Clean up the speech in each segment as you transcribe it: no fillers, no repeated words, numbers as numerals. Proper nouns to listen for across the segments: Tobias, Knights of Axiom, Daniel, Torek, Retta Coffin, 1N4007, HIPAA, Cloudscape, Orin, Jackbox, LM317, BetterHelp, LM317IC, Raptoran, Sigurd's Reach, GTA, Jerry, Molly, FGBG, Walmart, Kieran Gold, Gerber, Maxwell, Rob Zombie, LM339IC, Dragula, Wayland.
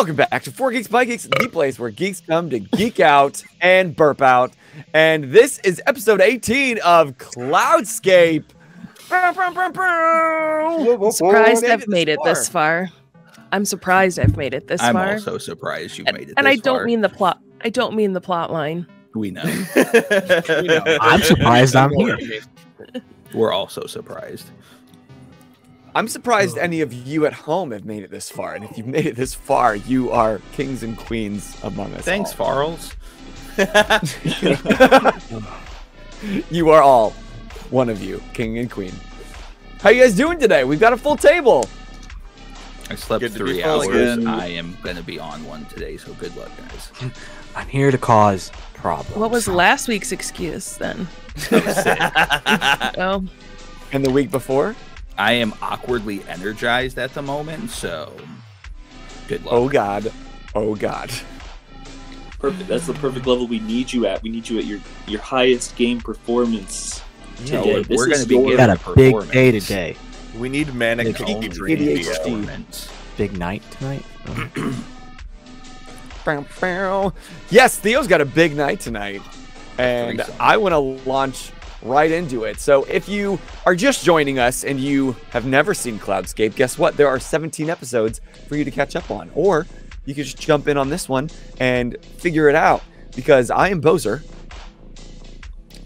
Welcome back to 4 Geeks by Geeks, the place where geeks come to geek out and burp out. And this is episode 18 of Cloudscape. I'm surprised I've made it this far. I'm also surprised you made it this far. And I don't mean the plot. I don't mean the plot line. We know. I'm surprised I'm here. We're also surprised. I'm surprised any of you at home have made it this far, and if you've made it this far, you are kings and queens among us. Thanks, all. Farls. You are all one of you, king and queen. How you guys doing today? We've got a full table. I slept 3 hours. Again. I am going to be on one today, so good luck, guys. I'm here to cause problems. What was last week's excuse, then? Oh. And the week before? I am awkwardly energized at the moment, so good luck. Oh, God. Oh, God. Perfect. That's the perfect level we need you at. We need you at your highest game performance today. No, we're going to be giving a big day today. We need manic performance. Big night tonight? Oh. Yes, Theo's got a big night tonight, and I want to launch right into it. So if you are just joining us and you have never seen Cloudscape, guess what? There are 17 episodes for you to catch up on, or you can just jump in on this one and figure it out, because I am Bozer.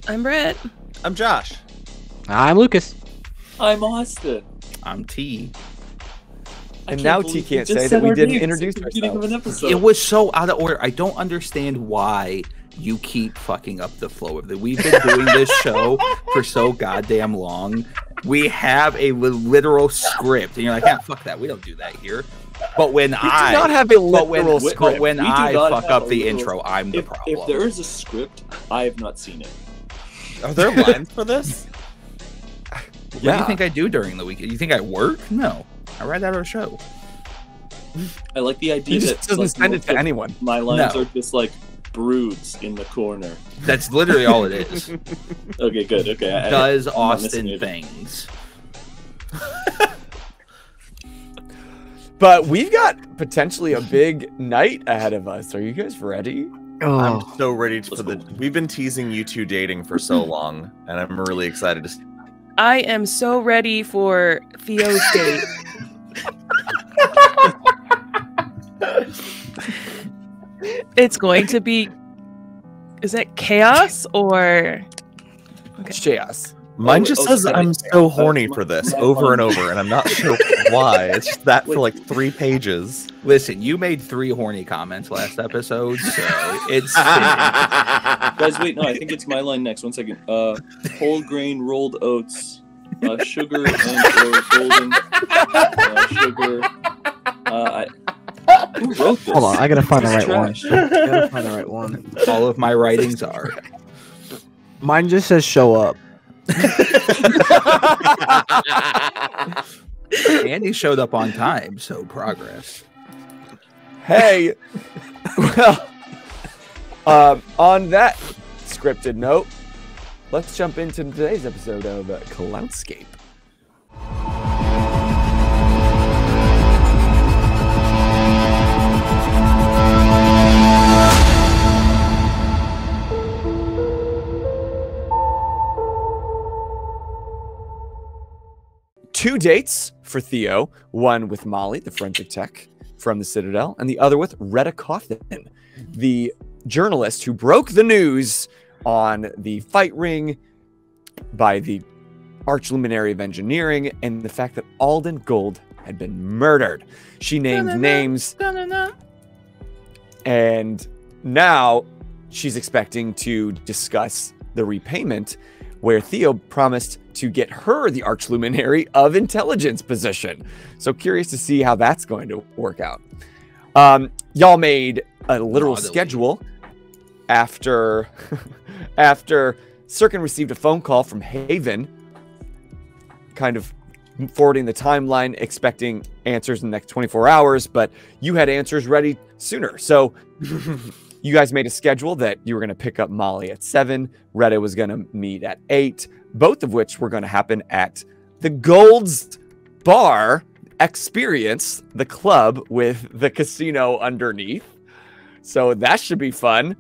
I'm Britt. I'm Josh. I'm Lucas. I'm Austin. I'm T. And now T can't say that we didn't introduce ourselves. It was so out of order. I don't understand why you keep fucking up the flow of it. We've been doing this show for so goddamn long. We have a literal script, and you're like, yeah, fuck that. We don't do that here. But when I fuck up the intro, I'm the problem. If there is a script, I have not seen it. Are there lines for this? Yeah. What do you think I do during the week? You think I work? No. I write out our show. I like the idea that doesn't send it to anyone. My lines are just like broods in the corner. That's literally all it is. Okay, good. Okay. Does Austin things. But we've got potentially a big night ahead of us. Are you guys ready? Oh. I'm so ready for the. We've been teasing you two dating for so long, and I'm really excited to see. I am so ready for Theo's date. It's going to be... Is that chaos or... Okay. Chaos. Mine just says I'm so horny for this over and over, and I'm not sure why. It's just that for like 3 pages. Listen, you made 3 horny comments last episode, so it's... Guys, wait, no, I think it's my line next. One second. Whole grain rolled oats, sugar and golden sugar. Who wrote this? Hold on, I gotta find the right one. I gotta find the right one. All of my writings are. Mine just says show up. Andy showed up on time, so progress. Hey, well, on that scripted note, let's jump into today's episode of Cloudscape. Two dates for Theo, one with Molly, the forensic tech from the Citadel, and the other with Retta Coffin, the journalist who broke the news on the fight ring by the Arch-Luminary of Engineering and the fact that Alden Gold had been murdered. She named names, and now she's expecting to discuss the repayment where Theo promised to get her the Arch-Luminary of Intelligence position. So curious to see how that's going to work out. Y'all made a literal schedule after Sirkin received a phone call from Haven, kind of forwarding the timeline, expecting answers in the next 24 hours, but you had answers ready sooner. So you guys made a schedule that you were going to pick up Molly at 7, Retta was going to meet at 8, both of which were going to happen at the Gold's bar Xperience, the club with the casino underneath. So that should be fun.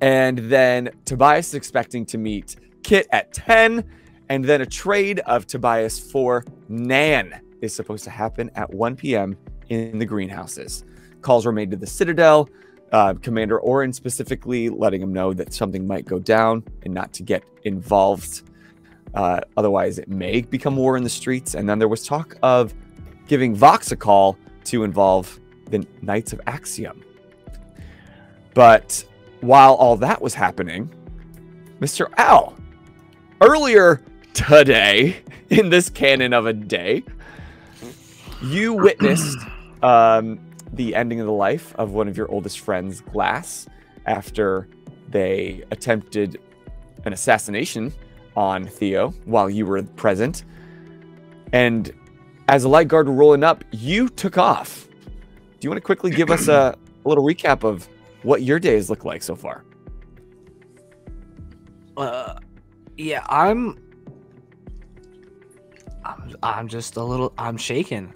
And then Tobias is expecting to meet Kit at 10. And then a trade of Tobias for Nan is supposed to happen at 1 p.m. in the greenhouses. Calls were made to the Citadel. Commander Orin specifically letting him know that something might go down and not to get involved. Otherwise, it may become war in the streets. And then there was talk of giving Vox a call to involve the Knights of Axiom. But while all that was happening, Mr. Al, earlier today, in this canon of a day, you witnessed the ending of the life of one of your oldest friends, Glass, after they attempted an assassination on Theo while you were present. And as a light guard were rolling up, you took off. Do you want to quickly give us a little recap of what your day has looked like so far? Yeah, I'm just a little, I'm shaken.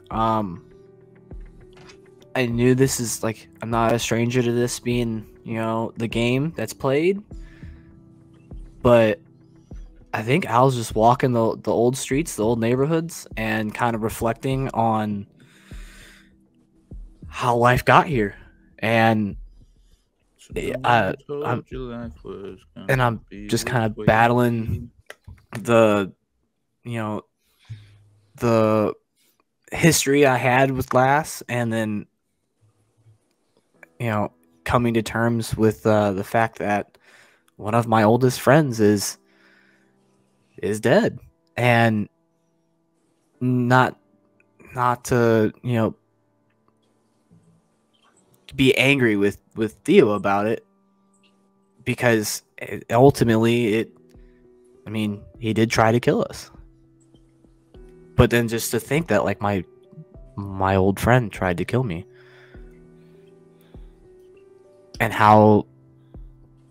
I knew this is like, I'm not a stranger to this being, you know, the game that's played, but I think Al's just walking the old streets, the old neighborhoods, and kind of reflecting on how life got here. And I'm just kind of battling the, you know, the history I had with Glass, and then, you know, coming to terms with the fact that one of my oldest friends is dead, and not to, you know, be angry with Theo about it, because ultimately I mean, he did try to kill us, but then just to think that like my old friend tried to kill me, and how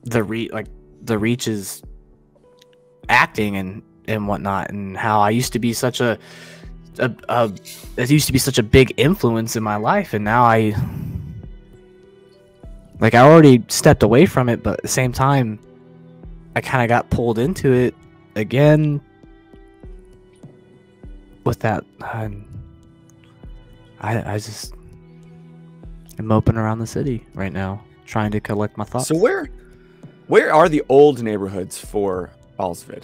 the Reach is acting and whatnot, and how I used to be such a big influence in my life, and now I already stepped away from it, but at the same time, I kind of got pulled into it again with that. I just am moping around the city right now, trying to collect my thoughts. So where are the old neighborhoods for Alsvid?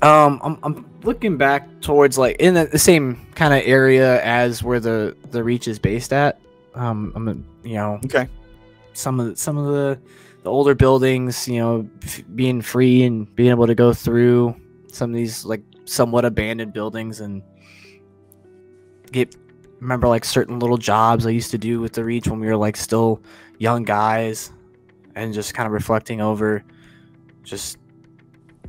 I'm looking back towards like in the same kind of area as where the Reach is based at. You know, okay. Some of the older buildings, you know, being free and being able to go through some of these like somewhat abandoned buildings and remember like certain little jobs I used to do with the Reach when we were like still young guys, and just kind of reflecting over just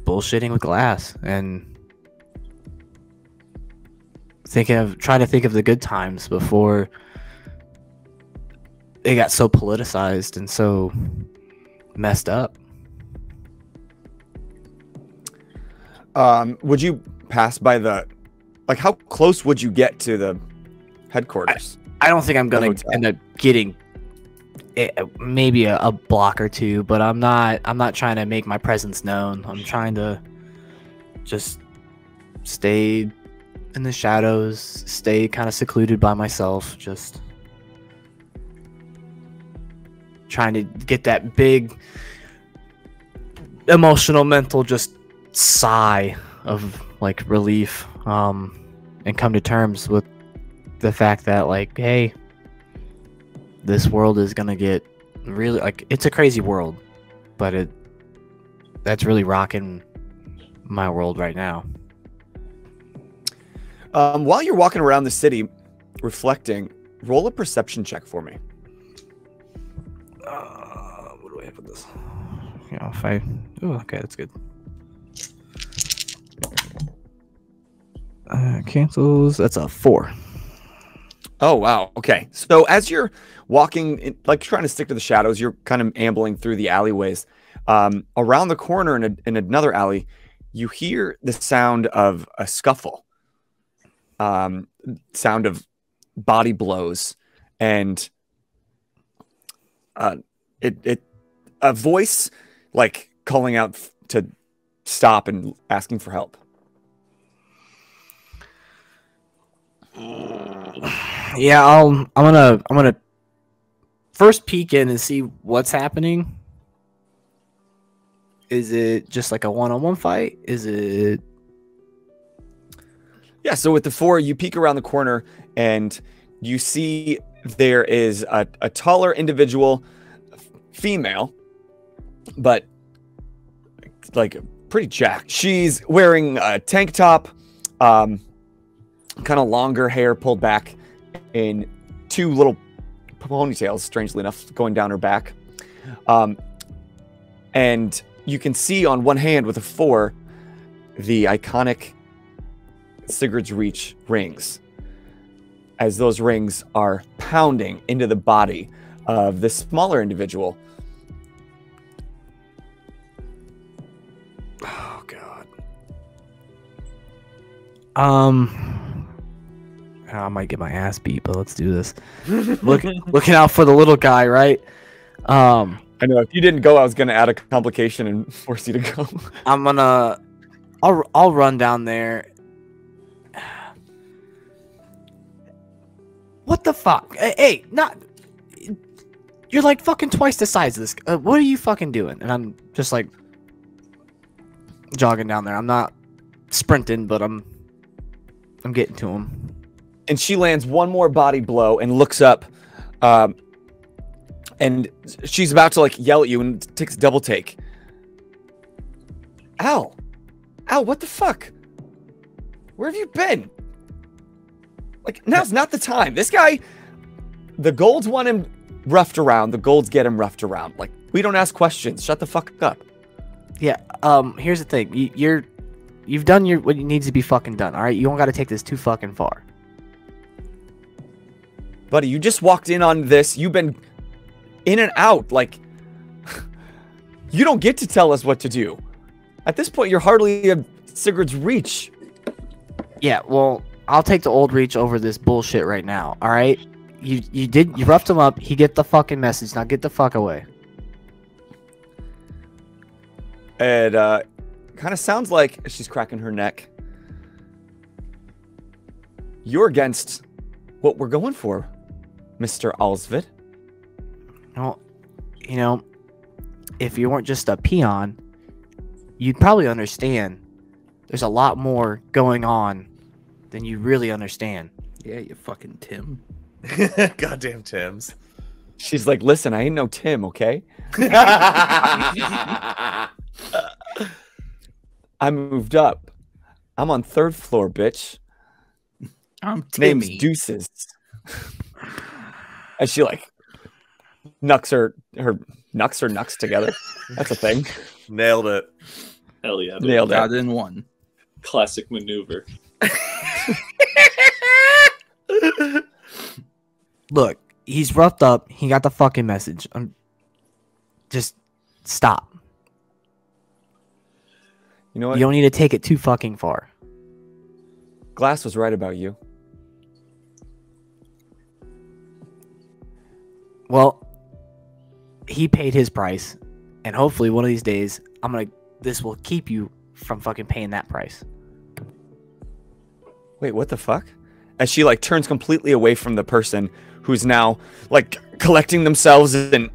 bullshitting with Glass and trying to think of the good times before it got so politicized and so messed up. Would you pass by how close would you get to the headquarters? I don't think I'm going to end up getting maybe a block or two, but I'm not trying to make my presence known. I'm trying to just stay in the shadows, stay kind of secluded by myself, just trying to get that big emotional mental just sigh of like relief, and come to terms with the fact that like, hey, this world is gonna get really like, it's a crazy world, but that's really rocking my world right now. While you're walking around the city reflecting, roll a perception check for me. What do I have with this? You know, okay, that's good. Cancels. That's a 4. Oh, wow. Okay. So as you're walking, trying to stick to the shadows, you're kind of ambling through the alleyways. Around the corner in another alley, you hear the sound of a scuffle. sound of body blows, and a voice like calling out to stop and asking for help. Yeah, I'm gonna first peek in and see what's happening. Is it just like a one-on-one fight? Is it? Yeah, so with the four, you peek around the corner and you see there is a taller individual, female, but like pretty jacked. She's wearing a tank top, kind of longer hair pulled back in two little ponytails, strangely enough, going down her back. And you can see on one hand with a four, the iconic Sigurd's Reach rings, as those rings are pounding into the body of this smaller individual. Oh God. I might get my ass beat, but let's do this. Looking out for the little guy, right? I know if you didn't go, I was gonna add a complication and force you to go. I'll run down there. What the fuck? Hey, not... You're like fucking twice the size of this. What are you fucking doing? And I'm just like jogging down there. I'm not sprinting, but I'm getting to him. And she lands one more body blow and looks up. And she's about to like yell at you and takes a double take. Ow. Ow, what the fuck? Where have you been? Like, now's not the time. This guy, the Golds want him roughed around. The Golds get him roughed around. Like, we don't ask questions. Shut the fuck up. Yeah. Here's the thing. You've done what needs to be fucking done. All right. You don't got to take this too fucking far, buddy. You just walked in on this. You've been in and out. Like, you don't get to tell us what to do. At this point, you're hardly a Sigurd's Reach. Yeah. Well. I'll take the old Reach over this bullshit right now. All right, you roughed him up. He get the fucking message. Now get the fuck away. It kind of sounds like she's cracking her neck. You're against what we're going for, Mr. Alsvid. Well, you know, if you weren't just a peon, you'd probably understand. There's a lot more going on then you really understand. Yeah, you fucking Tim. Goddamn Tims. She's like, listen, I ain't no Tim, okay? I moved up. I'm on 3rd floor, bitch. I'm Timmy. Name's Deuces. And she like nucks her together. That's a thing. Nailed it. Hell yeah. Nailed it. Got in one. Classic maneuver. Look, he's roughed up. He got the fucking message. Just stop. You know what? You don't need to take it too fucking far. Glass was right about you. Well, he paid his price, and hopefully one of these days, this will keep you from fucking paying that price. Wait, what the fuck? As she like turns completely away from the person who's now like collecting themselves and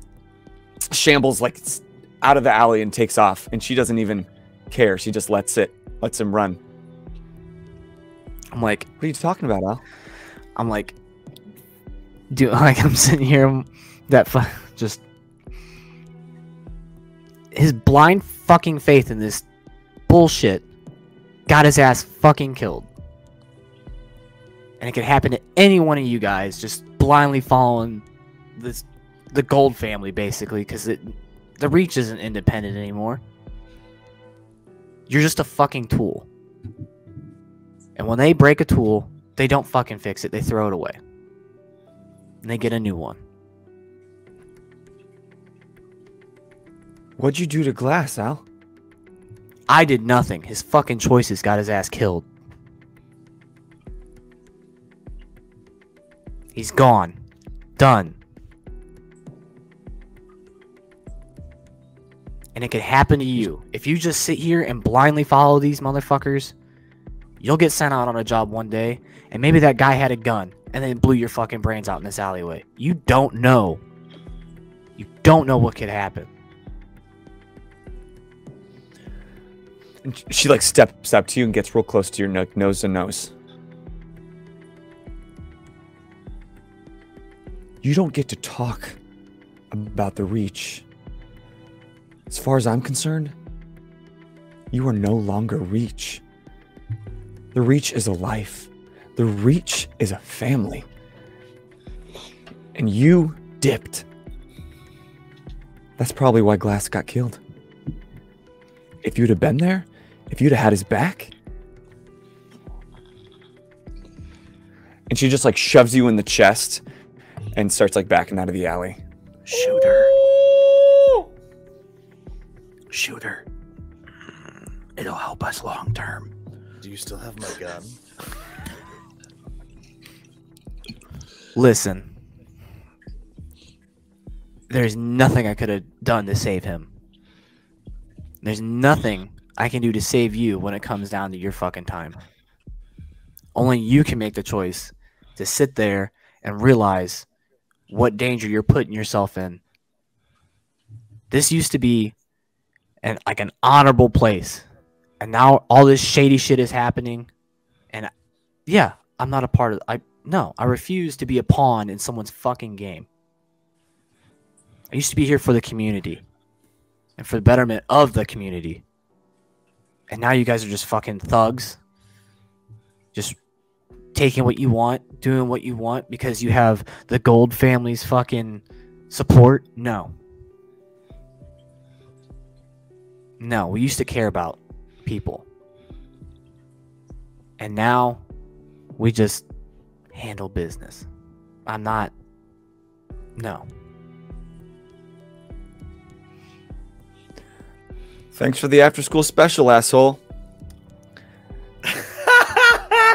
shambles like out of the alley and takes off, and she doesn't even care. She just lets him run. I'm like, what are you talking about, Al? I'm like, dude, like I'm sitting here, just his blind fucking faith in this bullshit got his ass fucking killed. And it could happen to any one of you guys, just blindly following the Gold family, basically, because the Reach isn't independent anymore. You're just a fucking tool. And when they break a tool, they don't fucking fix it. They throw it away. And they get a new one. What'd you do to Glass, Al? I did nothing. His fucking choices got his ass killed. He's gone. Done. And it could happen to you. If you just sit here and blindly follow these motherfuckers, you'll get sent out on a job one day, and maybe that guy had a gun and then blew your fucking brains out in this alleyway. You don't know. You don't know what could happen. And she like steps up to you and gets real close to your nose to nose. You don't get to talk about the Reach. As far as I'm concerned, you are no longer Reach. The Reach is a life. The Reach is a family. And you dipped. That's probably why Glass got killed. If you'd have been there, if you'd have had his back. And she just like shoves you in the chest and starts like backing out of the alley. Shoot her. Shoot her. It'll help us long term. Do you still have my gun? Listen. There's nothing I could have done to save him. There's nothing I can do to save you when it comes down to your fucking time. Only you can make the choice to sit there and realize what danger you're putting yourself in. This used to be an honorable place. And now all this shady shit is happening. And yeah, I'm not a part of... I refuse to be a pawn in someone's fucking game. I used to be here for the community. And for the betterment of the community. And now you guys are just fucking thugs. Just taking what you want. Doing what you want. Because you have the Gold family's fucking support. No. No, we used to care about people. And now we just handle business. I'm not... No. Thanks for the after-school special, asshole.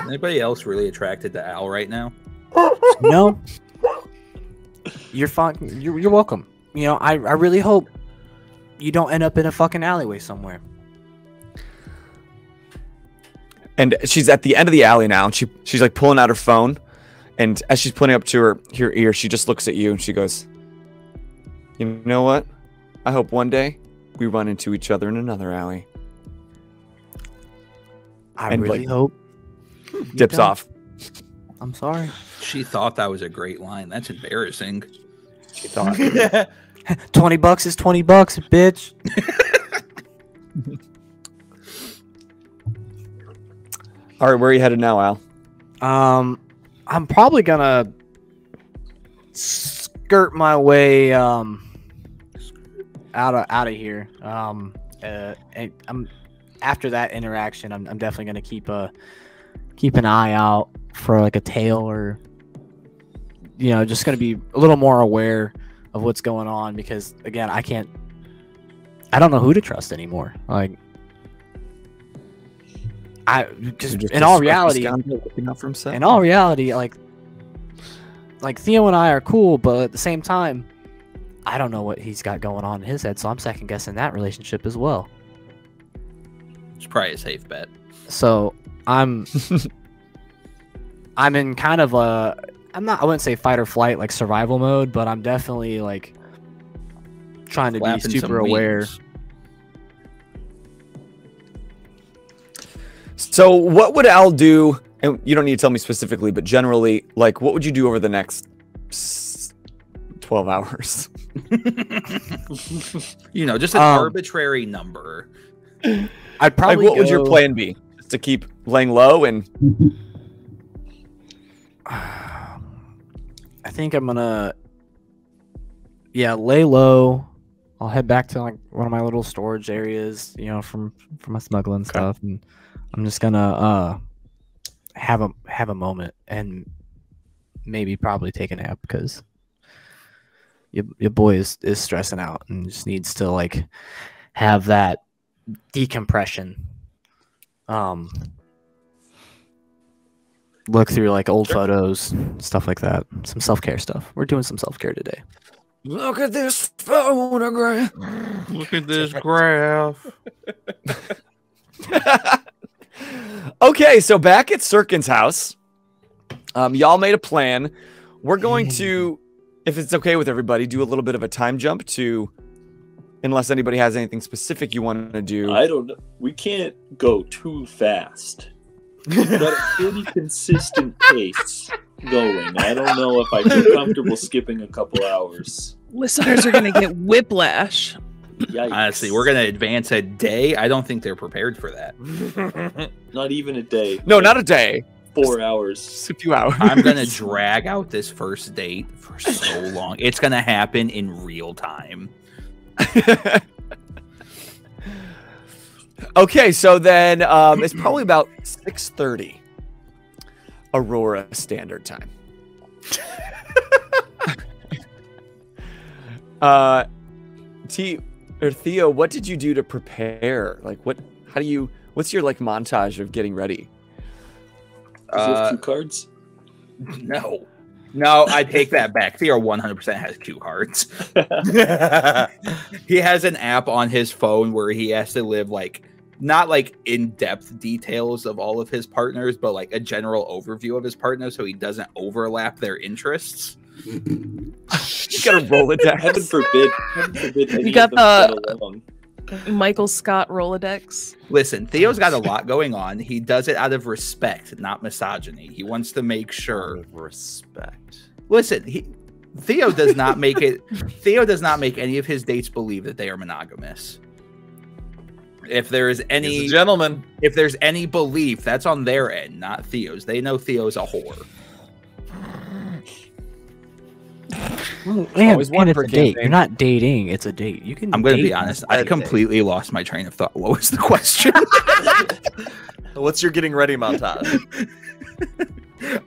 Anybody else really attracted to Al right now? No. You're fine. You're welcome. You know, I really hope you don't end up in a fucking alleyway somewhere. And she's at the end of the alley now, and she's like pulling out her phone, and as she's pulling up to her ear, she just looks at you and she goes, "You know what? I hope one day we run into each other in another alley." I really hope. Dips off. I'm sorry. She thought that was a great line. That's embarrassing. She thought. $20 is $20, bitch. All right, where are you headed now, Al? I'm probably gonna skirt my way out of here. After that interaction, I'm definitely gonna keep an eye out for like a tail, or you know, just gonna be a little more aware of what's going on, because again, I don't know who to trust anymore. Like, in all reality, like Theo and I are cool, but at the same time, I don't know what he's got going on in his head, so I'm second guessing that relationship as well. It's probably a safe bet. So I'm in kind of a, I wouldn't say fight or flight, like survival mode, but I'm definitely like trying to be super aware. So what would Al do, and you don't need to tell me specifically, but generally, like, what would you do over the next 12 hours? You know, just an arbitrary number. I'd probably like, what would your plan be? Just to keep laying low? And I think I'm going to, yeah, lay low. I'll head back to like one of my little storage areas, you know, from my smuggling stuff, and I'm just gonna have a moment and maybe probably take a nap, because your boy is stressing out and just needs to like have that decompression. look through like old photos, stuff like that. Some self-care stuff. We're doing some self-care today. Look at this photograph. Look at this graph. Okay, so back at Sirkin's house, y'all made a plan. We're going to, if it's okay with everybody, do a little bit of a time jump to, unless anybody has anything specific you want to do. I don't know. We can't go too fast. We've got a pretty consistent pace going. I don't know if I feel comfortable skipping a couple hours. Listeners are going to get whiplash. Yikes. Honestly, we're going to advance a day. I don't think they're prepared for that. Not even a day. No, not a day. 4 hours. Just a few hours. I'm going to drag out this first date for so long. It's going to happen in real time. Okay, so then it's probably about 6:30 Aurora Standard Time. Theo, what did you do to prepare? Like, what? How do you? What's your like montage of getting ready? Does he have cue cards? No. No, I take that back. Theo 100% has cue cards. He has an app on his phone where he has to live like, not like in-depth details of all of his partners, but like a general overview of his partners so he doesn't overlap their interests. You gotta roll it down. Heaven forbid. Heaven forbid any you got the Michael Scott Rolodex. Listen, Theo's got a lot going on. He does it out of respect, not misogyny. He wants to make sure respect. Listen, Theo does not make it. Theo does not make any of his dates believe that they are monogamous. If there is any gentleman, if there's any belief, that's on their end, not Theo's. They know Theo's a whore. Well, man, it's a date. You're not dating. It's a date. You can. I'm going to be honest. I completely lost my train of thought. What was the question? What's your getting ready montage?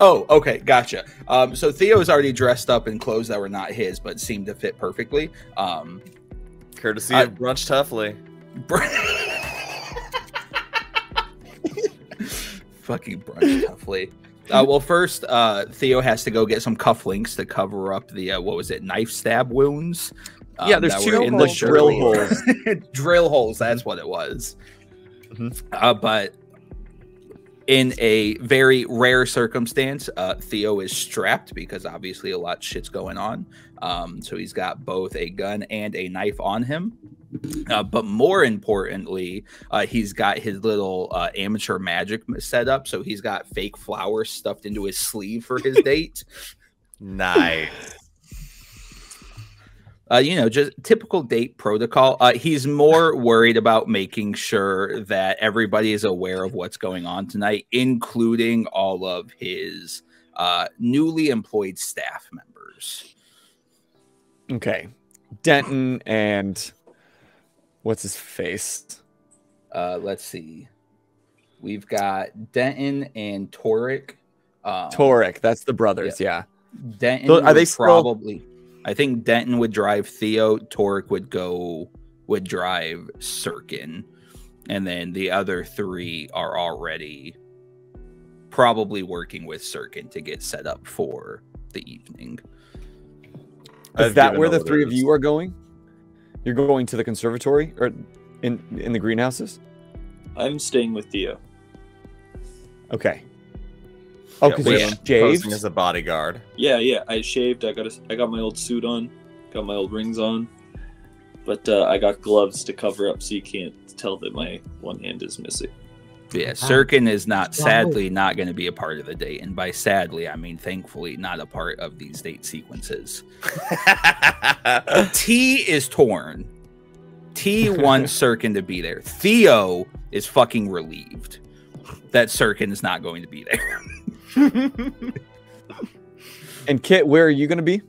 Oh, okay, gotcha. So Theo is already dressed up in clothes that were not his, but seemed to fit perfectly. Courtesy of Brunch Toughly. Fucking Brunch Toughly. Well, first, Theo has to go get some cufflinks to cover up the, what was it, knife stab wounds? Yeah, there's two in the drill holes. Drill holes, that's what it was. But in a very rare circumstance, Theo is strapped because obviously a lot of shit's going on. So he's got both a gun and a knife on him. But more importantly, he's got his little amateur magic set up. So he's got fake flowers stuffed into his sleeve for his date. Nice. You know, just typical date protocol. He's more worried about making sure that everybody is aware of what's going on tonight, including all of his newly employed staff members. Okay. Denton and... what's his face? Let's see. We've got Denton and Torek. Torek, that's the brothers, yeah. Denton so, are they probably still... I think Denton would drive Theo, Torek would drive Sirkin. And then the other three are already probably working with Sirkin to get set up for the evening. Is that where the three of you are going? You're going to the conservatory or in the greenhouses? I'm staying with Theo. Okay. Oh, because you shaved as a bodyguard. Yeah, yeah. I shaved. I got my old suit on. Got my old rings on. But I got gloves to cover up so you can't tell that my one hand is missing. Yeah, Sirkin is not, sadly, not going to be a part of the date. And by sadly, I mean, thankfully, not a part of these date sequences. T is torn. T wants Sirkin to be there. Theo is fucking relieved that Sirkin is not going to be there. And Kit, where are you going to be?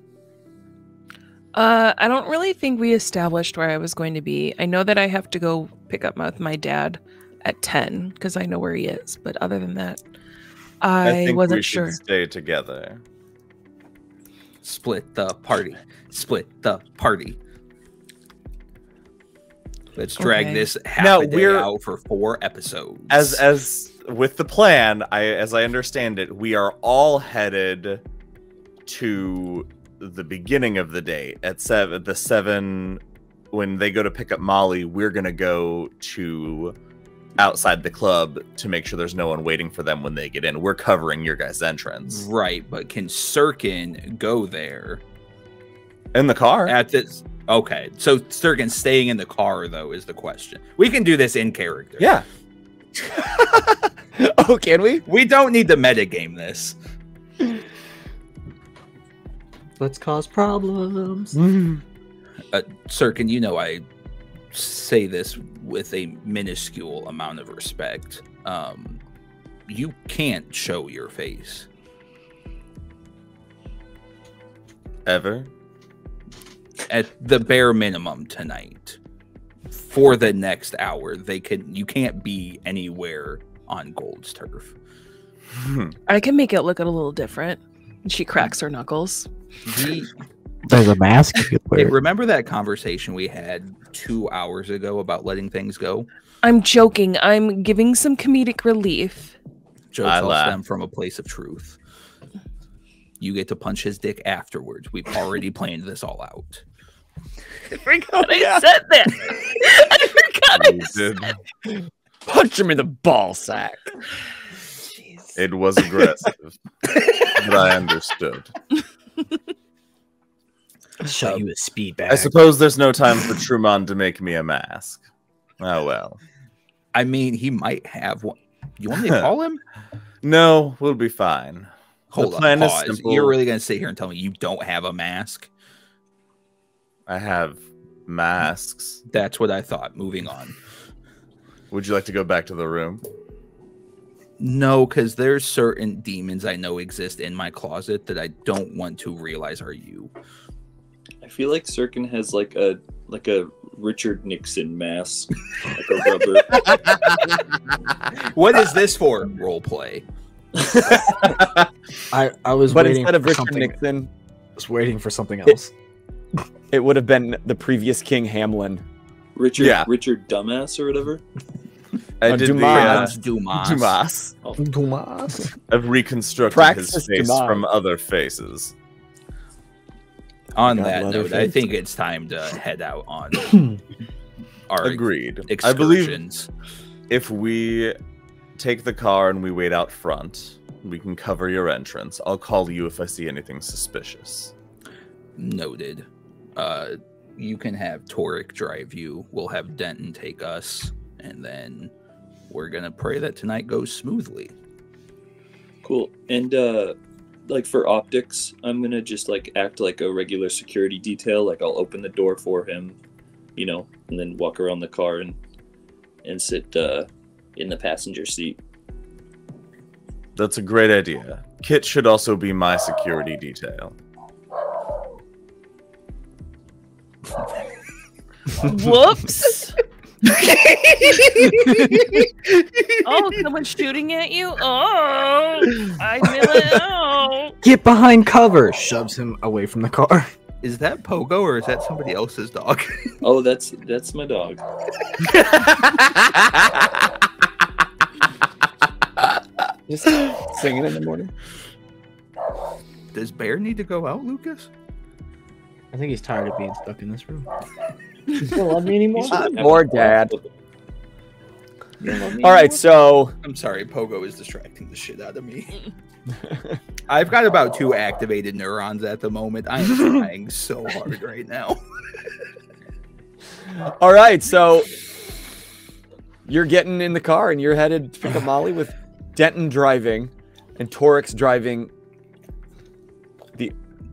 I don't really think we established where I was going to be. I know that I have to go pick up my dad at 10 because I know where he is, but other than that I wasn't sure. I think we should stay together. Split the party. Split the party. Let's drag this half a day out for 4 episodes. As with the plan, as I understand it, we are all headed to the beginning of the day at seven. When they go to pick up Molly, we're gonna go to outside the club to make sure there's no one waiting for them when they get in. We're covering your guys' entrance, right? But can Sirkin go there in the car? At this, okay. So Sirkin staying in the car though is the question. We can do this in character. Yeah. Oh, can we? We don't need to metagame this. Let's cause problems. Sirkin, you know I say this with a minuscule amount of respect. You can't show your face. Ever? At the bare minimum tonight. For the next hour, you can't be anywhere on Gold's turf. I can make it look a little different. She cracks her knuckles. There's a mask. Hey, remember that conversation we had 2 hours ago about letting things go? I'm joking. I'm giving some comedic relief. Joe tells them from a place of truth. You get to punch his dick afterwards. We've already planned this all out. I forgot I said that. I forgot I said that. Punch him in the ball sack. Jeez. It was aggressive, but I understood. Show you a speed bag. I suppose there's no time for Truman to make me a mask. Oh well. I mean, he might have one. You want me to call him? No, we'll be fine. Hold on, pause. You're really gonna sit here and tell me you don't have a mask? I have masks. That's what I thought. Moving on. Would you like to go back to the room? No, because there's certain demons I know exist in my closet that I don't want to realize are you. I feel like Sirkin has like a Richard Nixon mask, like a rubber. What is this for? Role play. I was but waiting instead of Richard Nixon, I was waiting for something else. It would have been the previous King Hamlin. Richard, yeah. Richard Dumbass or whatever. I did Dumas. The, Dumas. Oh. Dumas. I've reconstructed his face Dumas. From other faces. On that note, I think it's time to head out on our excursions. I believe if we take the car and we wait out front, we can cover your entrance. I'll call you if I see anything suspicious. Noted. You can have Torek drive you. We'll have Denton take us. And then we're going to pray that tonight goes smoothly. Cool. And, like, for optics, I'm going to just, like, act like a regular security detail. Like, I'll open the door for him, you know, and then walk around the car and sit in the passenger seat. That's a great idea. Kit should also be my security detail. Whoops. Oh, someone's shooting at you. Oh, I feel it. Oh, get behind cover. Shoves him away from the car. Is that Pogo or is that somebody else's dog? Oh, that's my dog. Just singing in the morning. Does Bear need to go out, Lucas? I think he's tired of being stuck in this room. You don't love me anymore? More, Dad. Alright, so... I'm sorry, Pogo is distracting the shit out of me. I've got about 2 activated neurons at the moment. I'm trying so hard right now. Alright, so... You're getting in the car and you're headed to pick up Molly with Denton driving and Torek's driving...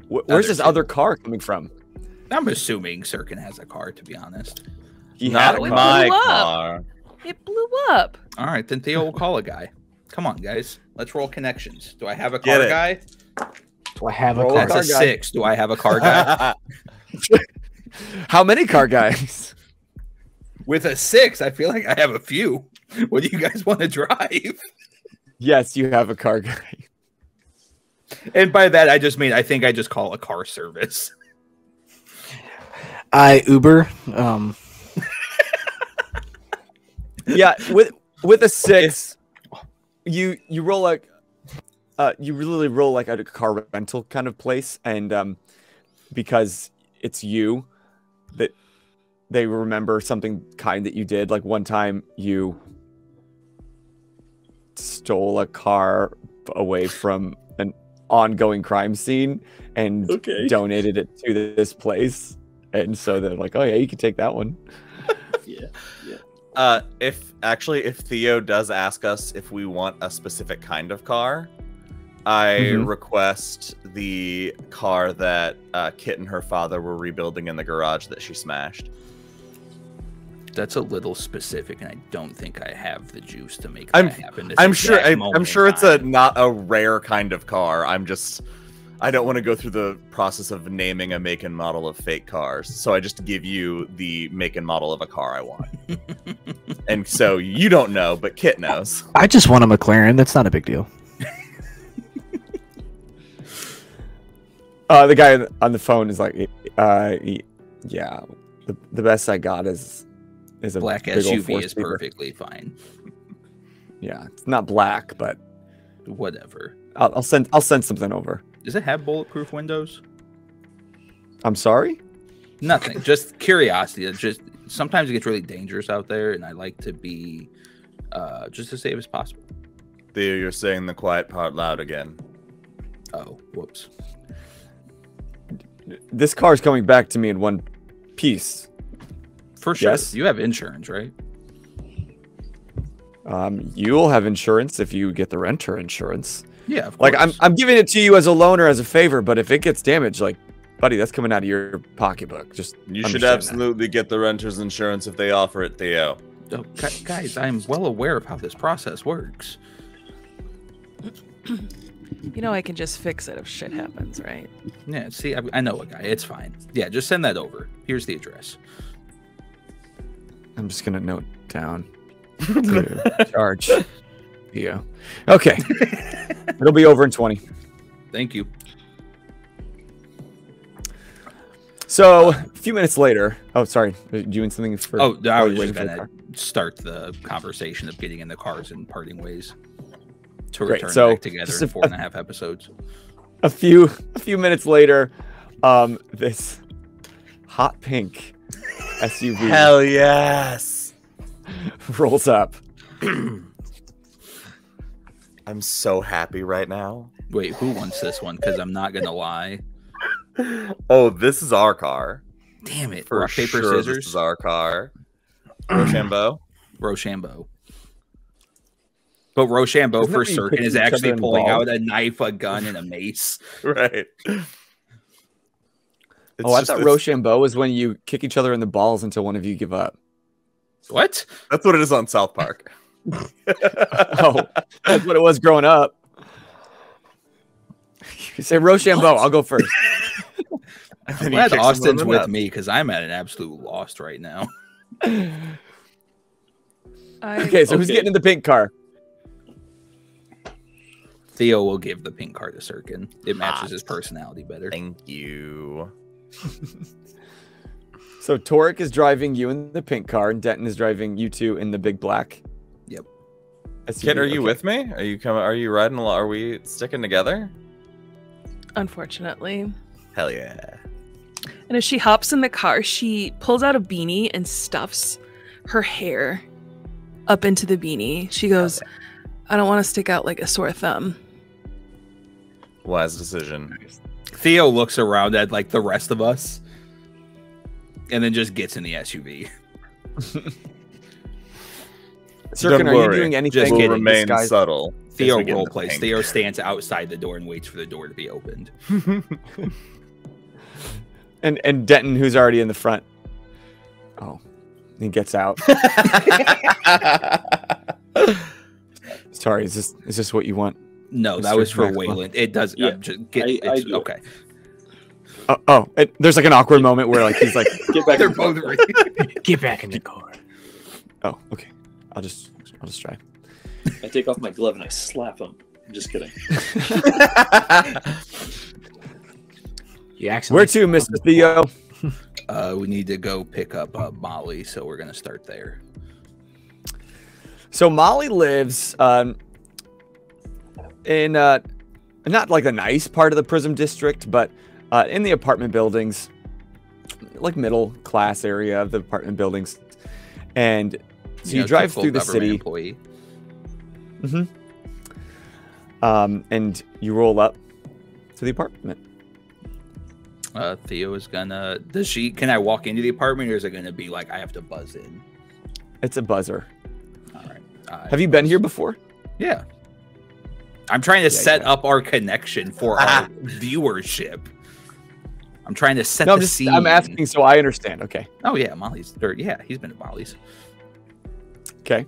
Where's this other car coming from? I'm assuming Sirkin has a car, to be honest. Not my car. It blew up. All right, then Theo will call a guy. Come on, guys. Let's roll connections. Do I have a car guy? Do I have a car guy? That's a 6. Do I have a car guy? How many car guys? With a 6, I feel like I have a few. What do you guys want to drive? Yes, you have a car guy. And by that, I just mean I think I just call a car service. I Uber. Yeah, with a 6, you roll like, you really roll like a car rental kind of place, and because it's you, that they remember something kind that you did. Like one time you stole a car away from an ongoing crime scene and donated it to this place, and so they're like, "Oh yeah, you can take that one." Yeah. Yeah. If Theo does ask us if we want a specific kind of car, I request the car that Kit and her father were rebuilding in the garage that she smashed. That's a little specific, and I don't think I have the juice to make that happen. I'm sure it's not a rare kind of car. I don't want to go through the process of naming a make and model of fake cars, so I just give you the make and model of a car I want. And so you don't know, but Kit knows. I just want a McLaren. That's not a big deal. The guy on the phone is like, yeah, the best I got is a black SUV is perfectly fine. Yeah, it's not black, but whatever. I'll send something over. Does it have bulletproof windows? I'm sorry? Nothing. Just curiosity. It's just sometimes it gets really dangerous out there, and I like to be just as safe as possible. Theo, you're saying the quiet part loud again. Oh, whoops. This car's coming back to me in one piece. For sure. Yes? You have insurance, right? You'll have insurance if you get the renter insurance. Yeah, of course. Like I'm giving it to you as a loan or as a favor, but if it gets damaged, like, buddy, that's coming out of your pocketbook. Just you should absolutely get the renter's insurance if they offer it, Theo. Oh, guys, I'm well aware of how this process works. You know, I can just fix it if shit happens, right? Yeah. See, I know a guy. It's fine. Yeah, just send that over. Here's the address. I'm just gonna note down. Charge. Yeah. Okay. It'll be over in 20. Thank you. So a few minutes later. Oh, sorry. Are you doing something for? Oh, I was just gonna start the conversation of getting in the cars and parting ways to return back together in 4.5 episodes. A few minutes later, this hot pink SUV. Hell yes. Rolls up. I'm so happy right now. Wait, who wants this one? Because I'm not gonna lie. Oh, this is our car. Damn it! For paper scissors. This is our car. Rochambeau. But Rochambeau for Sirkin is actually pulling out a knife, a gun, and a mace. Right. I thought Rochambeau was when you kick each other in the balls until one of you give up. What? That's what it is on South Park. Oh, that's what it was growing up. You say Rochambeau, I'll go first. I'm glad Austin's with me because I'm at an absolute loss right now. Okay, so who's getting in the pink car? Theo will give the pink car to Sirkin. It matches his personality better. Thank you. So Torek is driving you in the pink car, and Denton is driving you two in the big black. Kit, are you with me? Are you coming? Are you riding? Are we sticking together? Unfortunately. Hell yeah. And as she hops in the car, she pulls out a beanie and stuffs her hair up into the beanie. She goes, I don't want to stick out like a sore thumb. Wise decision. Theo looks around at like the rest of us and then just gets in the SUV. Sirkin, are you doing anything? Just remain subtle. Theo roleplays. Theo stands outside the door and waits for the door to be opened. and Denton, who's already in the front. Oh, he gets out. Sorry, is this what you want? No, that was for Wayland. It does. Yeah, okay. There's like an awkward moment where like he's like, get back. They're both get back in the car. Oh, okay. I'll just try. I take off my glove and I slap him. I'm just kidding. Where to, Mr. Theo? We need to go pick up Molly, so we're gonna start there. So Molly lives in not like a nice part of the Prism District, but in the apartment buildings, like middle class area of the apartment buildings. And so you drive through the city. Employee. Mm-hmm. And you roll up to the apartment. Theo is gonna. Does she? Can I walk into the apartment, or is it gonna be like I have to buzz in? It's a buzzer. All right. Have you been here before? Yeah. I'm trying to set up our connection for our viewership. I'm trying to set the scene. I'm asking so I understand. Okay. Oh yeah, Molly's. Or yeah, he's been at Molly's. Okay.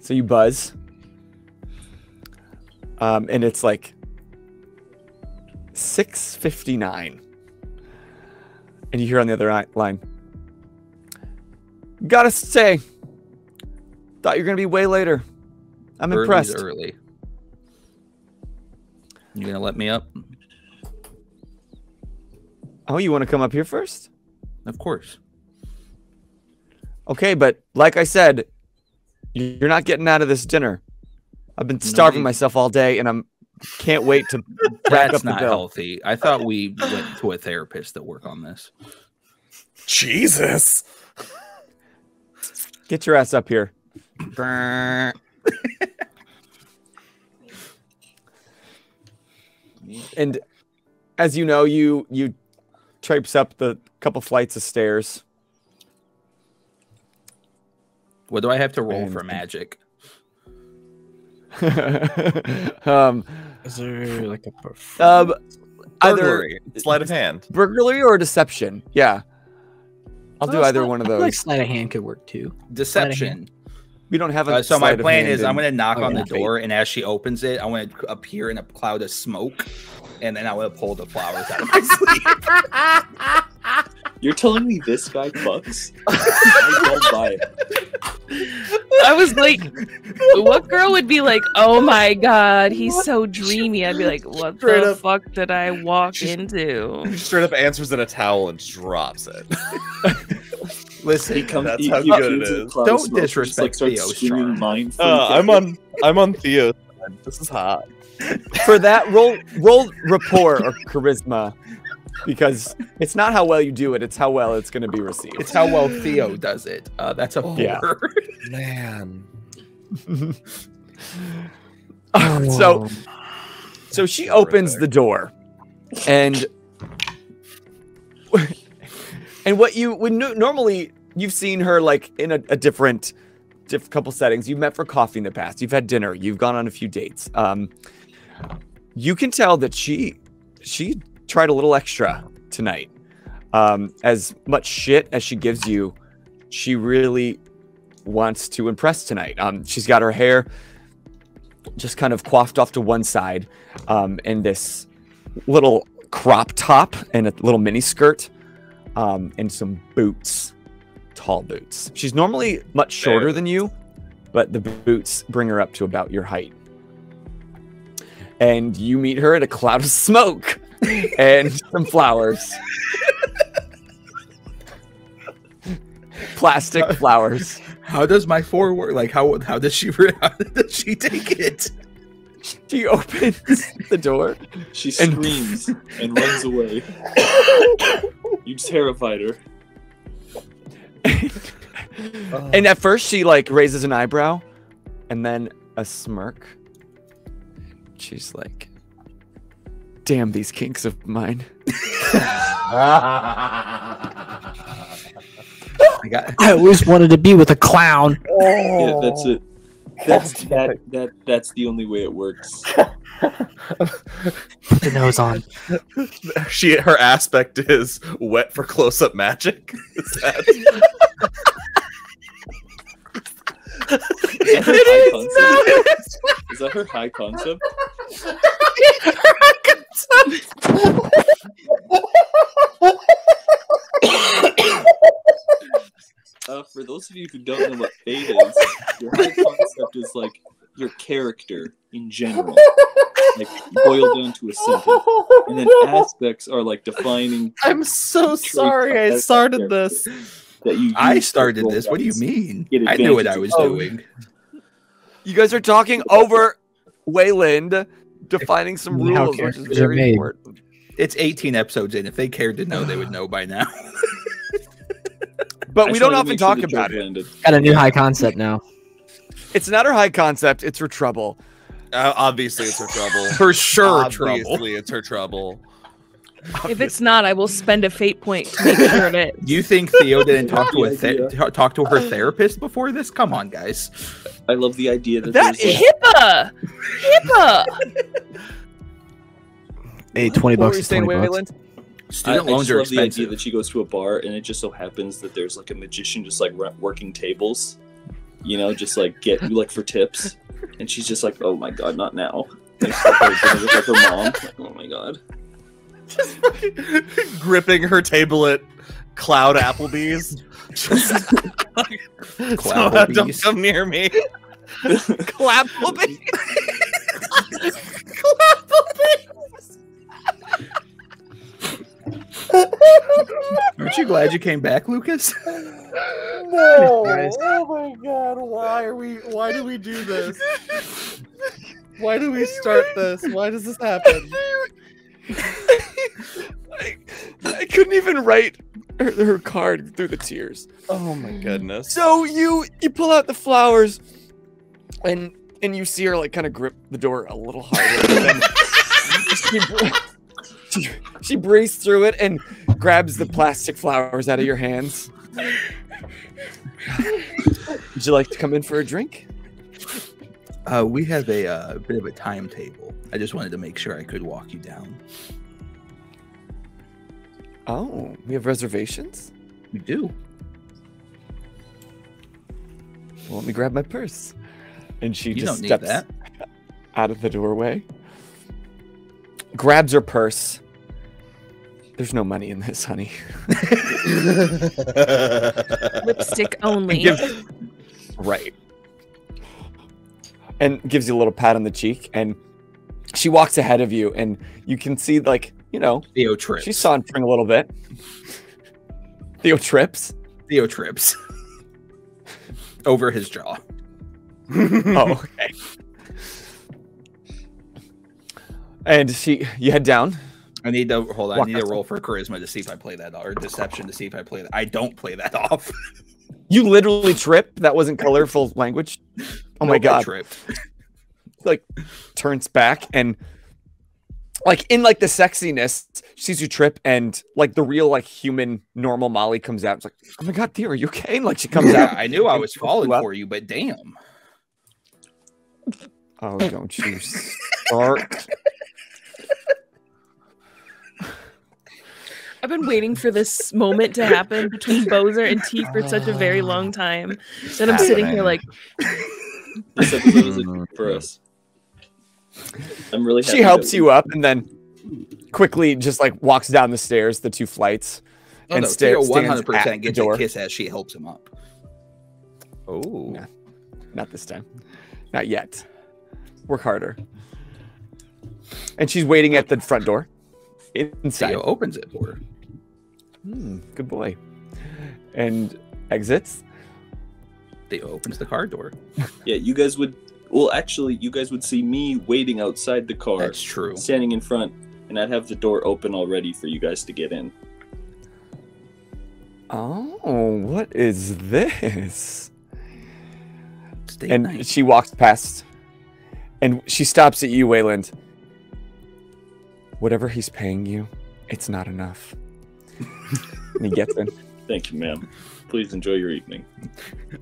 So you buzz. And it's like 6:59. And you hear on the other line, gotta say, thought you were gonna be way later. I'm impressed. Early. You gonna let me up? Oh, you want to come up here first? Of course. Okay, but like I said, you're not getting out of this dinner. I've been starving myself all day, and I'm can't wait to rack up the bill. That's not healthy. I thought we went to a therapist that worked on this. Jesus. Get your ass up here. And as you know, you traipse up the couple flights of stairs. What do I have to roll for magic? Is there like a burglary, either sleight of hand, burglary or deception? Yeah, I'll do either one of those. I feel like sleight of hand could work too. Deception. We don't have a. So my plan is I'm going to knock on the door, and as she opens it, I want to appear in a cloud of smoke, and then I want to pull the flowers out of my sleeve. You're telling me this guy fucks? I don't buy it. I was like, what girl would be like, oh my god, he's so dreamy? I'd be like, what the fuck did I walk into? She straight up answers in a towel and drops it. Listen, that's how good it is. Don't disrespect Theo's charm. I'm on Theo's side. This is hot. For that, roll rapport or charisma. Because it's not how well you do it, it's how well it's going to be received. It's how well Theo does it. That's a 4. Yeah. Man. So she opens the door, and what you would normally you've seen her like in a different couple settings. You've met for coffee in the past. You've had dinner. You've gone on a few dates. You can tell that she tried a little extra tonight. As much shit as she gives you, she really wants to impress tonight. She's got her hair just kind of coiffed off to one side, in this little crop top and a little mini skirt, and some boots, tall boots. She's normally much shorter than you, but the boots bring her up to about your height. And you meet her at a cloud of smoke. And some flowers. Plastic flowers. How does my 4 work? Like, how does she take it? She opens the door. She screams and runs away. You terrified her. And at first she, like, raises an eyebrow. And then a smirk. She's like... Damn these kinks of mine. I always wanted to be with a clown. Yeah, that's it. That's the only way it works. Put the nose on. Her aspect is wet for close-up magic. Is that... Is that her high concept? For those of you who don't know what fade is, your high concept is like your character in general, like boiled down to a sentence, and then aspects are like defining. I'm so sorry, I started this. I started this. What do you mean? I knew what I was doing. You guys are talking over Wayland defining some rules, which is very important. It's 18 episodes in. If they cared to know, they would know by now. But we don't often talk about it. Got a new high concept now. It's not her high concept. It's her trouble. Obviously, it's her trouble. For sure, obviously, it's her trouble. If it's not, I will spend a fate point to make sure of it. You think Theo didn't talk to her therapist before this? Come on, guys. I love the idea that HIPAA. Hey, $20. $20. Student loans are expensive. I love the idea that she goes to a bar and it just so happens that there's like a magician just like working tables, you know, just like get you like for tips, and she's just like, oh my god, not now. Like, her mom, like, oh my god. Just fucking gripping her table at Cloud Applebee's. Just Cloud, don't come near me. Clapplebees. Clapplebees. Aren't you glad you came back, Lucas? No. Oh my god, why do we do this? Why do we start this? Why does this happen? I couldn't even write her card through the tears. Oh my goodness. So you pull out the flowers and you see her like kind of grip the door a little harder. She breezed through it and grabs the plastic flowers out of your hands. Would you like to come in for a drink? We have a bit of a timetable. I just wanted to make sure I could walk you down. Oh, we have reservations? We do. Well, let me grab my purse. And she just steps out of the doorway. Grabs her purse. There's no money in this, honey. Lipstick only. Right. And gives you a little pat on the cheek, and she walks ahead of you, and you can see, like, you know, Theo trips. She's sauntering a little bit. Theo trips. Theo trips. Over his jaw. Oh, okay. And you head down. I need to hold on. I need to roll for charisma to see if I play that off, or deception to see if I play that. I don't play that off. You literally trip. That wasn't colorful language. Oh my god! Trip. Like turns back and like in like the sexiness sees you trip and like the real like human normal Molly comes out. It's like, oh my god, dear, are you okay? And like she comes out. I knew I was falling for you, but damn. Oh, don't you start. I've been waiting for this moment to happen between Bozer and T for such a very long time. Then I'm sitting here like, this episode is for us. I'm really happy. She helps you up and then quickly just like walks down the stairs, the 2 flights, and stares. 100% gets a kiss as she helps him up. Oh, nah, not this time, not yet. Work harder. And she's waiting at the front door. Inside, Theo opens it for her. Good boy. And exits. Theo opens the car door. Yeah, you guys would... Well, actually, you guys would see me waiting outside the car. That's true. Standing in front, and I'd have the door open already for you guys to get in. Oh, what is this? And she walks past, and she stops at you, Wayland. Whatever he's paying you, it's not enough. And he gets in. Thank you, ma'am. Please enjoy your evening.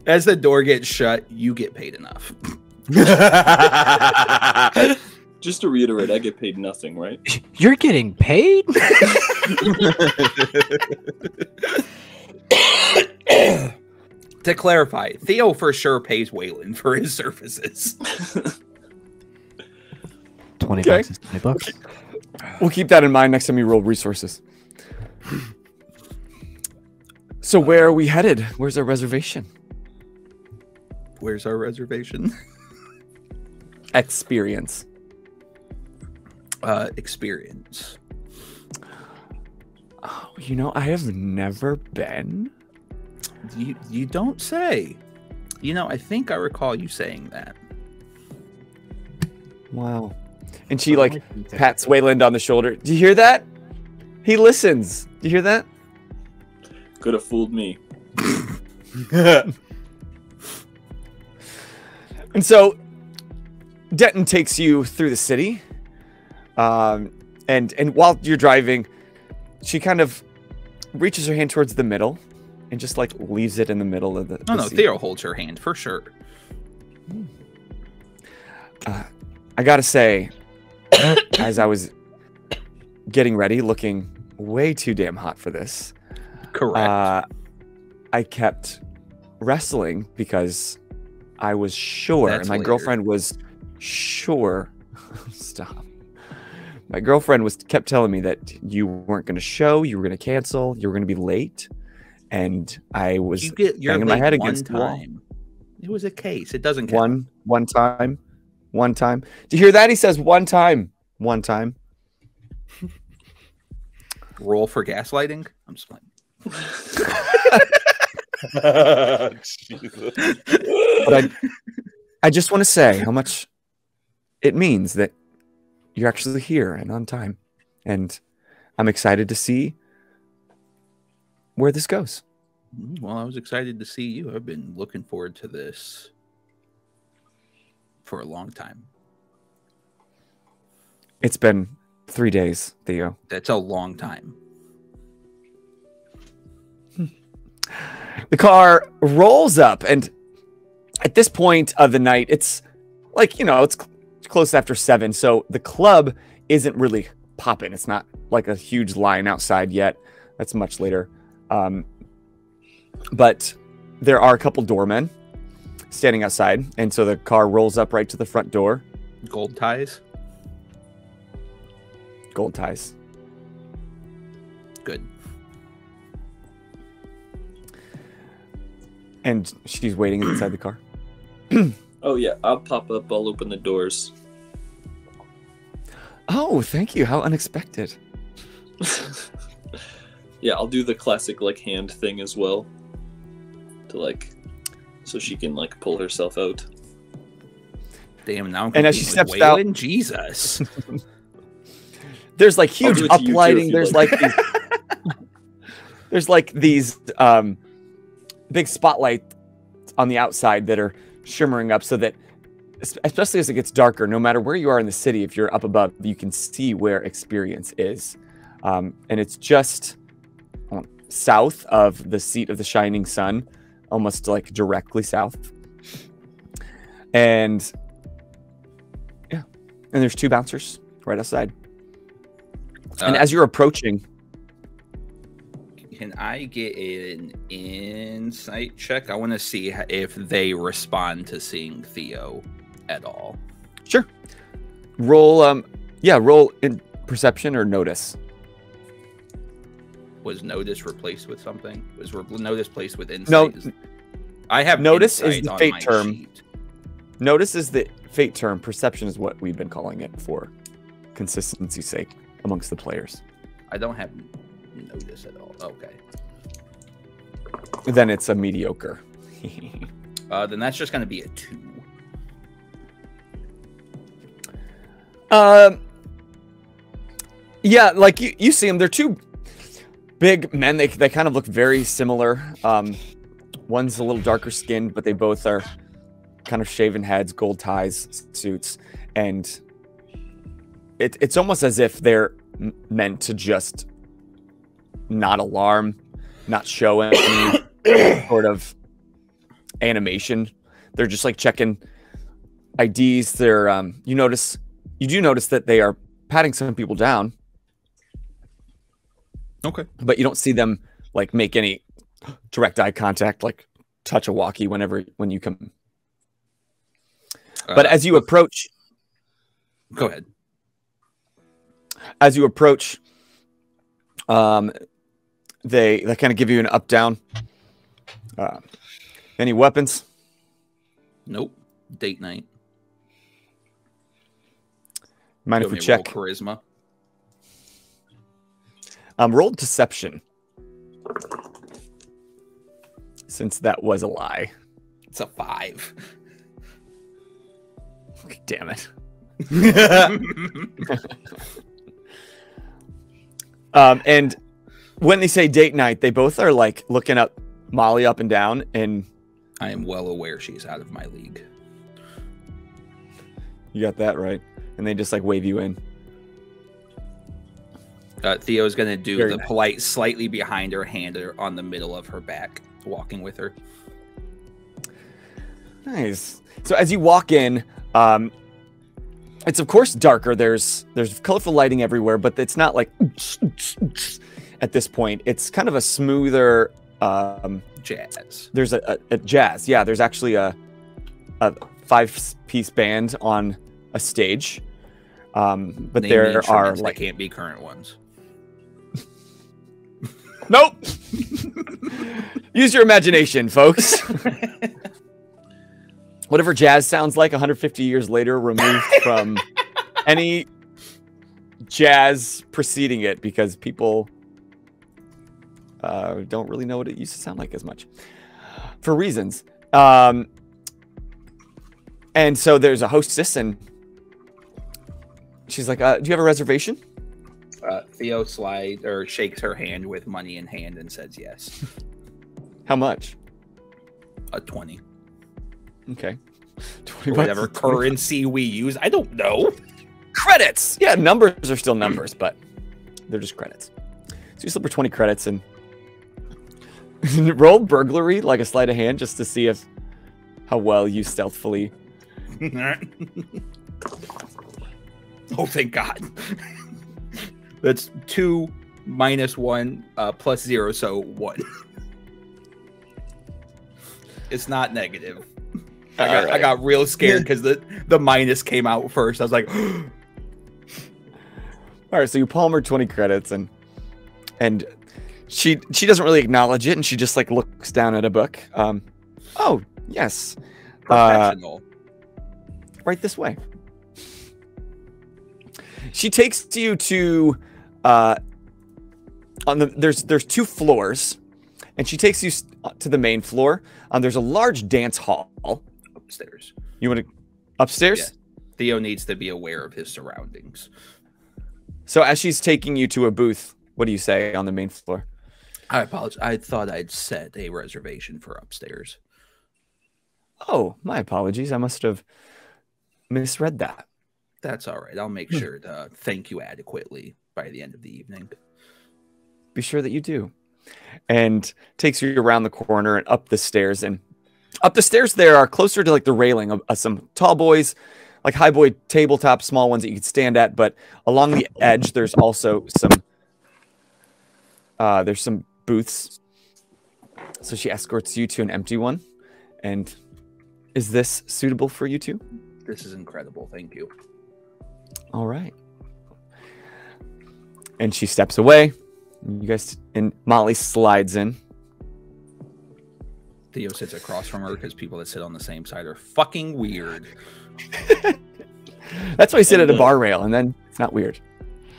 As the door gets shut, you get paid enough. Just to reiterate, I get paid nothing, right? You're getting paid? To clarify, Theo for sure pays Wayland for his services. $20 is $20. We'll keep that in mind next time you roll resources. So where are we headed? Where's our reservation? Where's our reservation? Xperience. Xperience. Oh, you know, I have never been. You don't say. You know, I think I recall you saying that. Wow. And she like pats Wayland on the shoulder. Do you hear that? He listens. Do you hear that? Could have fooled me. And so Denton takes you through the city. And while you're driving, she kind of reaches her hand towards the middle and just like leaves it in the middle of the seat. Theo holds her hand for sure. I gotta say, as I was getting ready, looking way too damn hot for this. Correct. I kept wrestling because I was sure, and my girlfriend was sure. Stop. My girlfriend kept telling me that you weren't going to show, you were going to cancel, you were going to be late, and I was banging my head against the wall. It was a case. It doesn't count. One time. Do you hear that? He says one time. One time. Roll for gaslighting. I'm just playing. Jesus. But I just want to say how much it means that you're actually here and on time, and I'm excited to see where this goes. Well, I was excited to see you. I've been looking forward to this for a long time. It's been 3 days, Theo. That's a long time. The car rolls up, and at this point of the night, it's like, you know, it's close after 7, so the club isn't really popping. It's not like a huge line outside yet. That's much later. But there are a couple doormen standing outside, and so the car rolls up right to the front door. Gold ties? Gold ties. Good. And she's waiting inside the car. Oh, yeah. I'll pop up. I'll open the doors. Oh, thank you. How unexpected. Yeah, I'll do the classic, like, hand thing as well. To, like, so she can, like, pull herself out. Damn, now I'm as she steps out. Jesus. There's, like, huge uplighting. There's, like, these, there's, like, these big spotlight on the outside that are shimmering up so that, especially as it gets darker, no matter where you are in the city, if you're up above, you can see where Xperience is. And it's just south of the seat of the shining sun, almost like directly south. And yeah, and there's two bouncers right outside. And as you're approaching, can I get an insight check? I want to see if they respond to seeing Theo at all. Sure. Roll, yeah, roll in perception or notice. Was notice replaced with something? Was notice placed with insight? No, I have notice is the fate term. Sheet. Notice is the fate term. Perception is what we've been calling it for consistency's sake amongst the players. I don't have notice at all. Okay. Then it's a mediocre. Then that's just going to be a 2. Yeah, like you see them. They're two big men. They kind of look very similar. One's a little darker skinned, but they both are kind of shaven heads, gold ties, suits, and it's almost as if they're meant to just not alarm, not show any sort of animation. They're just like checking IDs. They're you do notice that they are patting some people down. Okay. But you don't see them like make any direct eye contact, like touch a walkie when you come. But as you approach, go ahead. As you approach, they kind of give you an up down. Any weapons? Nope. Date night. Mind if we check? Roll charisma. Roll deception. Since that was a lie. It's a 5. Damn it. And when they say date night, they both are like looking up Molly up and down, and I am well aware she's out of my league. You got that right. And they just like wave you in. Theo is going to do the polite, slightly behind her hand on the middle of her back, walking with her. Nice. So as you walk in, it's of course darker. There's colorful lighting everywhere, but it's not like at this point. It's kind of a smoother jazz. There's a jazz. Yeah, there's actually a five-piece band on a stage. But there are like can't be current ones. Nope. Use your imagination, folks. Whatever jazz sounds like 150 years later, removed from any jazz preceding it, because people don't really know what it used to sound like as much for reasons. And so there's a hostess, and she's like, do you have a reservation? Theo slides or shakes her hand with money in hand and says yes. How much? $20. Okay. Whatever currency we use. I don't know. Credits. Yeah, numbers are still numbers, but they're just credits. So you slip her 20 credits and roll burglary, like a sleight of hand, just to see if how well you stealthfully. Oh, thank God. That's 2 minus 1 plus 0, so 1. It's not negative. I got real scared because the minus came out first. I was like, all right, so you palm her 20 credits, and she doesn't really acknowledge it, and she just like looks down at a book. Oh, yes. Professional. Right this way. She takes you to there's 2 floors, and she takes you to the main floor. There's a large dance hall upstairs. You want to upstairs? Yeah. Theo needs to be aware of his surroundings. So as she's taking you to a booth, what do you say on the main floor? I apologize. I thought I'd set a reservation for upstairs. Oh, my apologies. I must have misread that. That's all right. I'll make sure to thank you adequately by the end of the evening. Be sure that you do. And takes you around the corner and up the stairs. And up the stairs there are closer to like the railing of some tall boys, like high boy tabletop, small ones that you could stand at. But along the edge, there's also some booths. So she escorts you to an empty one. And is this suitable for you two? This is incredible. Thank you. All right. And she steps away. You guys, and Molly slides in. Theo sits across from her because people that sit on the same side are fucking weird. That's why I sit at a bar rail, and then it's not weird.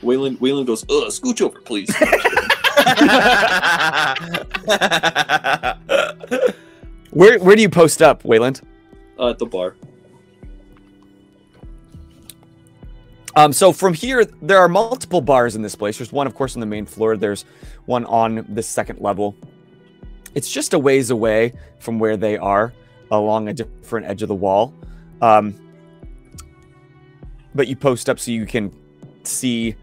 Wayland goes, scooch over, please. Where do you post up, Wayland? At the bar. So from here, there are multiple bars in this place. There's one, of course, on the main floor. There's one on the second level. It's just a ways away from where they are, along a different edge of the wall. But you post up so you can see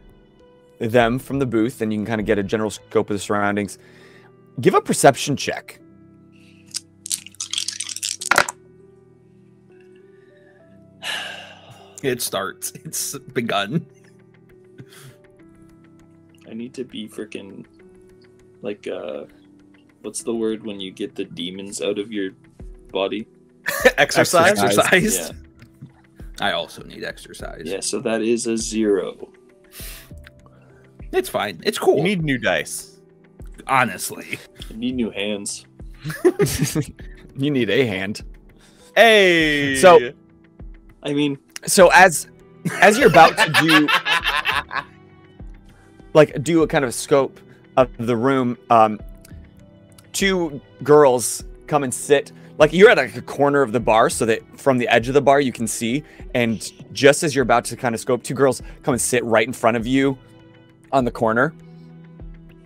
them from the booth, and you can kind of get a general scope of the surroundings. Give a perception check. It starts. It's begun. I need to be freaking like, what's the word when you get the demons out of your body? Exercise. Exercise. Yeah. I also need exercise. Yeah, so that is a 0. It's fine. It's cool. You need new dice. Honestly. You need new hands. You need a hand. Hey. So, I mean. So as you're about to do like do a kind of scope of the room, 2 girls come and sit Like, you're at like a corner of the bar so that from the edge of the bar you can see. And just as you're about to kind of scope, two girls come and sit right in front of you on the corner.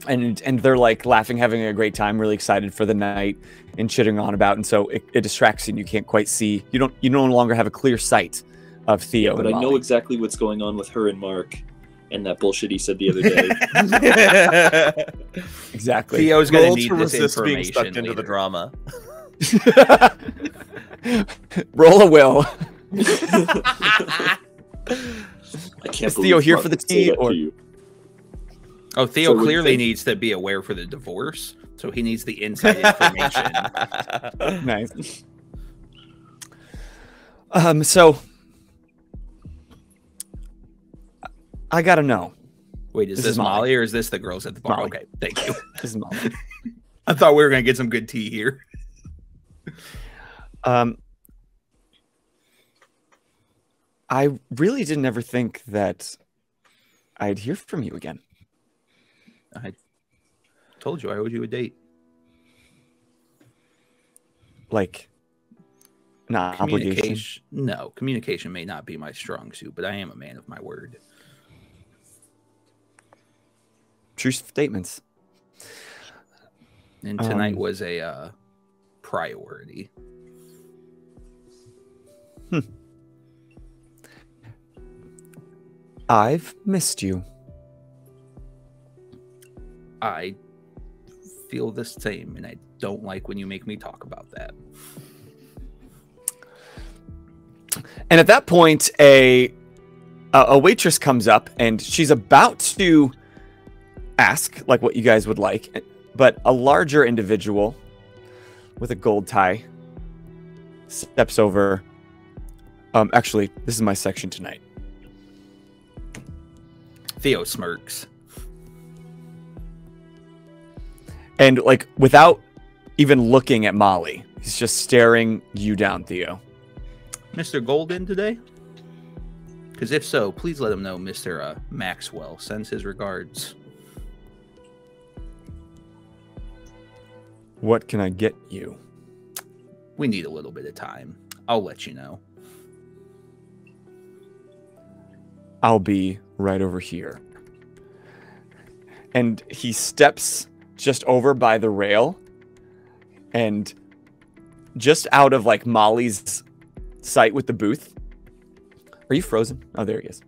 And they're like laughing, having a great time, really excited for the night and chitting on about. And so it distracts you and you can't quite see. You no longer have a clear sight of Theo. Yeah, but I know exactly what's going on with her and Mark and that bullshit he said the other day. Exactly. Theo's going to need this information being stuck into the drama. Roll a will. Is Theo here for the tea or... Oh, Theo clearly needs to be aware for the divorce, so he needs the inside information. Nice. So I gotta know. Wait, is this Molly or is this the girls at the bar? Molly. Okay, thank you. This is Molly. I thought we were gonna get some good tea here. I really didn't ever think that I'd hear from you again. I told you I owed you a date. Like, not obligation. No, communication may not be my strong suit, but I am a man of my word. True statements. And tonight was a priority. Hmm. I've missed you. I feel the same, and I don't like when you make me talk about that. And at that point, a waitress comes up, and she's about to ask, like, what you guys would like, but a larger individual with a gold tie steps over. Actually, this is my section tonight. Theo smirks. And, like, without even looking at Molly, he's just staring you down, Theo. Mr. Gold in today? Because if so, please let him know Mr. Maxwell sends his regards. What can I get you? We need a little bit of time. I'll let you know. I'll be right over here. And he steps... just over by the rail and just out of like Molly's sight with the booth. Are you frozen? Oh, there he is.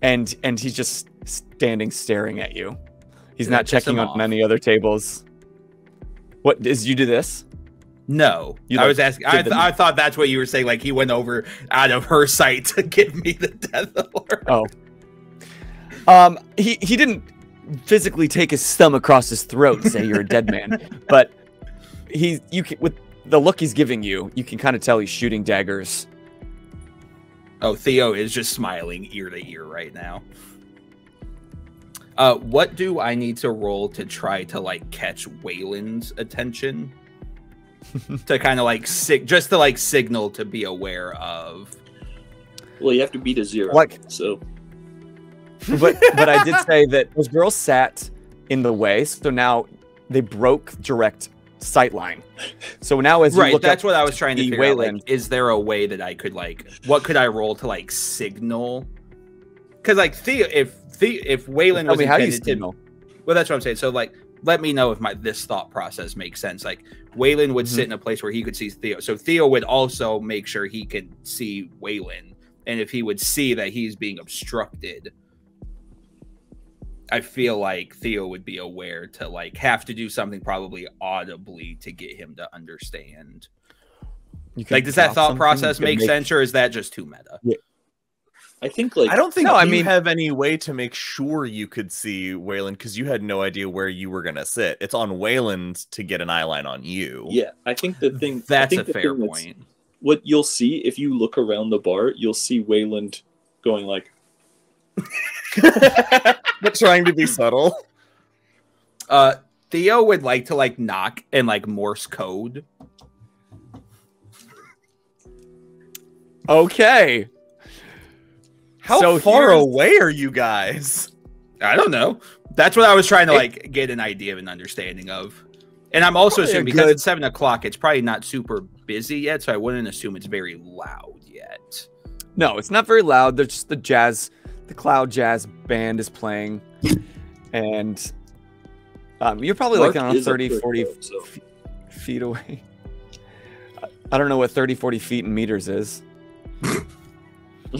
And he's just standing staring at you. He's not checking on any other tables. What is you do this? No, you, like, I was asking. I thought that's what you were saying. Like he went over out of her sight to give me the death alert. Oh, he didn't physically take his thumb across his throat and say you're a dead man, but with the look he's giving you, you can kind of tell he's shooting daggers. Oh, Theo is just smiling ear to ear right now. What do I need to roll to try to like catch Wayland's attention? To kind of like signal to be aware of. Well, you have to beat a 0, like, so. But I did say that those girls sat in the way, so now they broke direct sight line. So now as you look that's what I was trying to figure Wayland, out. Like, is there a way that I could like? What could I roll to like signal? Because like if Wayland was how you signal. Well, that's what I'm saying. So like, let me know if this thought process makes sense. Like Wayland would sit in a place where he could see Theo, so Theo would also make sure he could see Wayland, and if he would see that he's being obstructed. I feel like Theo would be aware to like have to do something probably audibly to get him to understand. Like, does that thought process make sense, or is that just too meta? Yeah. I think like I don't think you have any way to make sure you could see Wayland because you had no idea where you were gonna sit. It's on Wayland to get an eye line on you. Yeah, I think the thing that's a fair point. What you'll see if you look around the bar, you'll see Wayland going like. But trying to be subtle. Theo would like to like knock and like Morse code. Okay. How far away are you guys? I don't know. That's what I was trying to like get an idea of an understanding of. And I'm also assuming because it's 7 o'clock, it's probably not super busy yet, so I wouldn't assume it's very loud yet. No, it's not very loud. There's just the jazz, the Cloud Jazz Band is playing, and you're probably Mark like on 30, 40 feet away. I don't know what 30, 40 feet in meters is.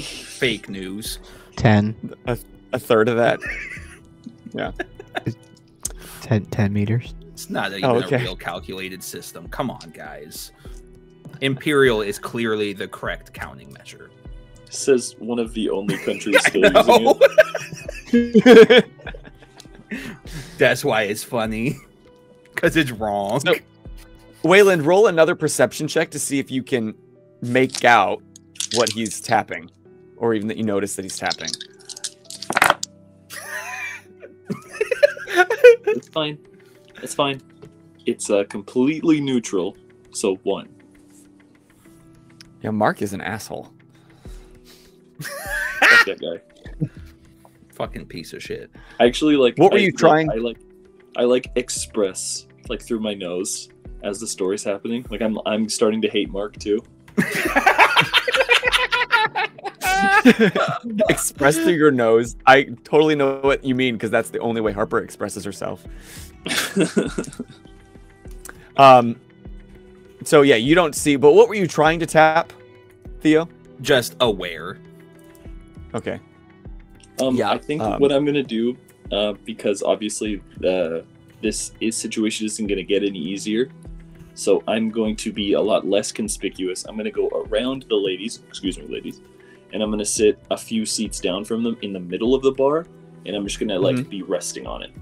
Fake news. 10. A third of that. Yeah. 10 meters. It's not even a real calculated system. Come on, guys. Imperial is clearly the correct counting measure. This is one of the only countries still using it. That's why it's funny. Because it's wrong. So, Wayland, roll another perception check to see if you can make out what he's tapping. Or even that you notice that he's tapping. It's fine. It's fine. It's completely neutral, so 1. Yeah, Mark is an asshole. Fuck that guy. Fucking piece of shit. I actually like. What were you trying? I like express like through my nose as the story's happening. Like I'm starting to hate Mark too. Express through your nose. I totally know what you mean because that's the only way Harper expresses herself. So yeah, you don't see. But what were you trying to tap, Theo? Just aware. Okay. Yeah, I think what I'm gonna do, because obviously this situation isn't gonna get any easier, so I'm going to be a lot less conspicuous. I'm gonna go around the ladies, excuse me, ladies, and I'm gonna sit a few seats down from them in the middle of the bar, and I'm just gonna like be resting on it.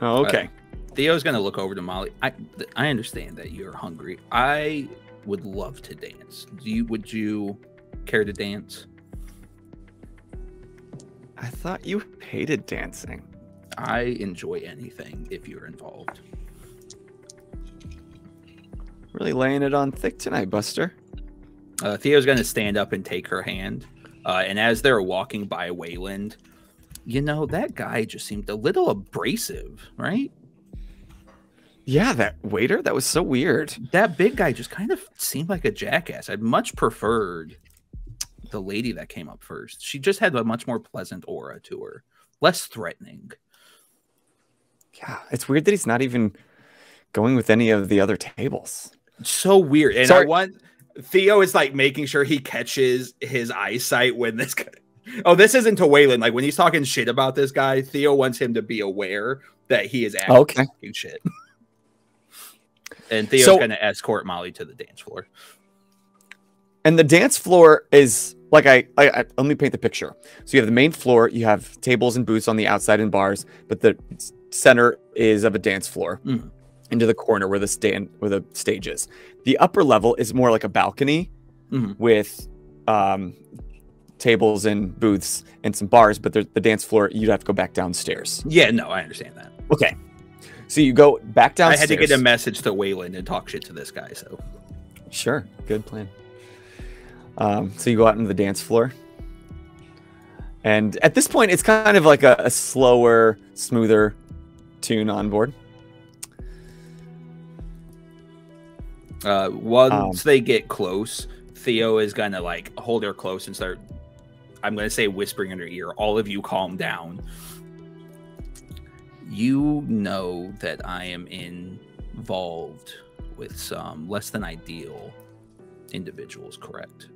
Oh, okay. Theo's gonna look over to Molly. I understand that you're hungry. I would love to dance. Would you care to dance? I thought you hated dancing. I enjoy anything if you're involved. Really laying it on thick tonight, Buster. Theo's going to stand up and take her hand. And as they're walking by Wayland, you know, that guy just seemed a little abrasive, right? Yeah, that waiter, that was so weird. That big guy just kind of seemed like a jackass. I'd much preferred the lady that came up first. She just had a much more pleasant aura to her, less threatening. Yeah, it's weird that he's not even going with any of the other tables. So weird. And sorry. I want Theo is like making sure he catches his eyesight when this guy... Oh, this isn't to Wayland. Like when he's talking shit about this guy, Theo wants him to be aware that he is actually talking shit. And Theo's going to escort Molly to the dance floor. And the dance floor is like I let me paint the picture. So you have the main floor, you have tables and booths on the outside and bars, but the center is of a dance floor into the corner where the stage is. The upper level is more like a balcony with tables and booths and some bars, but the dance floor you'd have to go back downstairs. Yeah, no, I understand that. Okay, so you go back downstairs. I had to get a message to Wayland and talk shit to this guy. So sure, good plan. So you go out into the dance floor, and at this point, it's kind of like a slower, smoother tune on board. Once they get close, Theo is going to like hold her close and start, I'm going to say whispering in her ear, all of you calm down. You know that I am involved with some less than ideal individuals, correct?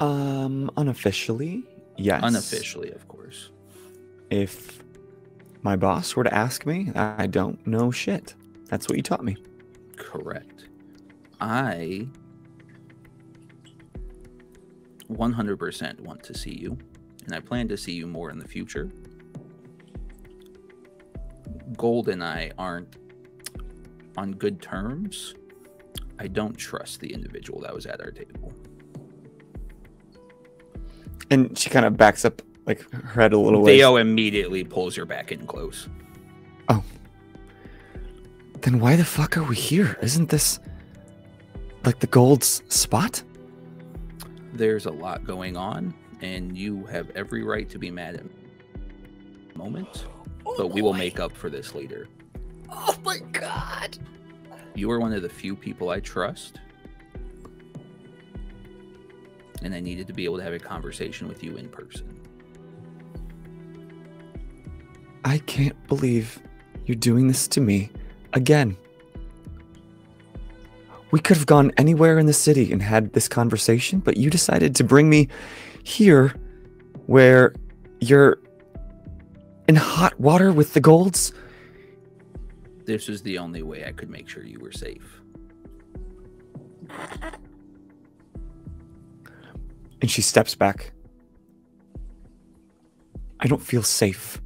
Unofficially, yes. Unofficially, of course. If my boss were to ask me, I don't know shit. That's what you taught me. Correct. I 100% want to see you, and I plan to see you more in the future. Gold and I aren't on good terms. I don't trust the individual that was at our table. And she kind of backs up, like her head a little. Theo immediately pulls her back in close. Oh, then why the fuck are we here? Isn't this like the Gold's spot? There's a lot going on, and you have every right to be mad at me. Moment, but we will make up for this later. Oh my god! You are one of the few people I trust, and I needed to be able to have a conversation with you in person. I can't believe you're doing this to me again. We could have gone anywhere in the city and had this conversation, but you decided to bring me here where you're in hot water with the Golds. This is the only way I could make sure you were safe. And she steps back. I don't feel safe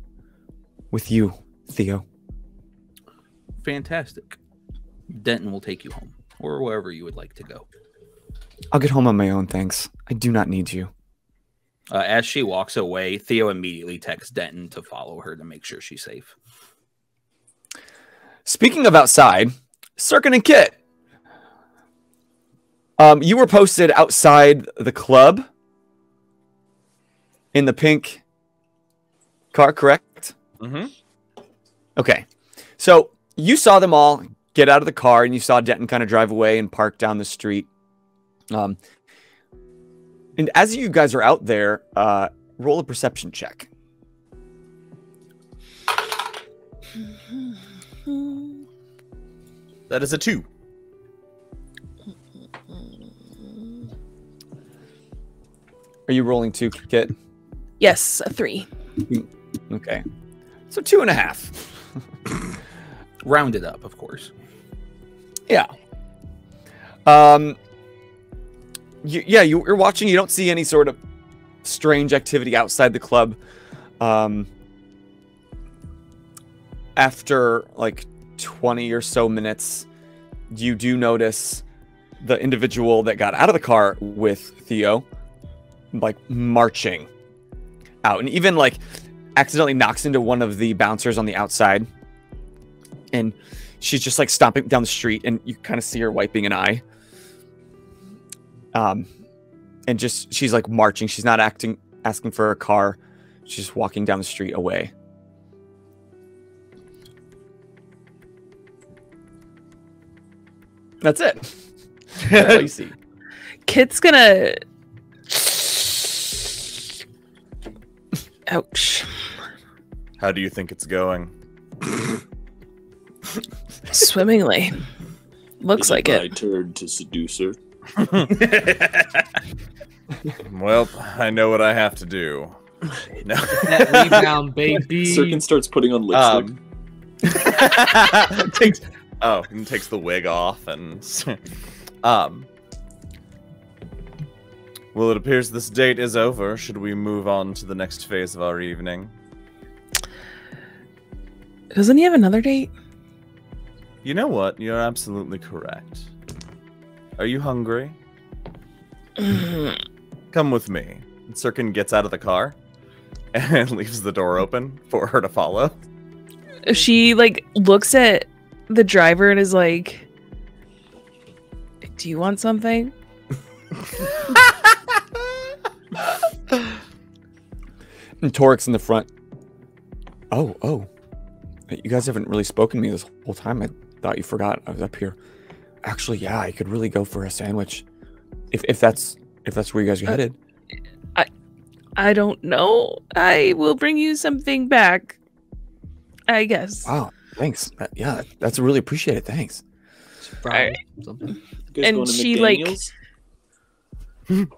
with you, Theo. Fantastic. Denton will take you home, or wherever you would like to go. I'll get home on my own, thanks. I do not need you. As she walks away, Theo immediately texts Denton to follow her to make sure she's safe. Speaking of outside, Sirkin and Kit, you were posted outside the club in the pink car, correct? Mm-hmm. Okay. So you saw them all get out of the car, and you saw Denton kind of drive away and park down the street. And as you guys are out there, roll a perception check. That is a 2. Are you rolling 2, Kit? Yes, a 3. Okay. So 2.5. Rounded up, of course. Yeah. You're watching. You don't see any sort of strange activity outside the club. After like 20 or so minutes, you do notice the individual that got out of the car with Theo, like, marching out, and even like accidentally knocks into one of the bouncers on the outside, and she's just like stomping down the street, and you kind of see her wiping an eye. And just, she's like marching. She's not asking for a car. She's just walking down the street away. That's it. That's all you see. Kit's gonna... Ouch. How do you think it's going? Swimmingly. Looks like it. My turn to seduce her. Well, I know what I have to do. No. That rebound, baby. Sirkin starts putting on lipstick. Takes the wig off, and well, it appears this date is over. Should we move on to the next phase of our evening? Doesn't he have another date? You know what? You're absolutely correct. Are you hungry? Come with me. And Sirkin gets out of the car and leaves the door open for her to follow. She like looks at the driver and is like, "Do you want something?" And Torek's in the front. Oh, you guys haven't really spoken to me this whole time. I thought you forgot I was up here. Actually, yeah, I could really go for a sandwich, if that's where you guys are headed. I don't know. I will bring you something back, I guess. Wow, thanks. Yeah, that's really appreciated. Thanks. All right. Something. And she McDaniels? Like,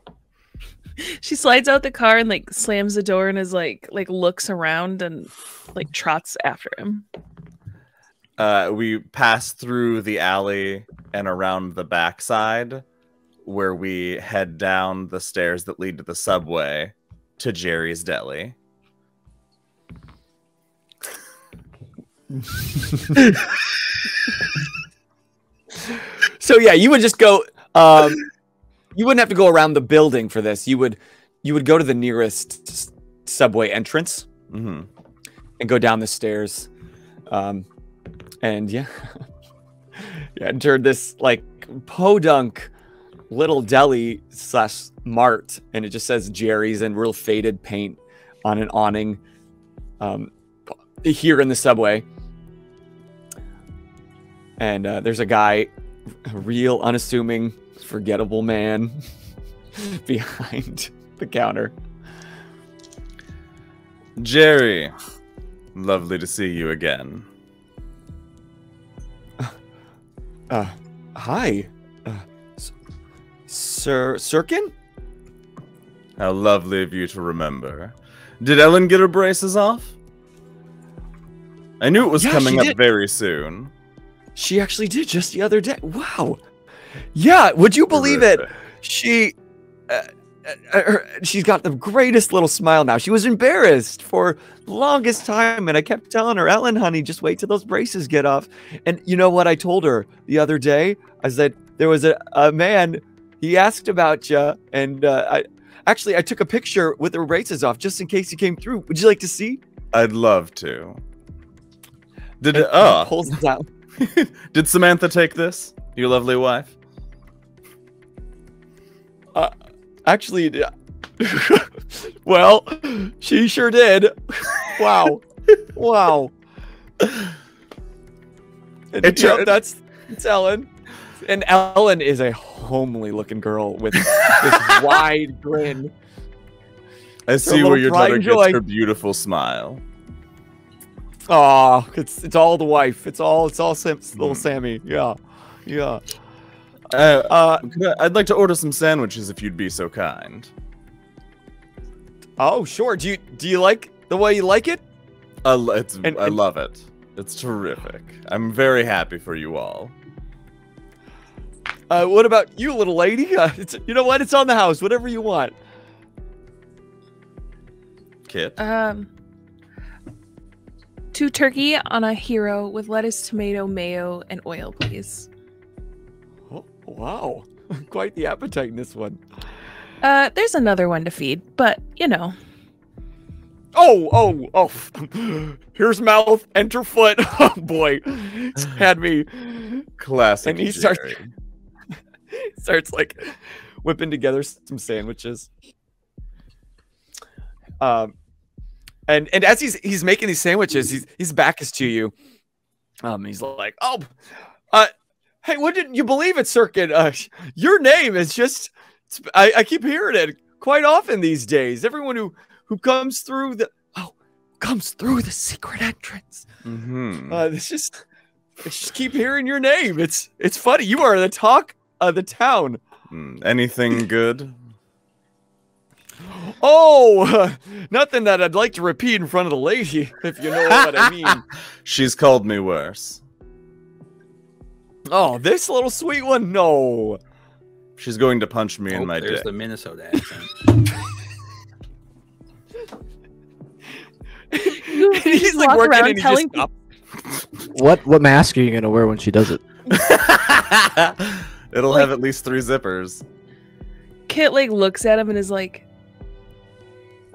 she slides out the car and like slams the door and is like looks around and like trots after him. We pass through the alley and around the backside, where we head down the stairs that lead to the subway to Jerry's Deli. So yeah, you would just go. You wouldn't have to go around the building for this. You would go to the nearest subway entrance, mm-hmm, and go down the stairs. And yeah, entered this like podunk little deli slash mart, and it just says Jerry's in real faded paint on an awning. here in the subway. And there's a guy, a real unassuming, forgettable man behind the counter. Jerry, lovely to see you again. Hi, Sirkin? How lovely of you to remember. Did Ellen get her braces off? I knew it was coming up very soon. She actually did just the other day. Wow. Yeah, would you believe it? She... she's got the greatest little smile now. She was embarrassed for the longest time, and I kept telling her, Ellen, honey, just wait till those braces get off. And you know what I told her the other day? I said, there was a man, he asked about you, and I took a picture with her braces off just in case he came through. Would you like to see? I'd love to. Did it, pulls it out. Did Samantha take this? Your lovely wife? Actually, well, she sure did. Wow. Wow. It, yep, that's Ellen. And Ellen is a homely looking girl with this wide grin. I see where your daughter gets her beautiful smile. Oh, it's all the wife. It's all little Sammy. Yeah. Yeah. I'd like to order some sandwiches if you'd be so kind. Oh, sure. Do you like the way you like it? I love it. It's terrific. I'm very happy for you all. What about you, little lady? You know what? It's on the house. Whatever you want. Kit? 2 turkey on a hero with lettuce, tomato, mayo, and oil, please. Wow, quite the appetite in this one. There's another one to feed, but you know. Oh! Here's mouth, enter foot. Oh boy, it's had me. Classic. And he starts like whipping together some sandwiches. And as he's making these sandwiches, his back is to you. He's like, hey, wouldn't you believe it, Sirkin? Your name is just, I keep hearing it quite often these days. Everyone who comes through the, secret entrance. Mm-hmm. I just keep hearing your name. It's funny. You are the talk of the town. Anything good? Nothing that I'd like to repeat in front of the lady, if you know what I mean. She's called me worse. Oh, this little sweet one? No. She's going to punch me in my dick. There's the Minnesota accent. He's like working and he just stops. What mask are you going to wear when she does it? It'll have at least 3 zippers. Kit like looks at him and is like,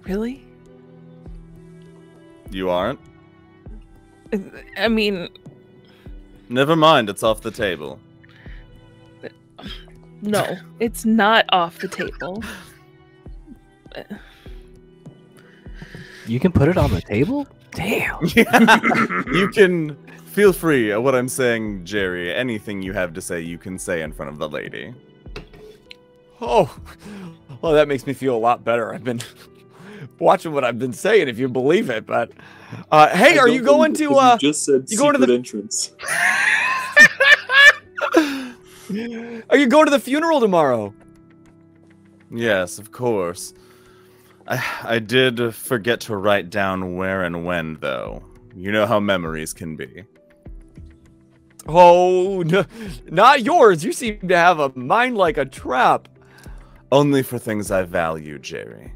really? You aren't? I mean... Never mind, it's off the table. No, it's not off the table. You can put it on the table? Damn. You can feel free. What I'm saying, Jerry, anything you have to say, you can say in front of the lady. Oh, well, that makes me feel a lot better. I've been watching what I've been saying, if you believe it, but... hey, are you going to... You just said you going to the entrance. Are you going to the funeral tomorrow? Yes, of course. I did forget to write down where and when, though. You know how memories can be. Oh, no, not yours. You seem to have a mind like a trap. Only for things I value, Jerry.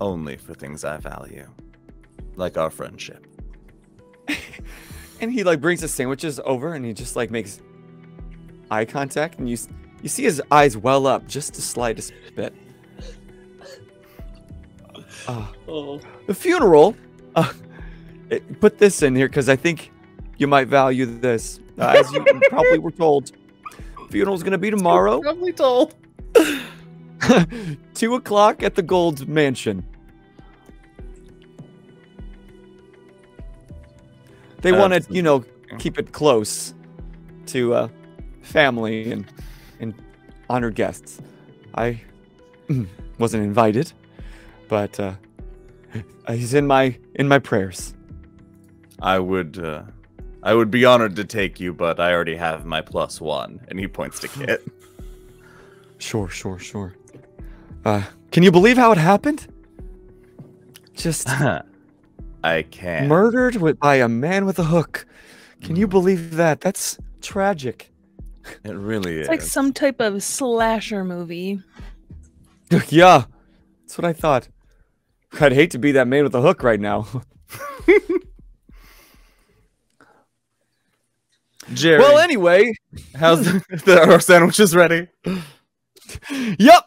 Only for things I value. Like our friendship. And he like brings the sandwiches over and he just like makes eye contact and you see his eyes well up just the slightest bit. The funeral. Put this in here because I think you might value this. As you probably were told, funeral's gonna be tomorrow. Probably told. 2 o'clock at the Gold Mansion. They want to, you know, keep it close to family and honored guests. I wasn't invited, but he's in my prayers. I would be honored to take you, but I already have my +1. And he points to Kit. Sure. Can you believe how it happened? Just I can. Murdered by a man with a hook. Can you believe that? That's tragic. It really is. It's like some type of slasher movie. Yeah, that's what I thought. I'd hate to be that man with a hook right now. Jerry. Well, anyway, how's our sandwiches ready? Yep.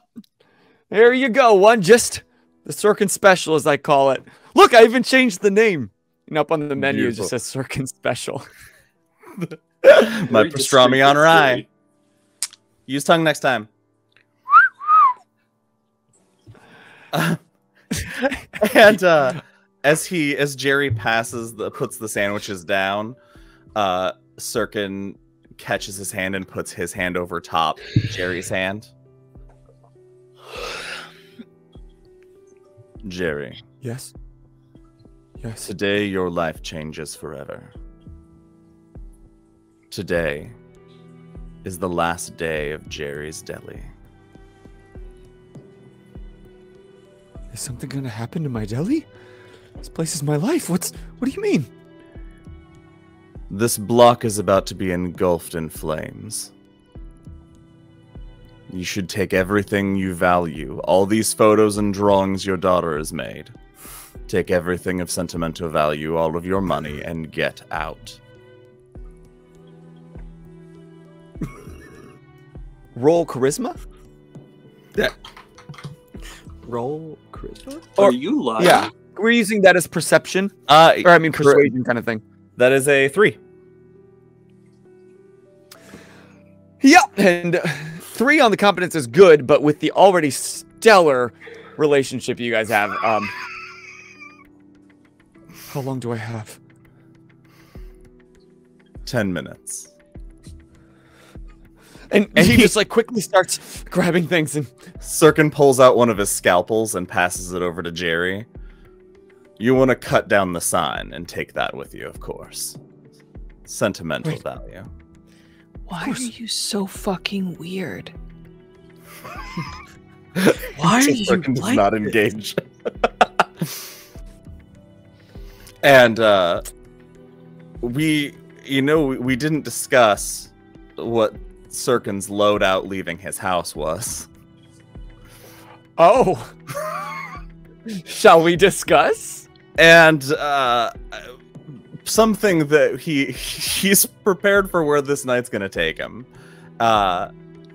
There you go. One, just the Sirkin Special, as I call it. Look, I even changed the name. And up on the menu, it just says Sirkin Special. My pastrami on rye. Use tongue next time. And as Jerry puts the sandwiches down, Sirkin catches his hand and puts his hand over top Jerry's hand. Jerry. Yes? Yes. Today your life changes forever. Today is the last day of Jerry's Deli. Is something gonna happen to my deli? This place is my life. What do you mean? This block is about to be engulfed in flames. You should take everything you value, all these photos and drawings your daughter has made. Take everything of sentimental value, all of your money, and get out. Roll charisma? Yeah. Roll charisma? Are you lying? Yeah. We're using that as perception. Or I mean persuasion kind of thing. That is a 3. Yeah, and 3 on the competence is good, but with the already stellar relationship you guys have, how long do I have? 10 minutes. And he just like quickly starts grabbing things, and Sirkin pulls out one of his scalpels and passes it over to Jerry. You want to cut down the sign and take that with you, of course. Sentimental value. Why are you so fucking weird? Why are you like not engage? And we didn't discuss what Sirkin's loadout leaving his house was. Oh. Shall we discuss? And something that he's prepared for where this night's gonna take him.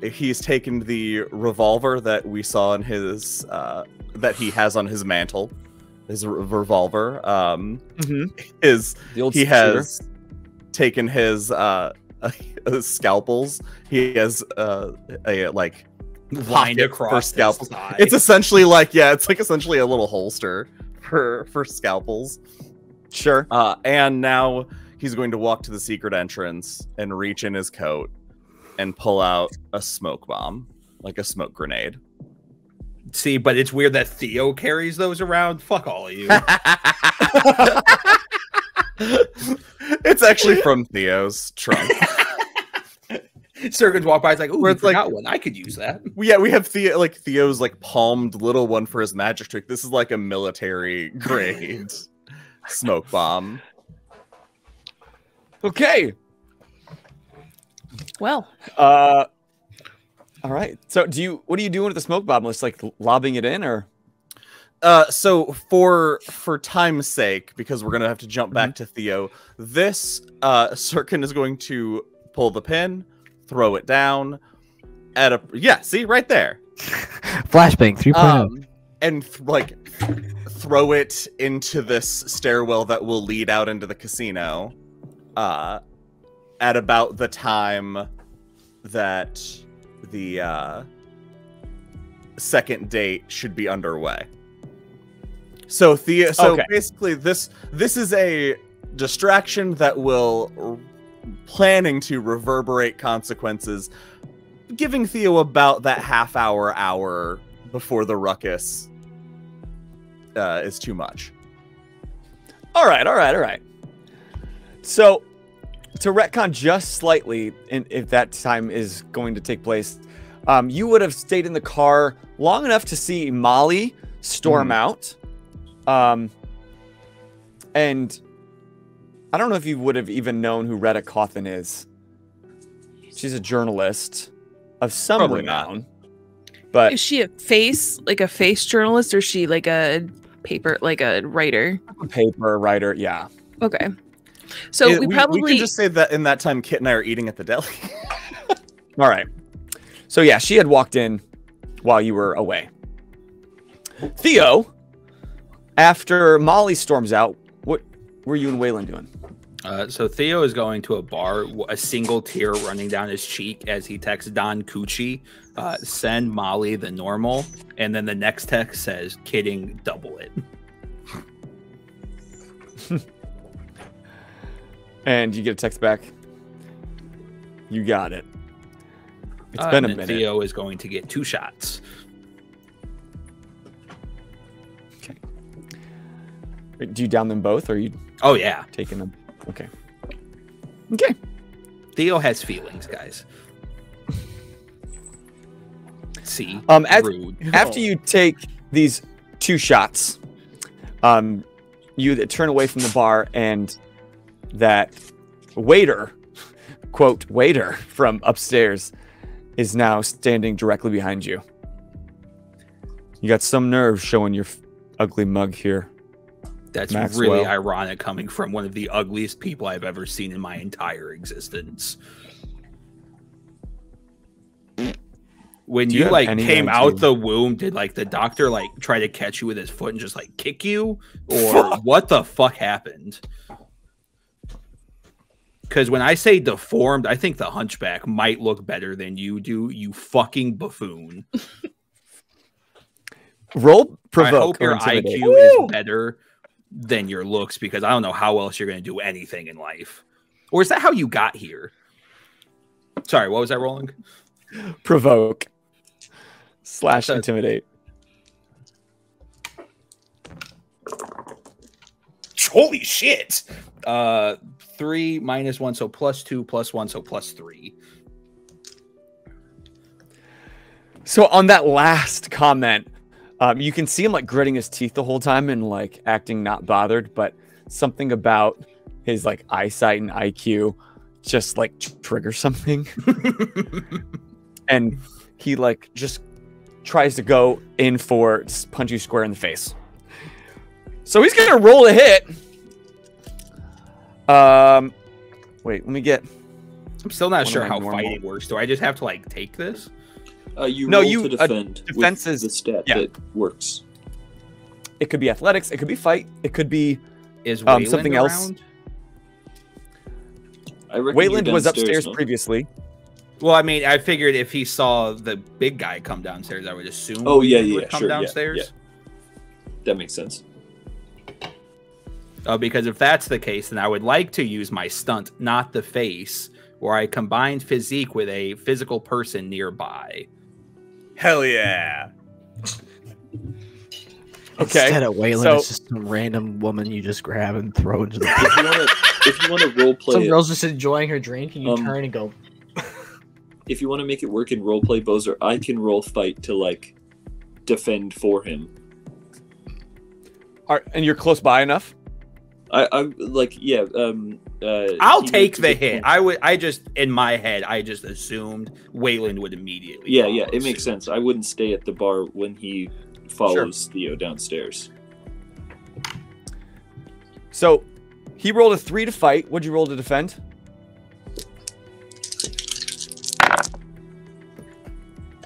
He's taken the revolver that we saw in his that he has on his mantle, his revolver. He has taken his scalpels. He has a like lined across scalpels. It's essentially like essentially a little holster. For scalpels. Sure. And now he's going to walk to the secret entrance and reach in his coat and pull out a smoke bomb, like a smoke grenade. See, but it's weird that Theo carries those around. Fuck all of you. It's actually from Theo's trunk. Sirkin's walk by, it's like, ooh, it's like one. I could use that. Yeah, we have Theo, like Theo's like palmed little one for his magic trick. This is like a military grade smoke bomb. Okay. Well. All right. So, what are you doing with the smoke bomb? Just like lobbing it in, or? So for time's sake, because we're gonna have to jump back to Theo. This Sirkin is going to pull the pin. Throw it down at a see right there. Flashbang 3.0 and throw it into this stairwell that will lead out into the casino at about the time that the second date should be underway. So basically this is a distraction that will planning to reverberate consequences, giving Theo about that half hour, hour before the ruckus is too much. All right. So to retcon just slightly, and if that time is going to take place, you would have stayed in the car long enough to see Molly storm out. And I don't know if you would have even known who Retta Coffin is. She's a journalist of some renown. But is she a face, like a face journalist, or is she like a paper, like a writer? A paper writer, yeah. Okay. So yeah, we probably... We could just say that in that time, Kit and I are eating at the deli. All right. So yeah, she had walked in while you were away. Theo, after Molly storms out, what were you and Wayland doing? So Theo is going to a bar, a single tear running down his cheek as he texts Don Cucci, send Molly the normal, and then the next text says, kidding, double it. And you get a text back. You got it. It's been a minute. Theo is going to get 2 shots. Okay. Do you down them both, or are you? Oh yeah, taking them. Okay. Okay. Theo has feelings, guys. See. After you take these 2 shots, you turn away from the bar, and that waiter, quote waiter from upstairs, is now standing directly behind you. You got some nerve showing your ugly mug here. That's Maxwell. Really ironic coming from one of the ugliest people I've ever seen in my entire existence. When you like came out the womb, did like the doctor like try to catch you with his foot and just like kick you? Or what the fuck happened? Because when I say deformed, I think the hunchback might look better than you do, you fucking buffoon. Roll provoke. I hope your IQ is better than your looks, because I don't know how else you're going to do anything in life. Or is that how you got here? Sorry, what was I rolling? Provoke. / intimidate. Holy shit! 3 minus 1, so +2, +1, so +3. So on that last comment, you can see him like gritting his teeth the whole time and like acting not bothered, but something about his like eyesight and IQ just like triggers something. And he like just tries to go in for punch you square in the face. So he's gonna roll a hit. Wait, let me get. I'm still not sure how fighting works. Do I just have to like take this? You roll to defend. Defense is the stat that works. It could be athletics. It could be fight. It could be something else. Wayland was upstairs previously. Well, I mean, I figured if he saw the big guy come downstairs, I would assume. Oh yeah, he would come downstairs. Yeah. That makes sense. Because if that's the case, then I would like to use my stunt, not the face, where I combined physique with a physical person nearby. Hell yeah. Okay. Instead of Wayland, it's just some random woman you just grab and throw into the If you want to roleplay some girl's just enjoying her drink, and you turn and go. If you want to make it work in roleplay, Bozer, I can roll fight to, like, defend for him. All right, and you're close by enough? I'll take the hit. I just in my head I just assumed Wayland would immediately it makes sense. I wouldn't stay at the bar when he follows Theo downstairs. So he rolled a 3 to fight. What'd you roll to defend?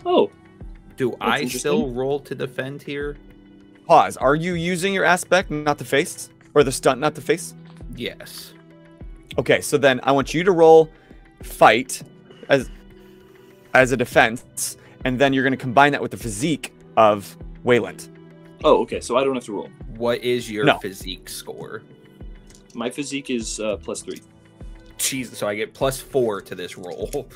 Oh, do I still roll to defend here? Pause. Are you using your aspect, not the face? Or the stunt, not the face? Yes. Okay, so then I want you to roll fight as a defense, and then you're going to combine that with the physique of Wayland. Oh, okay, so I don't have to roll. What is your physique score? My physique is +3. Jesus, so I get +4 to this roll.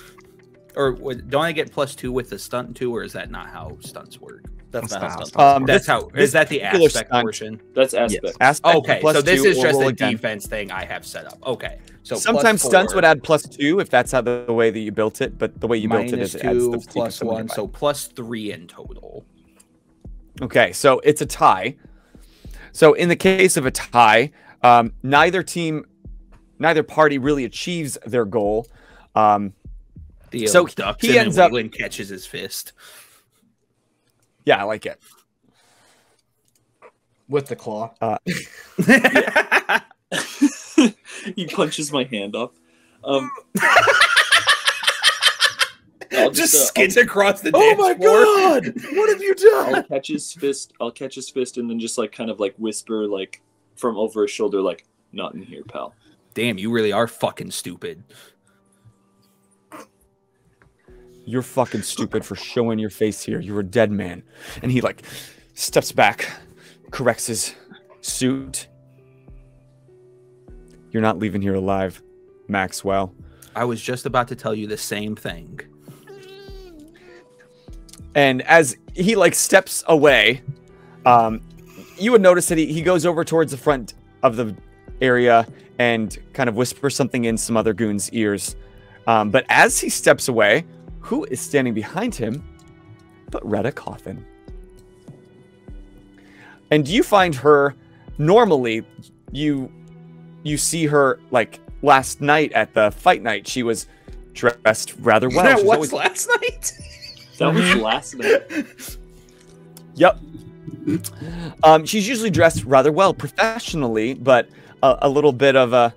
Or don't I get +2 with the stunt too, or is that not how stunts work? That's not how stunts work. That's how is that the aspect portion? That's aspect. Yes. Aspect okay, so this is just a defense thing I have set up. Okay, so sometimes stunts would add +2 if that's how the way that you built it, but the way you built it is it adds +1, so +3 in total. Okay, so it's a tie. So in the case of a tie, neither party really achieves their goal. Theo so he ends up and catches his fist. Yeah, I like it. With the claw. He punches my hand up. Just skids across the dance floor. God! What have you done? I'll catch his fist and then just like kind of like whisper like from over his shoulder like, not in here, pal. Damn, you really are fucking stupid. You're fucking stupid for showing your face here. You're a dead man. And he like steps back, corrects his suit. You're not leaving here alive, Maxwell. I was just about to tell you the same thing. And as he like steps away, you would notice that he goes over towards the front of the area and kind of whispers something in some other goon's ears. But as he steps away, who is standing behind him but Retta Coffin? And you find her normally. You see her like last night at the fight night. She was dressed rather well. That was last night? That was last night. Yep. She's usually dressed rather well professionally, but a little bit of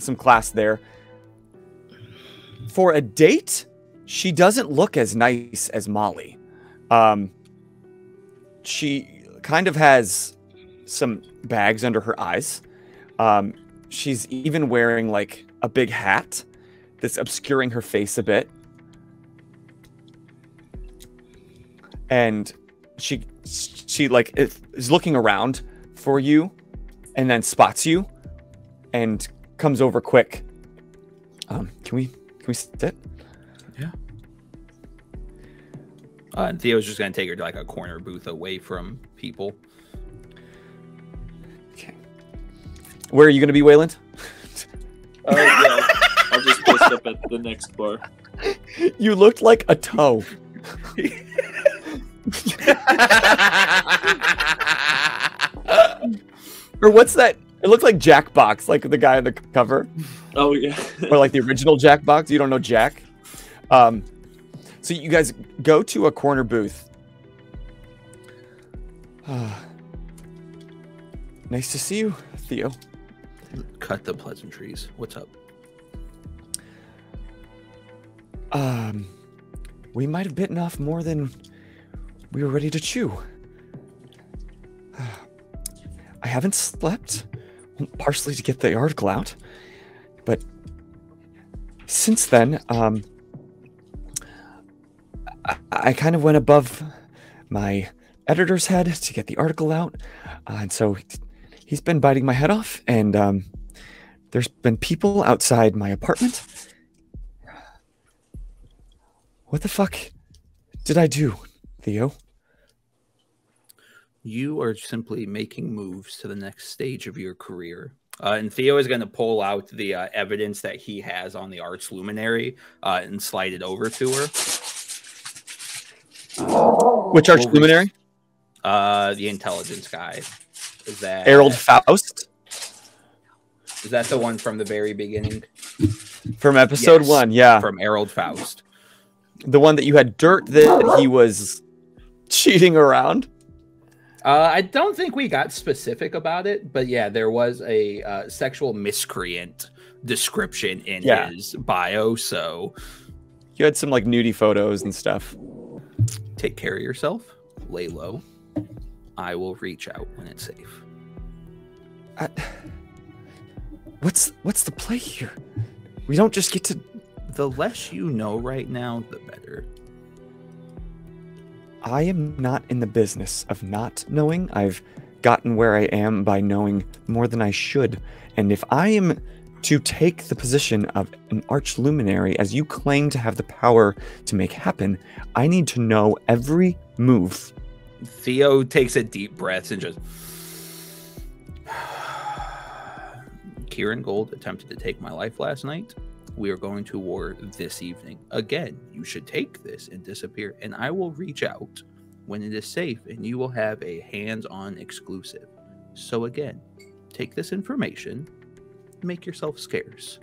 some class there. For a date, she doesn't look as nice as Molly. She kind of has some bags under her eyes. She's even wearing like a big hat that's obscuring her face a bit. And she like is looking around for you and then spots you and comes over quick. Can we sit? And Theo's just going to take her to like a corner booth away from people. Okay. Where are you going to be, Wayland? Oh, yeah. I'll just post up at the next bar. You looked like a toe. Or what's that? It looked like Jackbox, like the guy on the cover. Oh, yeah. Or like the original Jackbox. You don't know Jack? So you guys go to a corner booth. Nice to see you, Theo. Cut the pleasantries. What's up? We might have bitten off more than we were ready to chew. I haven't slept, partially to get the article out, but since then, I kind of went above my editor's head to get the article out, and so he's been biting my head off, and there's been people outside my apartment. What the fuck did I do, Theo? You are simply making moves to the next stage of your career. And Theo is going to pull out the evidence that he has on the Arch Luminary and slide it over to her. Which Arch Luminary? The intelligence guy. Is that Errol Faust? Is that the one from the very beginning? From episode one, yeah. From Errol Faust. The one that you had dirt that he was cheating around? I don't think we got specific about it, but yeah, there was a sexual miscreant description in his bio, so... You had some like nudie photos and stuff. Take care of yourself. Lay low. I will reach out when it's safe. What's the play here? We don't just get to... The less you know right now, the better. I am not in the business of not knowing. I've gotten where I am by knowing more than I should. And if I am to take the position of an arch-luminary, as you claim to have the power to make happen, I need to know every move. Theo takes a deep breath and just... Kieran Gold attempted to take my life last night. We are going to war this evening. Again, you should take this and disappear, and I will reach out when it is safe, and you will have a hands-on exclusive. So again, take this information, make yourself scarce.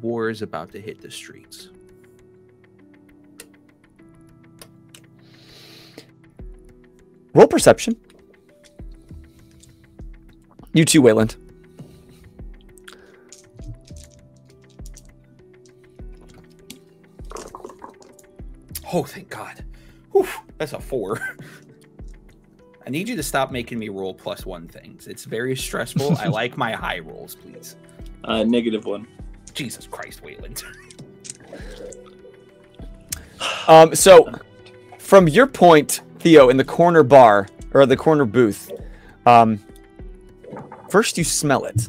War is about to hit the streets. Roll perception. You too, Wayland. Oh, thank God. Whew, that's a 4. I need you to stop making me roll +1 things. It's very stressful. I like my high rolls, please. -1. Jesus Christ, Wayland. So, from your point, Theo, in the corner bar, or the corner booth, first you smell it.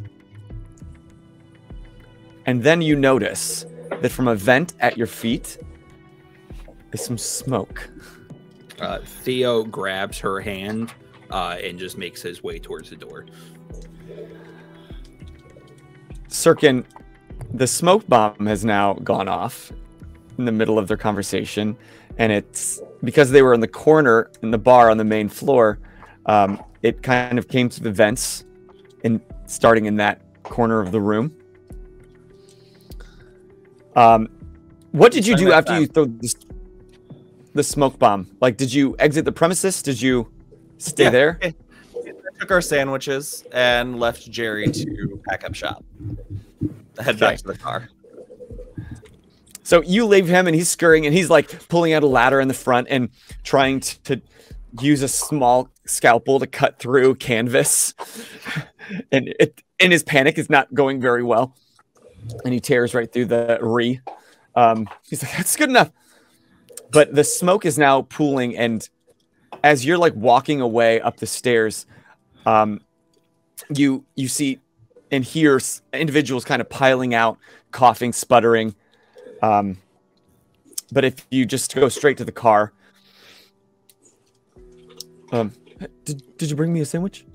And then you notice that from a vent at your feet... is some smoke. Theo grabs her hand and just makes his way towards the door. Sirkin, the smoke bomb has now gone off in the middle of their conversation, and it's because they were in the corner in the bar on the main floor. It kind of came through the vents and starting in that corner of the room. What did you do after you throw this? The smoke bomb. Like, did you exit the premises? Did you stay there? We took our sandwiches and left Jerry to pack up shop. Head back to the car. So you leave him, and he's scurrying, and he's like pulling out a ladder in the front and trying to use a small scalpel to cut through canvas. And it, in his panic, is not going very well. And he tears right through the re. He's like, that's good enough. But the smoke is now pooling, and as you're like walking away up the stairs, you see and hear individuals kind of piling out, coughing, sputtering. But if you just go straight to the car, did you bring me a sandwich?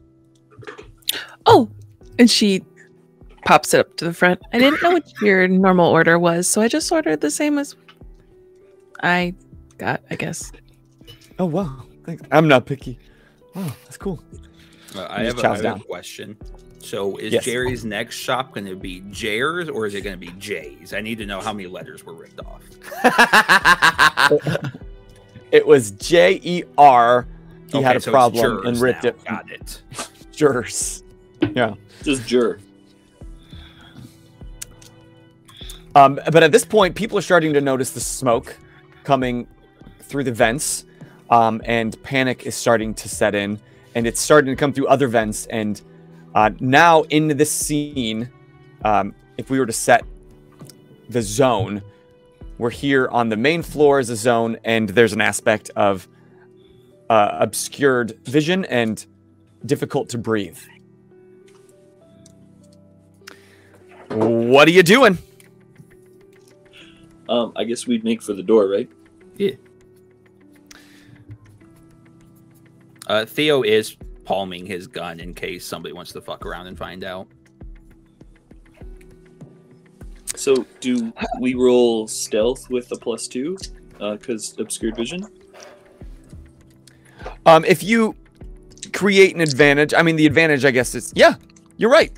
Oh, and she pops it up to the front. I didn't know what your normal order was, so I just ordered the same as I got, I guess. Oh, wow. Thanks. I'm not picky. Oh, that's cool. I have a question. So is Jerry's next shop going to be Jer's, or is it going to be J's? I need to know how many letters were ripped off. It was J-E-R. He had a problem and ripped it. Got it. Jers. Yeah. Just Jer. But at this point, people are starting to notice the smoke coming through the vents, and panic is starting to set in, and it's starting to come through other vents. And now in this scene, if we were to set the zone, we're here on the main floor as a zone, and there's an aspect of obscured vision and difficult to breathe. What are you doing? I guess we'd make for the door, right? Yeah. Theo is palming his gun in case somebody wants to fuck around and find out. So do we roll stealth with a +2 because obscured vision? If you create an advantage, I mean the advantage I guess is, yeah, you're right.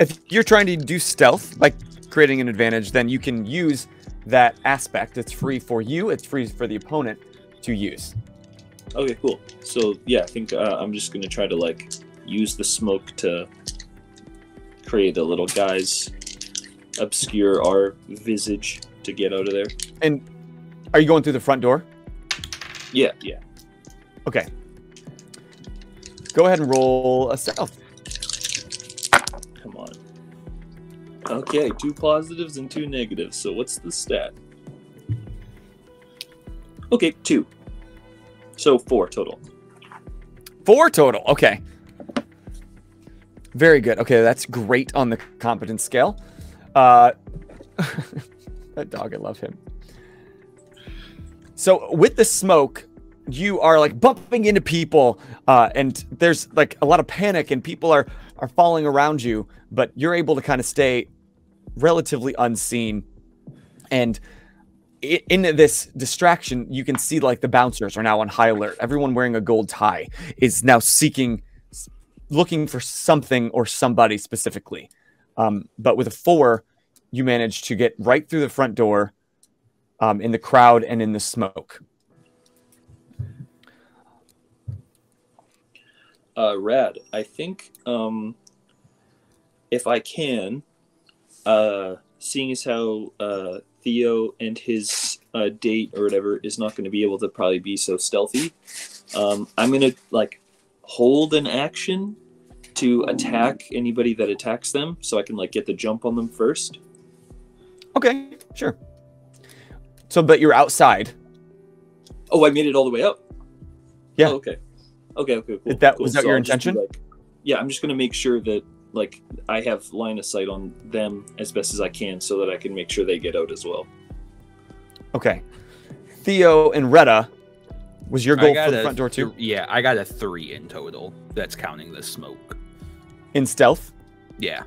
If you're trying to do stealth, like creating an advantage, then you can use that aspect. It's free for you, it's free for the opponent to use. Okay, cool. So yeah, I think I'm just gonna try to like use the smoke to create a little guise, obscure our visage to get out of there. And are you going through the front door? Yeah. Okay, go ahead and roll a stealth. Come on. Okay, 2 positives and 2 negatives. So what's the stat? Okay, 2. So 4 total. 4 total. Okay. Very good. Okay, that's great on the competence scale. That dog, I love him. So with the smoke, you are like bumping into people, and there's like a lot of panic, and people are falling around you, but you're able to kind of stay relatively unseen. And in this distraction, you can see like the bouncers are now on high alert. Everyone wearing a gold tie is now seeking, looking for something or somebody specifically. But with a 4, you manage to get right through the front door, in the crowd and in the smoke. Rad, I think if I can, seeing as how Theo and his date or whatever is not going to be able to probably be so stealthy, I'm going to like hold an action to attack anybody that attacks them, so I can like get the jump on them first. Okay, sure. So, but you're outside. Oh, I made it all the way up. Yeah. Oh, okay. Okay. Okay. Cool. Was that your intention? Like, yeah, I'm just gonna make sure that like I have line of sight on them as best as I can, so that I can make sure they get out as well. Okay. Theo and Retta, was your goal for the front door too? Yeah, I got a 3 in total. That's counting the smoke. In stealth. Yeah.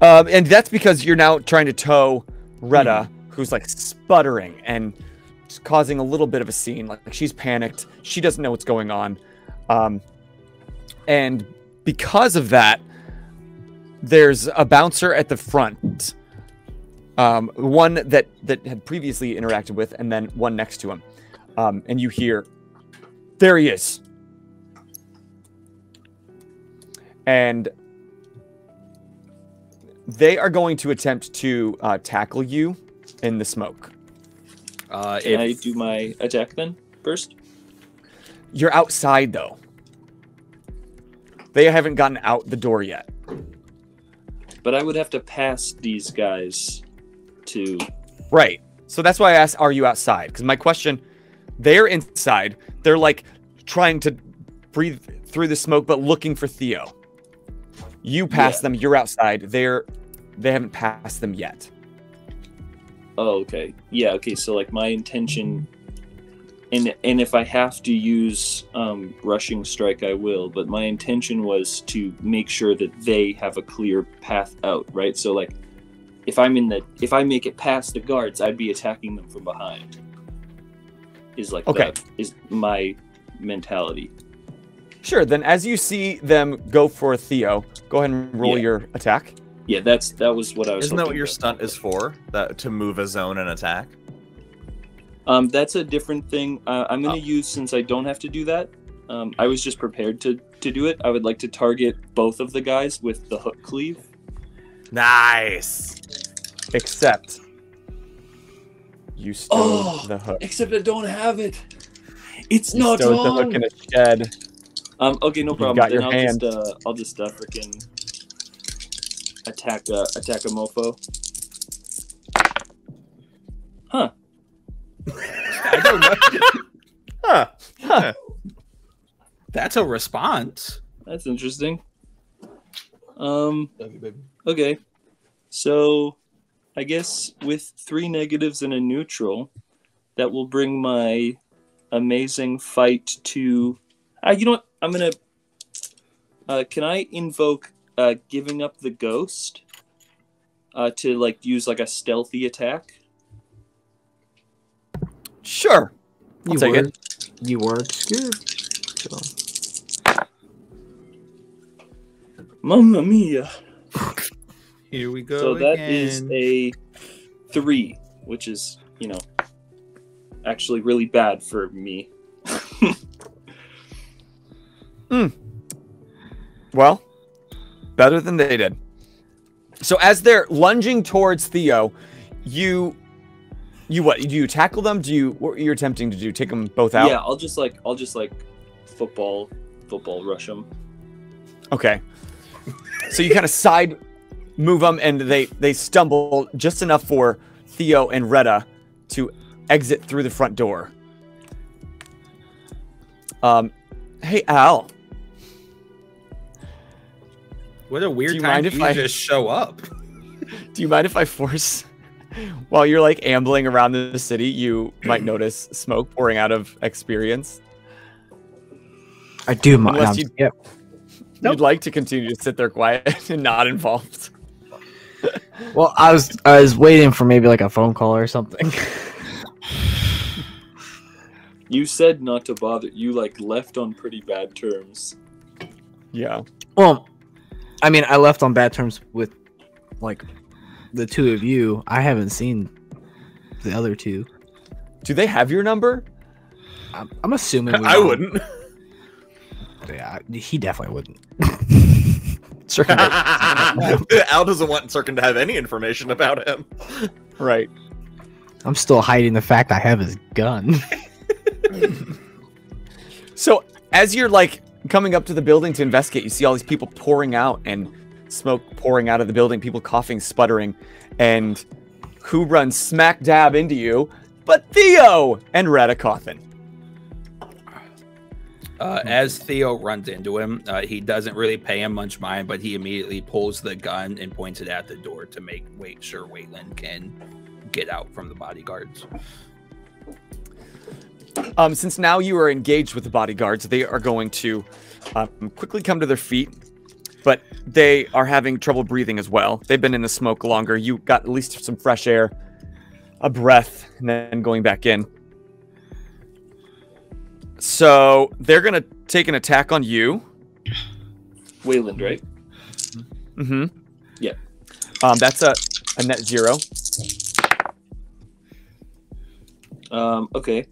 And that's because you're now trying to tow Retta, who's like sputtering and causing a little bit of a scene. Like she's panicked. She doesn't know what's going on. And because of that, there's a bouncer at the front. One that had previously interacted with, and then one next to him. And you hear, there he is. And they are going to attempt to tackle you in the smoke. Can I do my attack then first? You're outside though. They haven't gotten out the door yet. But I would have to pass these guys to... Right. So that's why I asked, are you outside? Because my question, they're inside. They're like trying to breathe through the smoke, but looking for Theo. You pass them, you're outside. They haven't passed them yet. Oh, okay. Yeah, okay, so like my intention, and if I have to use rushing strike, I will, but my intention was to make sure that they have a clear path out, right? So like if I make it past the guards, I'd be attacking them from behind. That is my mentality. Sure, then as you see them go for Theo, go ahead and roll your attack. Yeah, that was what I was. Isn't that what your stunt is for? That to move a zone and attack? That's a different thing. I'm going to use, since I don't have to do that, I was just prepared to do it. I would like to target both of the guys with the hook cleave. Nice! Except you stole the hook. Except I don't have it. It's not on! You stole the hook in a shed. Okay, no problem. Then I'll just freaking attack a mofo. Huh. I don't know. Huh. That's a response. That's interesting. Okay. So I guess with 3 negatives and a neutral, that will bring my amazing fight to... you know what? I'm going to... can I invoke giving up the ghost to like use like a stealthy attack? Sure. You were obscured. So. Mamma mia. Here we go. So that is a 3, which is, you know, actually really bad for me. Well, better than they did. So as they're lunging towards Theo, you what? Do you tackle them? What are you attempting to do? Take them both out? Yeah, I'll just like football rush them. Okay. So you kind of side move them, and they stumble just enough for Theo and Retta to exit through the front door. Hey, Al. What a weird time if you just show up. Do you mind if I force... While you're like ambling around the city, you might notice smoke pouring out of Xperience. I do mind. Unless you'd, you'd like to continue to sit there quiet and not involved. Well, I was waiting for maybe like a phone call or something. You said not to bother. You like left on pretty bad terms. Yeah. Well, I mean, I left on bad terms with like the two of you. I haven't seen the other two. Do they have your number? I'm assuming. I wouldn't. Yeah, he definitely wouldn't. Al doesn't want Sirkin to have any information about him. Right. I'm still hiding the fact I have his gun. So as you're like coming up to the building to investigate, you see all these people pouring out and smoke pouring out of the building, people coughing, sputtering, and who runs smack dab into you but Theo and Retta Coffin. As Theo runs into him, he doesn't really pay him much mind, but he immediately pulls the gun and points it at the door to make sure Wayland can get out from the bodyguards. Since now you are engaged with the bodyguards, they are going to quickly come to their feet, but they are having trouble breathing as well. They've been in the smoke longer. You got at least some fresh air, a breath, and then going back in. So they're going to take an attack on you. Wayland, right? Mm-hmm. Yeah. That's a net zero. Okay.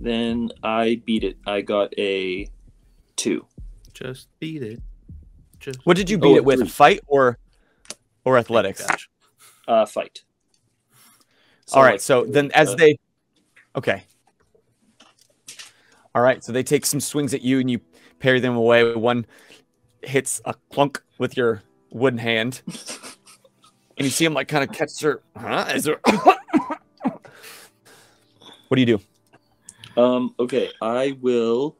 Then I beat it. I got a 2. Just beat it. Just what did you beat it with? Three. Fight or athletics? Fight. So all right. Like, so then as they, okay. All right. So they take some swings at you and you parry them away. One hits a clunk with your wooden hand, and you see him like kind of catch her. Huh? Is there... What do you do? Okay, I will,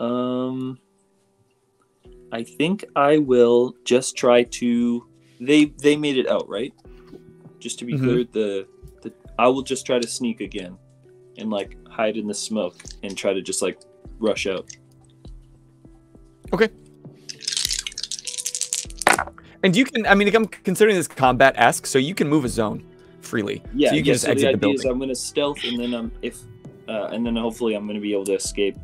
I think I will just try to, they made it out, right? Just to be clear, I will just try to sneak again and like hide in the smoke and try to just like rush out. Okay. And you can, I mean, I'm considering this combat-esque, so you can move a zone freely. Yeah, so you can just exit the building. Is I'm going to stealth, and then and then hopefully I'm going to be able to escape.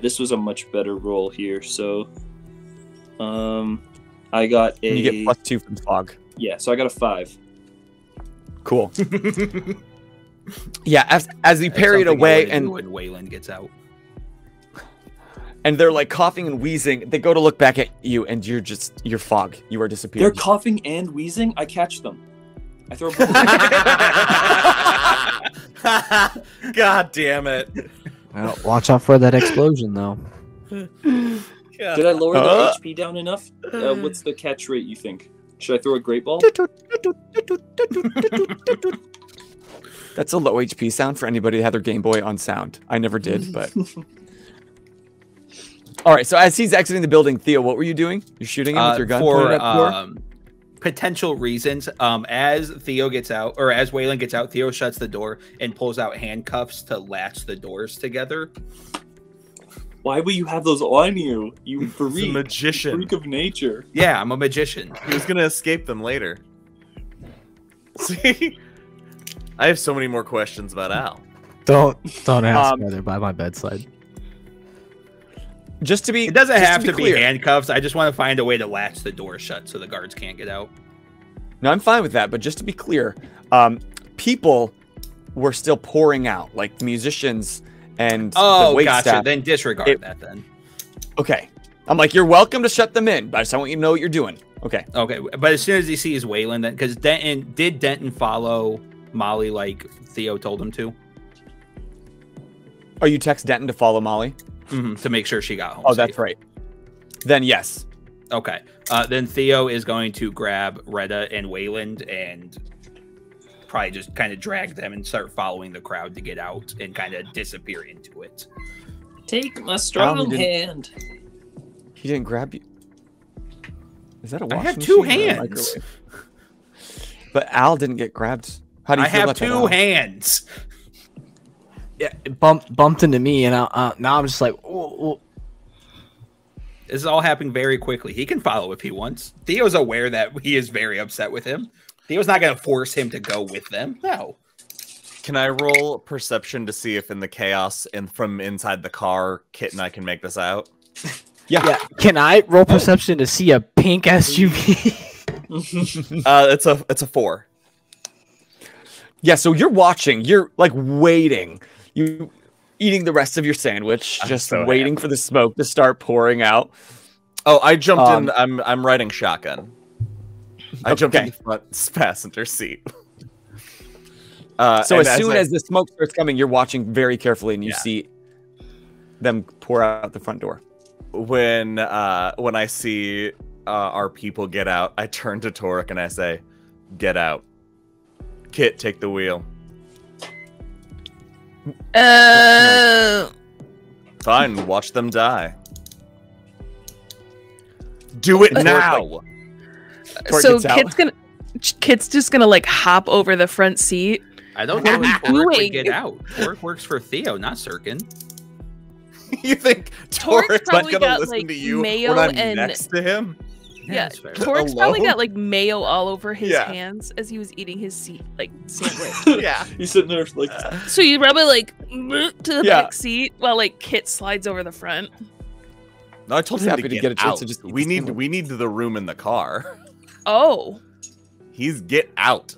This was a much better roll here, so I got a. And you get +2 from fog. Yeah, so I got a 5. Cool. Yeah, as he parried away, and when Wayland gets out, and they're like coughing and wheezing, they go to look back at you, and you're just fog. You are disappeared. They're coughing and wheezing. I catch them. I throw a God damn it. Well, watch out for that explosion, though. Yeah. Did I lower the HP down enough? What's the catch rate, you think? Should I throw a great ball? That's a low HP sound for anybody that had their Game Boy on sound. I never did, but... All right, so as he's exiting the building, Theo, what were you doing? You're shooting him with your gun? Potential reasons. As Theo gets out, or as Wayland gets out, Theo shuts the door and pulls out handcuffs to latch the doors together. Why would you have those on you? You freak. Magician. Freak of nature. Yeah, I'm a magician. He's going to escape them later. See? I have so many more questions about Al. Don't ask me. They're by my bedside. Just to be, it doesn't have to be handcuffs. I just want to find a way to latch the door shut so the guards can't get out. No, I'm fine with that. But just to be clear, people were still pouring out, like musicians and the wait gotcha. Staff. Then disregard that. Then okay, I'm like, you're welcome to shut them in, but I just want you to know what you're doing. Okay, okay. But as soon as he sees Wayland, then because Denton follow Molly like Theo told him to. Oh, you text Denton to follow Molly? Mm-hmm, to make sure she got home. Oh, safe. That's right. Then yes. Okay. Then Theo is going to grab Retta and Wayland and probably just kind of drag them and start following the crowd to get out and kind of disappear into it. Take my strong hand. He didn't grab you. Is that a washing machine? I have two hands. But Al didn't get grabbed. How do you feel about that? I have two hands. Yeah, it bumped into me, and now I'm just like, oh. This is all happening very quickly. He can follow if he wants. Theo's aware that he is very upset with him. Theo's not going to force him to go with them. No. Can I roll perception to see if in the chaos and from inside the car, Kit and I can make this out? Yeah. Yeah. Can I roll perception to see a pink SUV? It's a 4. Yeah, so you're watching. You're like waiting. You eating the rest of your sandwich, just so waiting for the smoke to start pouring out. Oh, I jumped in. I'm riding shotgun. I jumped in the front passenger seat. So as soon as the smoke starts coming, you're watching very carefully, and you see them pour out the front door. When I see our people get out, I turn to Torek and I say, "Get out, Kit. Take the wheel." Fine. Watch them die. Do it now. So Kit's just gonna like hop over the front seat. I don't know if Torek would get out. Torek works for Theo, not Sirkin. You think Torek's probably got listen like to you mayo when I'm and next to him? Yeah, Torek's probably got like mayo all over his hands as he was eating his sandwich. Yeah, he's sitting there like. So you probably like to the back seat while like Kit slides over the front. No, I told him to get a chance to just. We need the room in the car. Oh. He's get out.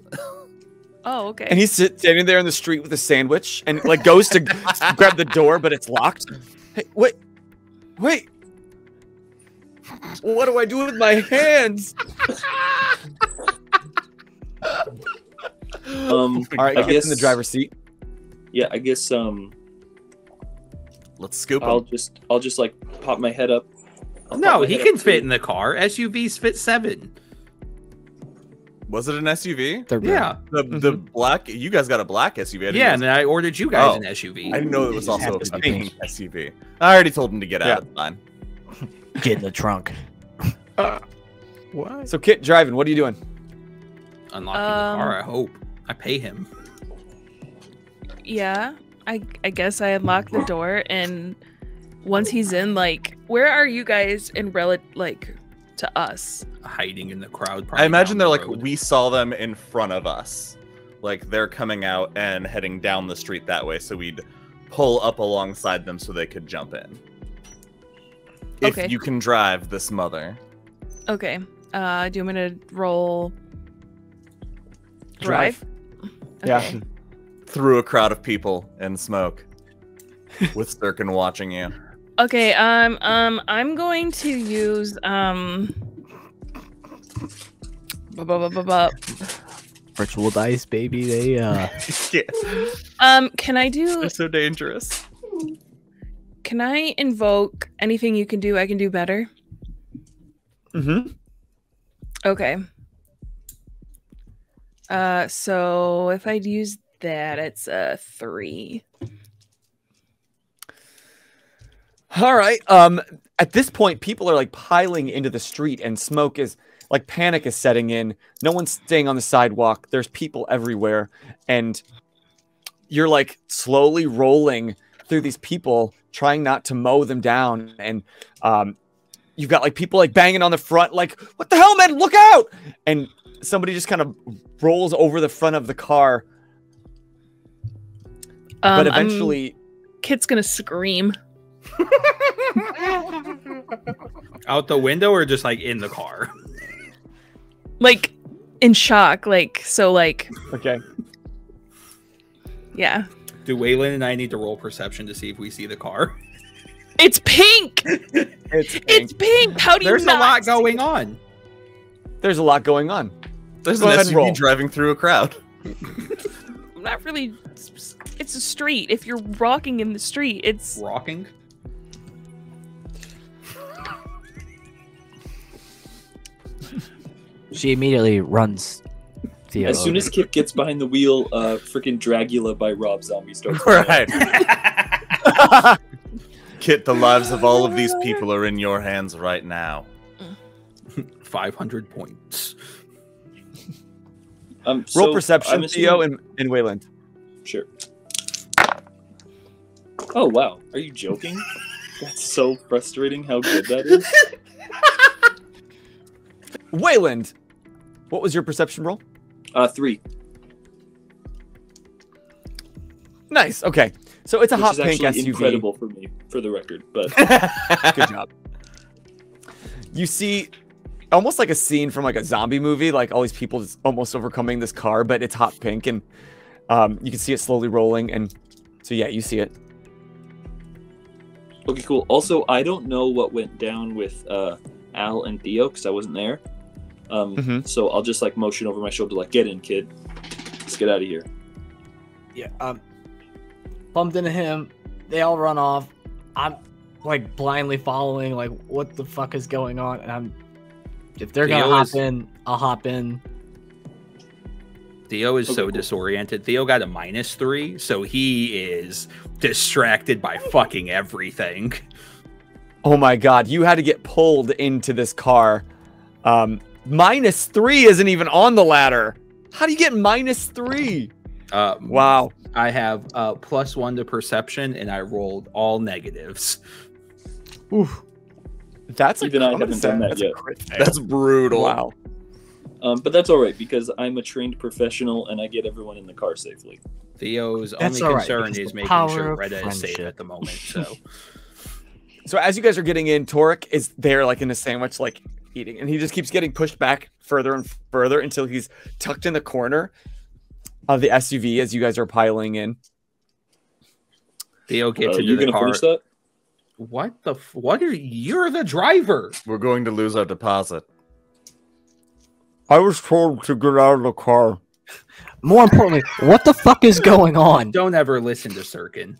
Oh, okay. And he's standing there in the street with a sandwich and like goes to grab the door, but it's locked. Hey, wait. What do I do with my hands? All right, I guess in the driver's seat. Yeah, I guess. Let's scoop him. I'll just like pop my head up. No, he can fit in the car. SUVs fit 7. Was it an SUV? Yeah. The black... You guys got a black SUV. Yeah, and then I ordered you guys an SUV. I didn't know it was also a pink SUV. I already told him to get out. Fine. Get in the trunk. What? So, Kit, driving. What are you doing? Unlocking the car, I hope. I pay him. Yeah. I guess I unlock the door, and once he's in, like... Where are you guys in relative... Like... to us hiding in the crowd. I imagine they're like, we saw them in front of us. Like they're coming out and heading down the street that way. So we'd pull up alongside them so they could jump in. Okay. If you can drive this mother. Okay. Do you want me to roll? Drive? Okay. Yeah. Through a crowd of people and smoke with Sirkin watching you. Okay, I'm going to use virtual dice, baby. They yeah. Can I do? They're so dangerous. Can I invoke anything you can do? I can do better. Mm-hmm. Okay. So if I'd use that, it's a 3. All right. At this point, people are like piling into the street, and smoke is like panic is setting in. No one's staying on the sidewalk. There's people everywhere, and you're like slowly rolling through these people, trying not to mow them down. And you've got like people like banging on the front, like "What the hell, man? Look out!" And somebody just kind of rolls over the front of the car. But eventually, Kit's gonna scream. Out the window or just like in the car, like in shock, like so, like okay, yeah. Do Wayland and I need to roll perception to see if we see the car? It's pink. It's pink. How do you? There's a lot going on. There's an SUV driving through a crowd. I'm not really. It's a street. If you're walking in the street, it's walking. She immediately runs. Theo as soon as Kit gets behind the wheel, freaking Dragula by Rob Zombie starts. Right. Kit, the lives of all of these people are in your hands right now. 500 points. Roll perception, Theo, and Wayland. Sure. Oh, wow. Are you joking? That's so frustrating how good that is. Wayland, what was your perception roll? 3. Nice. Okay. So it's a hot pink SUV. It's incredible for me, for the record, but good job. You see almost like a scene from like a zombie movie, like all these people just almost overcoming this car, but it's hot pink, and you can see it slowly rolling, and so yeah, you see it. Okay, cool. Also, I don't know what went down with Al and Theo because I wasn't there. So I'll just like motion over my shoulder, like, get in, kid. Let's get out of here. Yeah. Bumped into him. They all run off. I'm like blindly following, like, what the fuck is going on? And I'm, if they're going to hop in, I'll hop in. Theo is so disoriented. Theo got a -3, so he is distracted by fucking everything. Oh my god, you had to get pulled into this car. -3 isn't even on the ladder. How do you get -3? Wow. I have +1 to perception, and I rolled all negatives. Oof. That's even I haven't done that yet. That's brutal. Wow. But that's all right, because I'm a trained professional, and I get everyone in the car safely. Theo's only concern is making sure Retta is safe at the moment. So, so as you guys are getting in, Torek is there, like in a sandwich, like eating, and he just keeps getting pushed back further and further until he's tucked in the corner of the SUV as you guys are piling in. Theo gets into the car. What the? What are you're the driver? We're going to lose our deposit. I was told to get out of the car. More importantly, what the fuck is going on? Don't ever listen to Sirkin.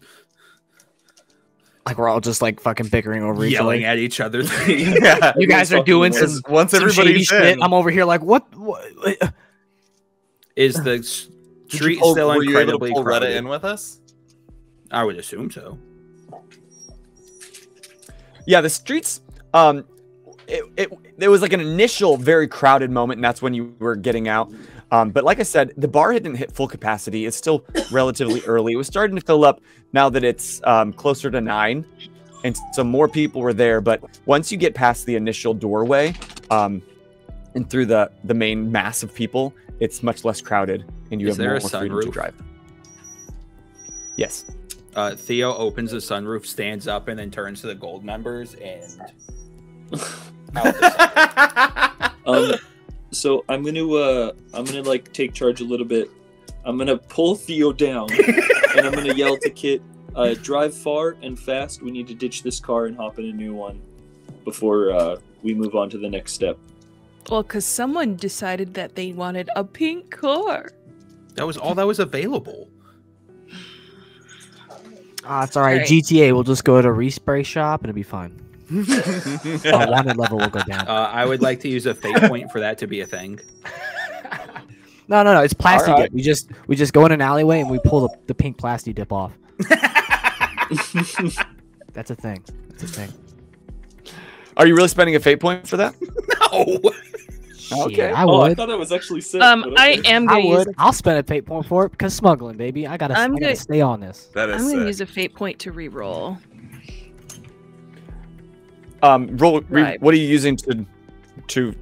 Like, we're all just, like, fucking bickering over each other. Yelling at each other. Yeah. You guys are doing some, shady shit. I'm over here like, what? Is the street still incredibly crowded? Were you able to pull Retta in with us? I would assume so. Yeah, the streets... It was like an initial very crowded moment, and that's when you were getting out. But like I said, the bar hadn't hit full capacity. It's still relatively early. It was starting to fill up now that it's closer to 9. And so more people were there. But once you get past the initial doorway and through the main mass of people, it's much less crowded. And you have more freedom to drive. Yes. Theo opens the sunroof, stands up, and then turns to the gold members and... So I'm gonna like take charge a little bit. I'm gonna pull Theo down and I'm gonna yell to Kit, drive far and fast. We need to ditch this car and hop in a new one before we move on to the next step. Well, because someone decided that they wanted a pink car. That was all that was available. Ah, it's all right. GTA, we'll just go to a respray shop and it'll be fine. Wanted level will go down. I would like to use a fate point for that to be a thing. No, it's plasti dip. We just go in an alleyway and we pull the pink plasti dip off. That's a thing. That's a thing. Are you really spending a fate point for that? No. Okay. Yeah, I would. I thought it was actually sick. I'll spend a fate point for it because smuggling, baby. I gotta stay on this. That is I'm gonna use a fate point to reroll. What are you using to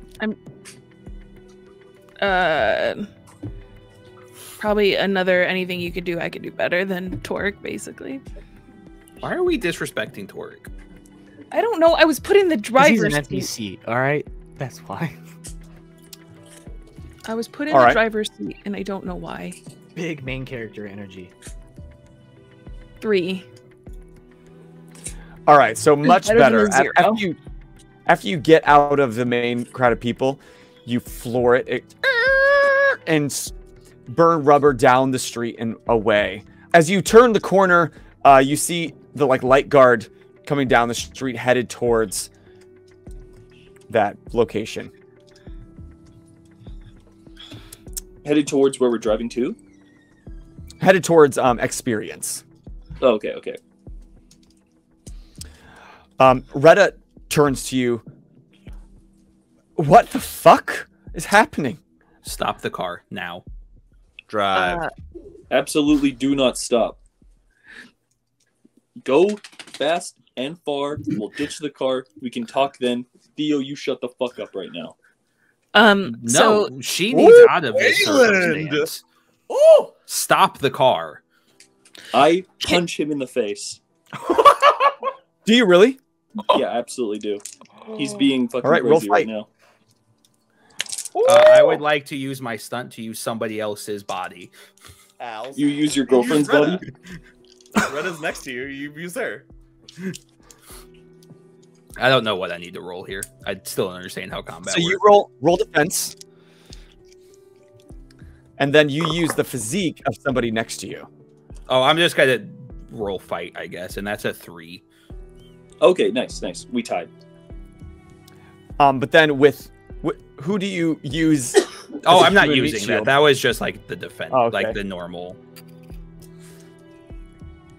I'm probably another anything you could do I could do better than Torek, basically. Why are we disrespecting Torek? I don't know. I was put in the driver's seat. All right, that's why. I was put in the driver's seat, and I don't know why. Big main character energy. 3. All right, so much better. After you get out of the main crowd of people, you floor it and burn rubber down the street and away. As you turn the corner, you see the like light guard coming down the street headed towards that location. Headed towards where we're driving to? Headed towards Xperience. Oh, okay. Retta turns to you. What the fuck is happening? Stop the car now. Drive. Absolutely do not stop. Go fast and far. We'll ditch the car. We can talk then. Theo, you shut the fuck up right now. No, so she needs out of this circumstance. Oh, stop the car. I punch him in the face. Do you really? Yeah, I absolutely do. He's being fucking crazy right now. I would like to use my stunt to use somebody else's body. Al's. You use your girlfriend's body? Retta's next to you. You use her. I don't know what I need to roll here. I still don't understand how combat works. So you roll defense. And then you use the physique of somebody next to you. Oh, I'm just going to roll fight, I guess. And that's a 3. Okay, nice, nice. We tied. But then with... Who do you use? Oh, I'm not using that. That was just like the defense, like the normal.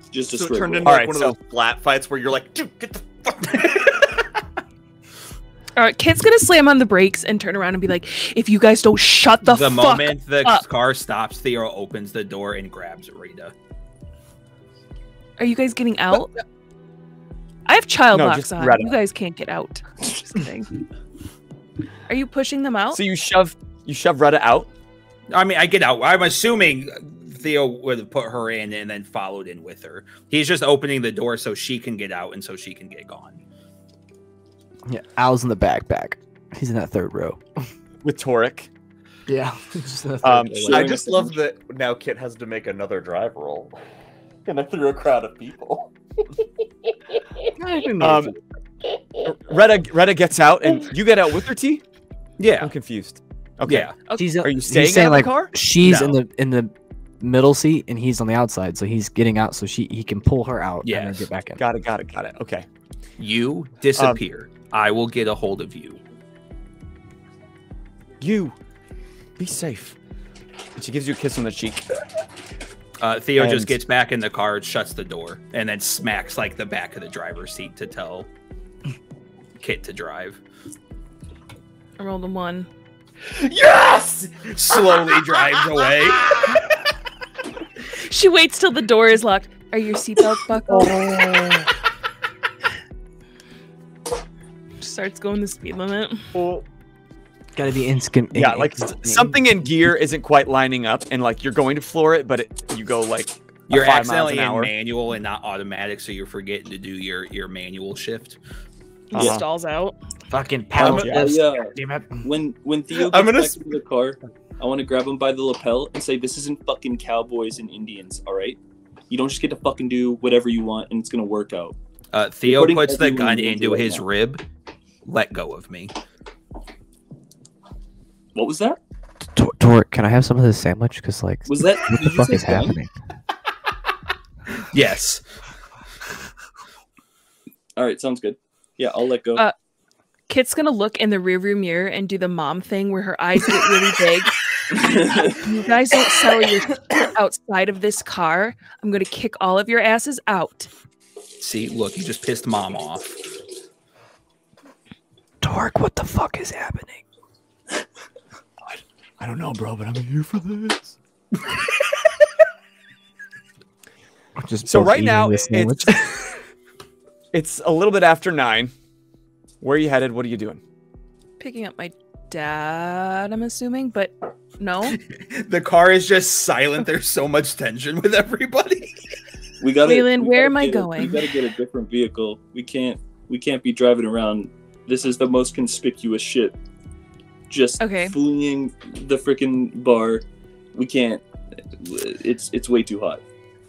Just a straight. It turned into like one of those flat fights where you're like, dude, get the fuck. All right, Kit's gonna slam on the brakes and turn around and be like, "If you guys don't shut the fuck up." The moment the car stops, Theo opens the door and grabs Rita. Are you guys getting out? I have child locks on. You guys can't get out. Just kidding. Are you pushing them out? So you shove Retta out? I mean, I get out. I'm assuming Theo would have put her in and then followed in with her. He's just opening the door so she can get out and so she can get gone. Yeah, Al's in the backpack. He's in that third row. With Torek. Yeah. I just love that now Kit has to make another drive roll. And through a crowd of people. Retta gets out, and you get out with her, T? Yeah, I'm confused. Okay, yeah. Are you staying in the car? She's in the middle seat, and he's on the outside, so he's getting out, so he can pull her out and then get back in. Got it. Okay, you disappear. I will get a hold of you. You be safe. And she gives you a kiss on the cheek. Theo just gets back in the car, shuts the door, and then smacks like the back of the driver's seat to tell Kit to drive. I rolled a 1. Yes! Slowly drives away. She waits till the door is locked. Are your seatbelts buckled? Starts going the speed limit. Well, gotta be instant. Yeah, like something in gear isn't quite lining up, and like you're going to floor it, but you go like you're accidentally in manual and not automatic, so you're forgetting to do your manual shift. He stalls out. Fucking pound. When Theo gets back to the car, I want to grab him by the lapel and say, "This isn't fucking cowboys and Indians, all right? You don't just get to fucking do whatever you want, and it's gonna work out." Theo puts the gun into his rib. Let go of me. What was that? Torek, can I have some of this sandwich? Because, like, was that, what the fuck is happening? Yes. All right, sounds good. Yeah, I'll let go. Kit's going to look in the rearview mirror and do the mom thing where her eyes get really big. You guys don't sell your outside of this car. I'm going to kick all of your asses out. See, look, you just pissed mom off. Torek, what the fuck is happening? I don't know, bro, but I'm here for this. Just so right now, it's a little bit after 9. Where are you headed? What are you doing? Picking up my dad, I'm assuming, but no. The car is just silent. There's so much tension with everybody. Wayland, where am I going? We gotta get a different vehicle. We can't be driving around. This is the most conspicuous shit. Just fleeing the freaking bar. We can't. It's way too hot.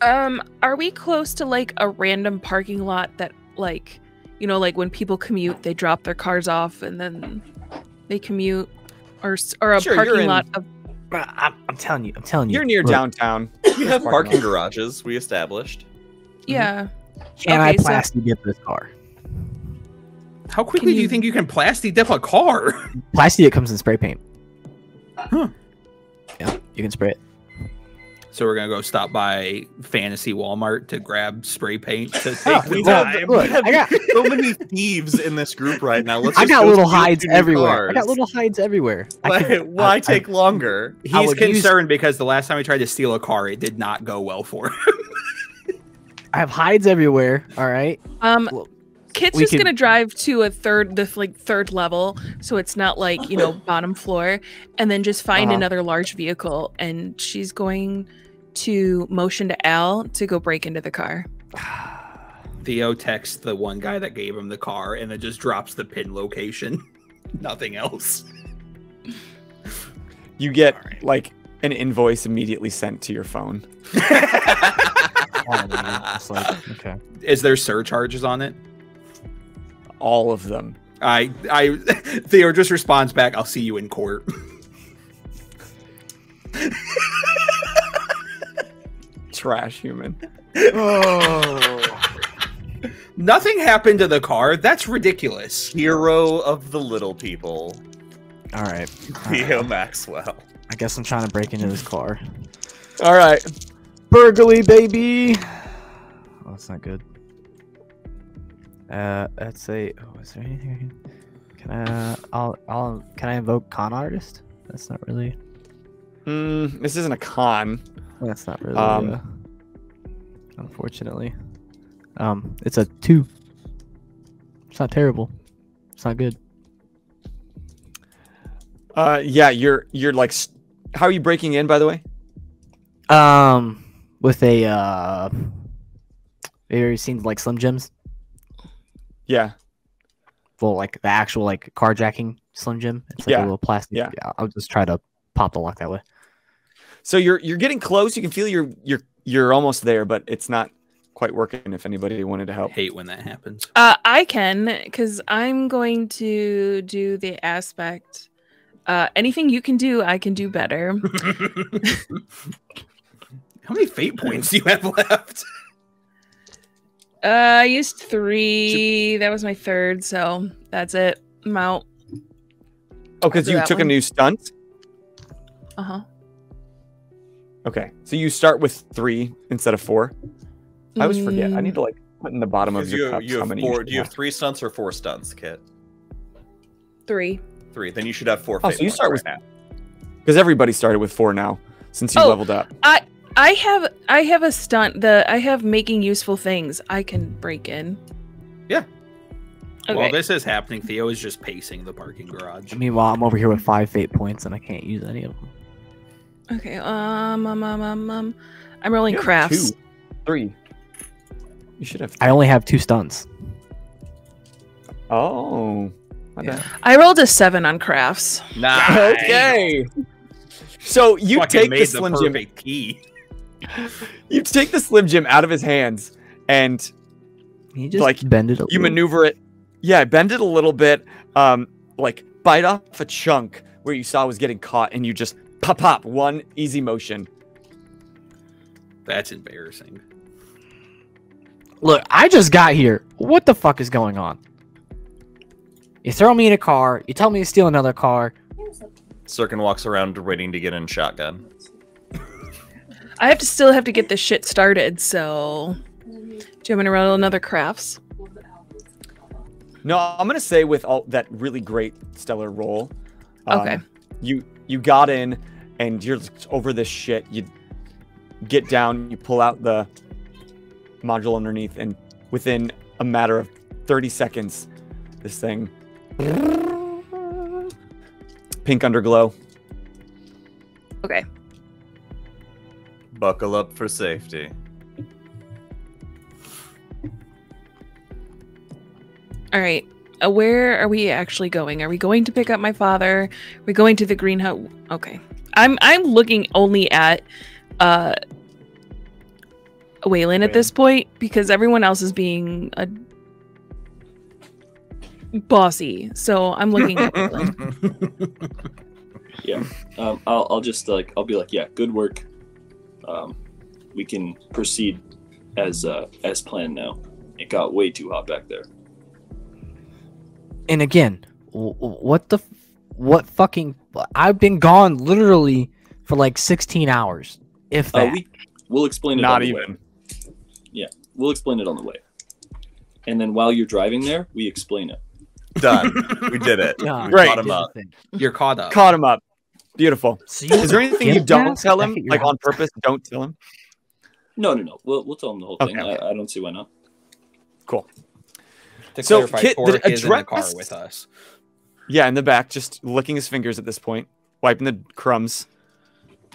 Are we close to like a random parking lot that, like, you know, like when people commute, they drop their cars off and then they commute, or a parking lot of? I'm telling you, you're near downtown. We have parking garages we established. Yeah. Can I plastic dip this car? How quickly do you think you can plasti dip a car? Plasti, it comes in spray paint. Huh. Yeah, you can spray it. So we're going to go stop by Fantasy Walmart to grab spray paint to take the time. Look, I got so many thieves in this group right now. Let's I got little hides everywhere. Why take longer? He's concerned because the last time he tried to steal a car, it did not go well for him. I have hides everywhere. All right. Well, Kit's just gonna drive to a third level, so it's not like, you know, bottom floor, and then just find another large vehicle, and she's going to motion to Al to go break into the car. Theo texts the one guy that gave him the car, and then just drops the pin location. Nothing else. You get like an invoice immediately sent to your phone. Is there surcharges on it? All of them. Theo just responds back, I'll see you in court. Trash human. Oh. Nothing happened to the car. That's ridiculous. Hero of the little people. All right. Theo Maxwell. I guess I'm trying to break into this car. All right. Burglary, baby. Oh, that's not good. Let's say, oh, is there anything can I invoke con artist? That's not really. This isn't a con. That's not really. Unfortunately, it's a 2. It's not terrible. It's not good. Yeah, you're like, how are you breaking in, by the way? With a have you ever seen like Slim Jims? Yeah. Well, like the actual like carjacking Slim Jim. It's like a little plastic. Yeah. I'll just try to pop the lock that way. So you're getting close. You can feel you're almost there, but it's not quite working. If anybody wanted to help. I hate when that happens. I can, because I'm going to do the aspect. Anything you can do, I can do better. How many fate points do you have left? I used 3. That was my 3rd, so that's it. I'm out. Oh, because you took a new stunt? Uh-huh. Okay, so you start with 3 instead of 4. I always forget. I need to, like, put in the bottom of your cup how many you have. Do you have 3 stunts or 4 stunts, Kit? 3. 3. Then you should have 4. Oh, so you start with that. Because everybody started with 4 now, since you leveled up. I have a stunt. I have making useful things. I can break in. Yeah. Okay. While this is happening, Theo is just pacing the parking garage. Meanwhile, I'm over here with 5 fate points, and I can't use any of them. Okay. I'm rolling crafts. 2, 3. You should have. 3. I only have 2 stunts. Oh. Yeah. I rolled a 7 on crafts. Nice. Okay. So you take the Slim Jim key. You take the Slim Jim out of his hands, and you just like bend it. You maneuver it, bend it a little bit, like bite off a chunk where you saw was getting caught, and you just pop one easy motion. That's embarrassing. Look, I just got here. What the fuck is going on? You throw me in a car. You tell me to steal another car. Sirkin walks around waiting to get in shotgun. I have to still get this shit started, so... Do you want me to roll another crafts? No, I'm going to say with all that really great stellar roll. Okay. You got in, and you're over this shit. You get down, you pull out the module underneath, and within a matter of 30 seconds, this thing... Pink underglow. Okay. Buckle up for safety. All right. Where are we actually going? Are we going to pick up my father? Are we going to the greenhouse? Okay. I'm looking only at Wayland at this point, because everyone else is being a bossy, so I'm looking at Wayland. Yeah, I'll just like, I'll be like, yeah, good work. We can proceed as planned now. It got way too hot back there. And again, what fucking? I've been gone literally for like 16 hours. If that. We'll explain it on the way. Not even. Yeah, we'll explain it on the way. And then while you're driving there, we explain it. Done. We did it. Done. Great. Caught him up. You're caught up. Caught him up. Beautiful. See, is there anything you don't tell him, like on purpose? Don't tell him. No, no, no. We'll tell him the whole thing. Okay. I don't see why not. Cool. To so clarify, Torek is in the car with us. Yeah, in the back, just licking his fingers at this point, wiping the crumbs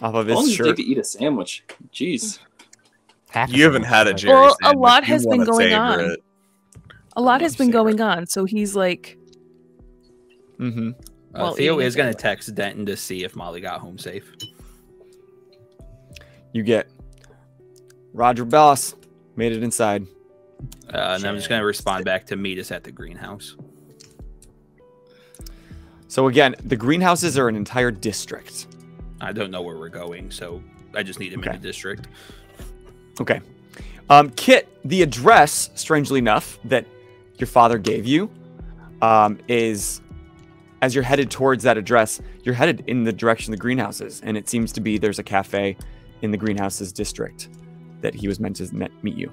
off of his shirt. How long did you take to eat a sandwich? Jeez. You haven't had a Jerry sandwich. Well, a lot has been going on. A lot has been going on, so he's like... Mm-hmm. Theo is going to text Denton to see if Molly got home safe. You get... Roger, boss. Made it inside. And I'm just going to respond back to meet us at the greenhouse. So again, the greenhouses are an entire district. I don't know where we're going, so I just need him in the district. Okay. Kit, the address, strangely enough, that your father gave you is, as you're headed towards that address, you're headed in the direction of the greenhouses, and it seems to be there's a cafe in the greenhouses district that he was meant to meet you.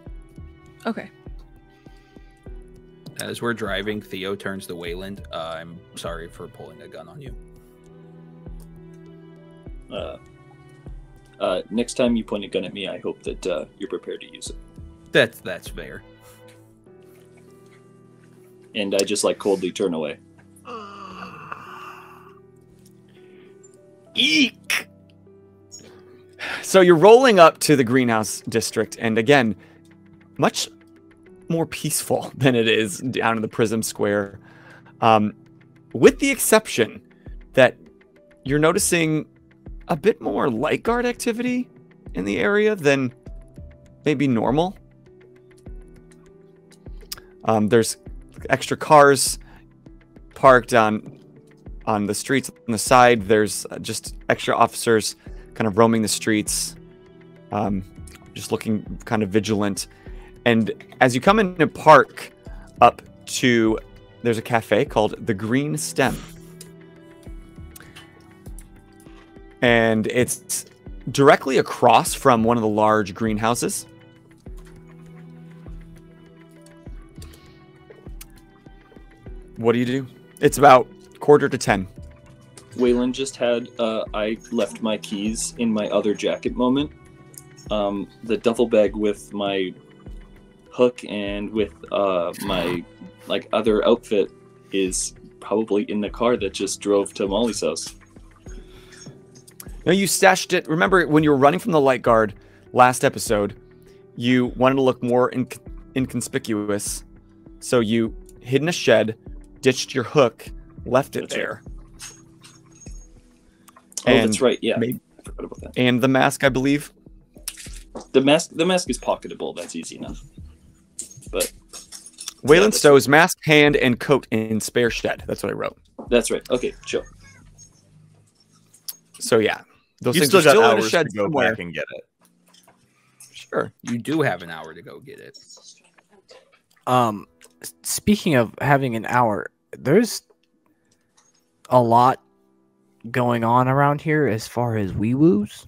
Okay. As we're driving, Theo turns to Wayland. I'm sorry for pulling a gun on you. Next time you point a gun at me, I hope that you're prepared to use it. That's fair. And I just like coldly turn away. Eek! So you're rolling up to the greenhouse district, and again, much more peaceful than it is down in the Prism Square, with the exception that you're noticing a bit more light guard activity in the area than maybe normal. There's extra cars parked on the streets on the side. There's just extra officers kind of roaming the streets, just looking kind of vigilant. And as you come in a park up to, there's a cafe called The Green Stem. And it's directly across from one of the large greenhouses. What do you do? It's about 9:45. Wayland just had, I left my keys in my other jacket moment. The duffel bag with my hook and with my like other outfit is probably in the car that just drove to Molly's house. No, you stashed it. Remember when you were running from the light guard last episode, you wanted to look more inconspicuous. So you hid in a shed, ditched your hook, left it there. Oh, and that's right. Yeah. I forgot about that. And the mask, I believe. The mask is pocketable. That's easy enough. But Wayland Stowe's mask, hand, and coat in spare shed. That's what I wrote. That's right. Okay, sure. So yeah, those things still got hours to go back and get it. Sure, you do have an hour to go get it. Speaking of having an hour, there's a lot going on around here as far as wee-woos.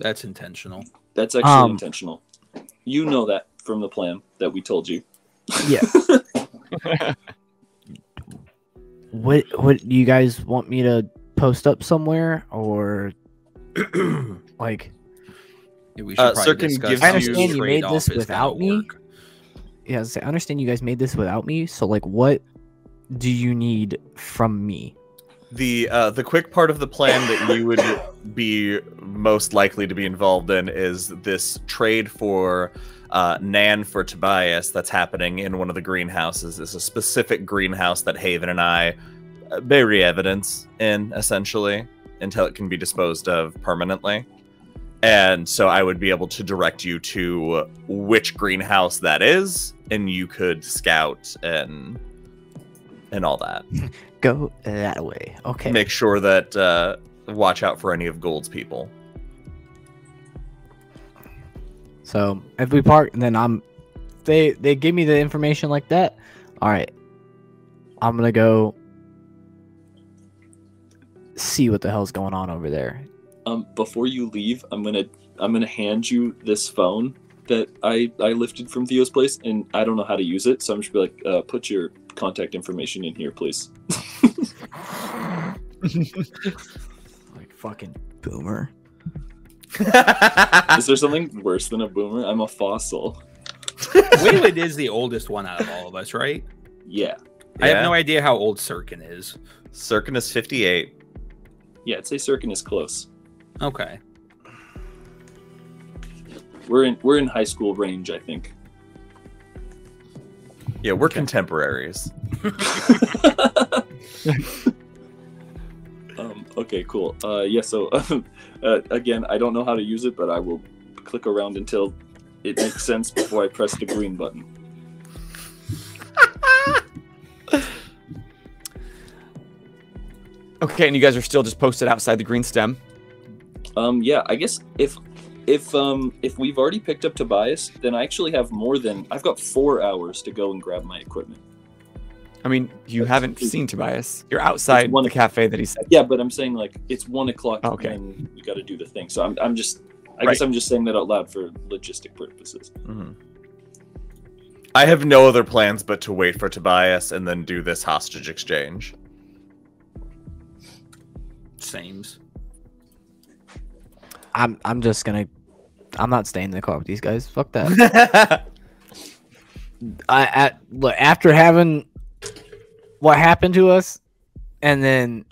That's intentional. That's actually intentional. You know that from the plan that we told you. Yeah. What do you guys want me to post up somewhere, or like? We should Sirkin gives I understand you made this without me. Yeah, I understand you guys made this without me. So, like, what do you need from me? The quick part of the plan that you would be most likely to be involved in is this trade for Nan for Tobias that's happening in one of the greenhouses. It's a specific greenhouse that Haven and I bury evidence in, essentially, until it can be disposed of permanently. And so I would be able to direct you to which greenhouse that is, and you could scout and all that. Go that way. Okay. Make sure that watch out for any of Gold's people. So if we park, and then they give me the information like that. All right, I'm gonna go see what the hell's going on over there. Before you leave, I'm gonna hand you this phone that I lifted from Theo's place, and I don't know how to use it, so I'm just gonna be like, put your contact information in here, please. Like fucking boomer. Is there something worse than a boomer? I'm a fossil. Wayland is the oldest one out of all of us, right? Yeah. I have no idea how old Sirkin is. Sirkin is 58. Yeah, I'd say Sirkin is close. Okay. We're in high school range, I think. Yeah, we're contemporaries. Okay, cool. Yeah, so again, I don't know how to use it, but I will click around until it makes sense before I press the green button. Okay, and you guys are still just posted outside the Green Stem? Yeah, I guess if we've already picked up Tobias, then I actually have more than... I've got 4 hours to go and grab my equipment. I mean, you haven't seen Tobias. You're outside the cafe that he said. Yeah, but I'm saying, like, it's 1 o'clock and we got to do the thing. So I'm just... I guess I'm just saying that out loud for logistic purposes. Mm-hmm. I have no other plans but to wait for Tobias and then do this hostage exchange. Seems. I'm just gonna... I'm not staying in the car with these guys. Fuck that. Look, after having what happened to us, and then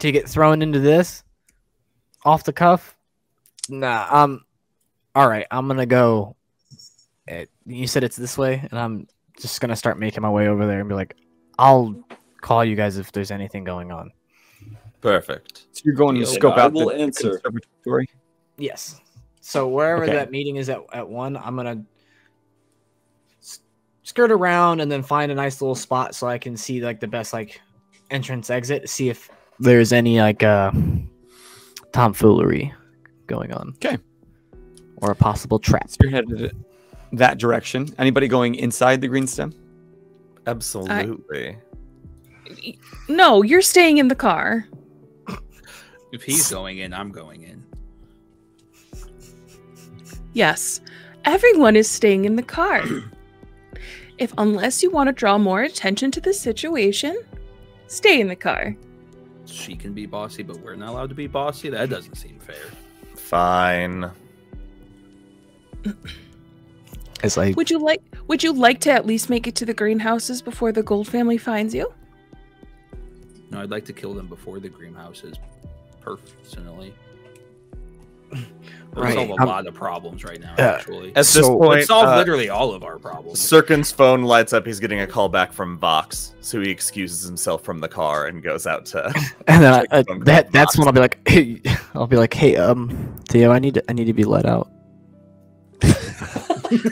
to get thrown into this off the cuff, nah. All right. I'm gonna go. You said it's this way, and I'm just gonna start making my way over there and be like, I'll call you guys if there's anything going on. Perfect. So you're going to scope out the conservatory? Yes. So wherever that meeting is at 1, I'm going to skirt around and then find a nice little spot so I can see like the best like entrance exit, see if there's any like tomfoolery going on. Okay. Or a possible trap. So you're headed that direction. Anybody going inside the Green Stem? Absolutely. No, you're staying in the car. If he's going in, I'm going in. Yes. Everyone is staying in the car. Unless you want to draw more attention to the situation, stay in the car. She can be bossy, but we're not allowed to be bossy? That doesn't seem fair. Fine. Would you like to at least make it to the greenhouses before the Gold family finds you? No, I'd like to kill them before the greenhouses. Personally, we solve a lot of problems right now. Actually, at this point, solve literally all of our problems. Sirkin's phone lights up. He's getting a call back from Vox, so he excuses himself from the car and goes out to. And then that's when I'll be like, hey, Theo, I need to be let out. Kid's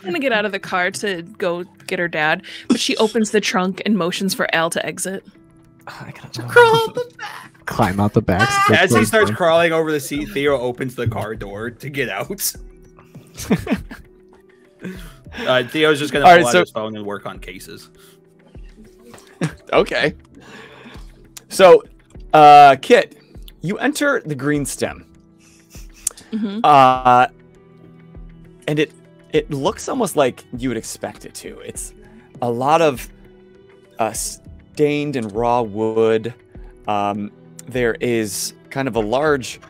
gonna get out of the car to go get her dad, but she opens the trunk and motions for Al to exit. I gotta crawl out the back. Climb out the back. As he starts crawling over the seat, Theo opens the car door to get out. Theo's just gonna pull out his phone and work on cases. Okay. So, Kit, you enter the Green Stem. Mm-hmm. And it looks almost like you would expect it to. It's a lot of stained and raw wood. There is kind of a large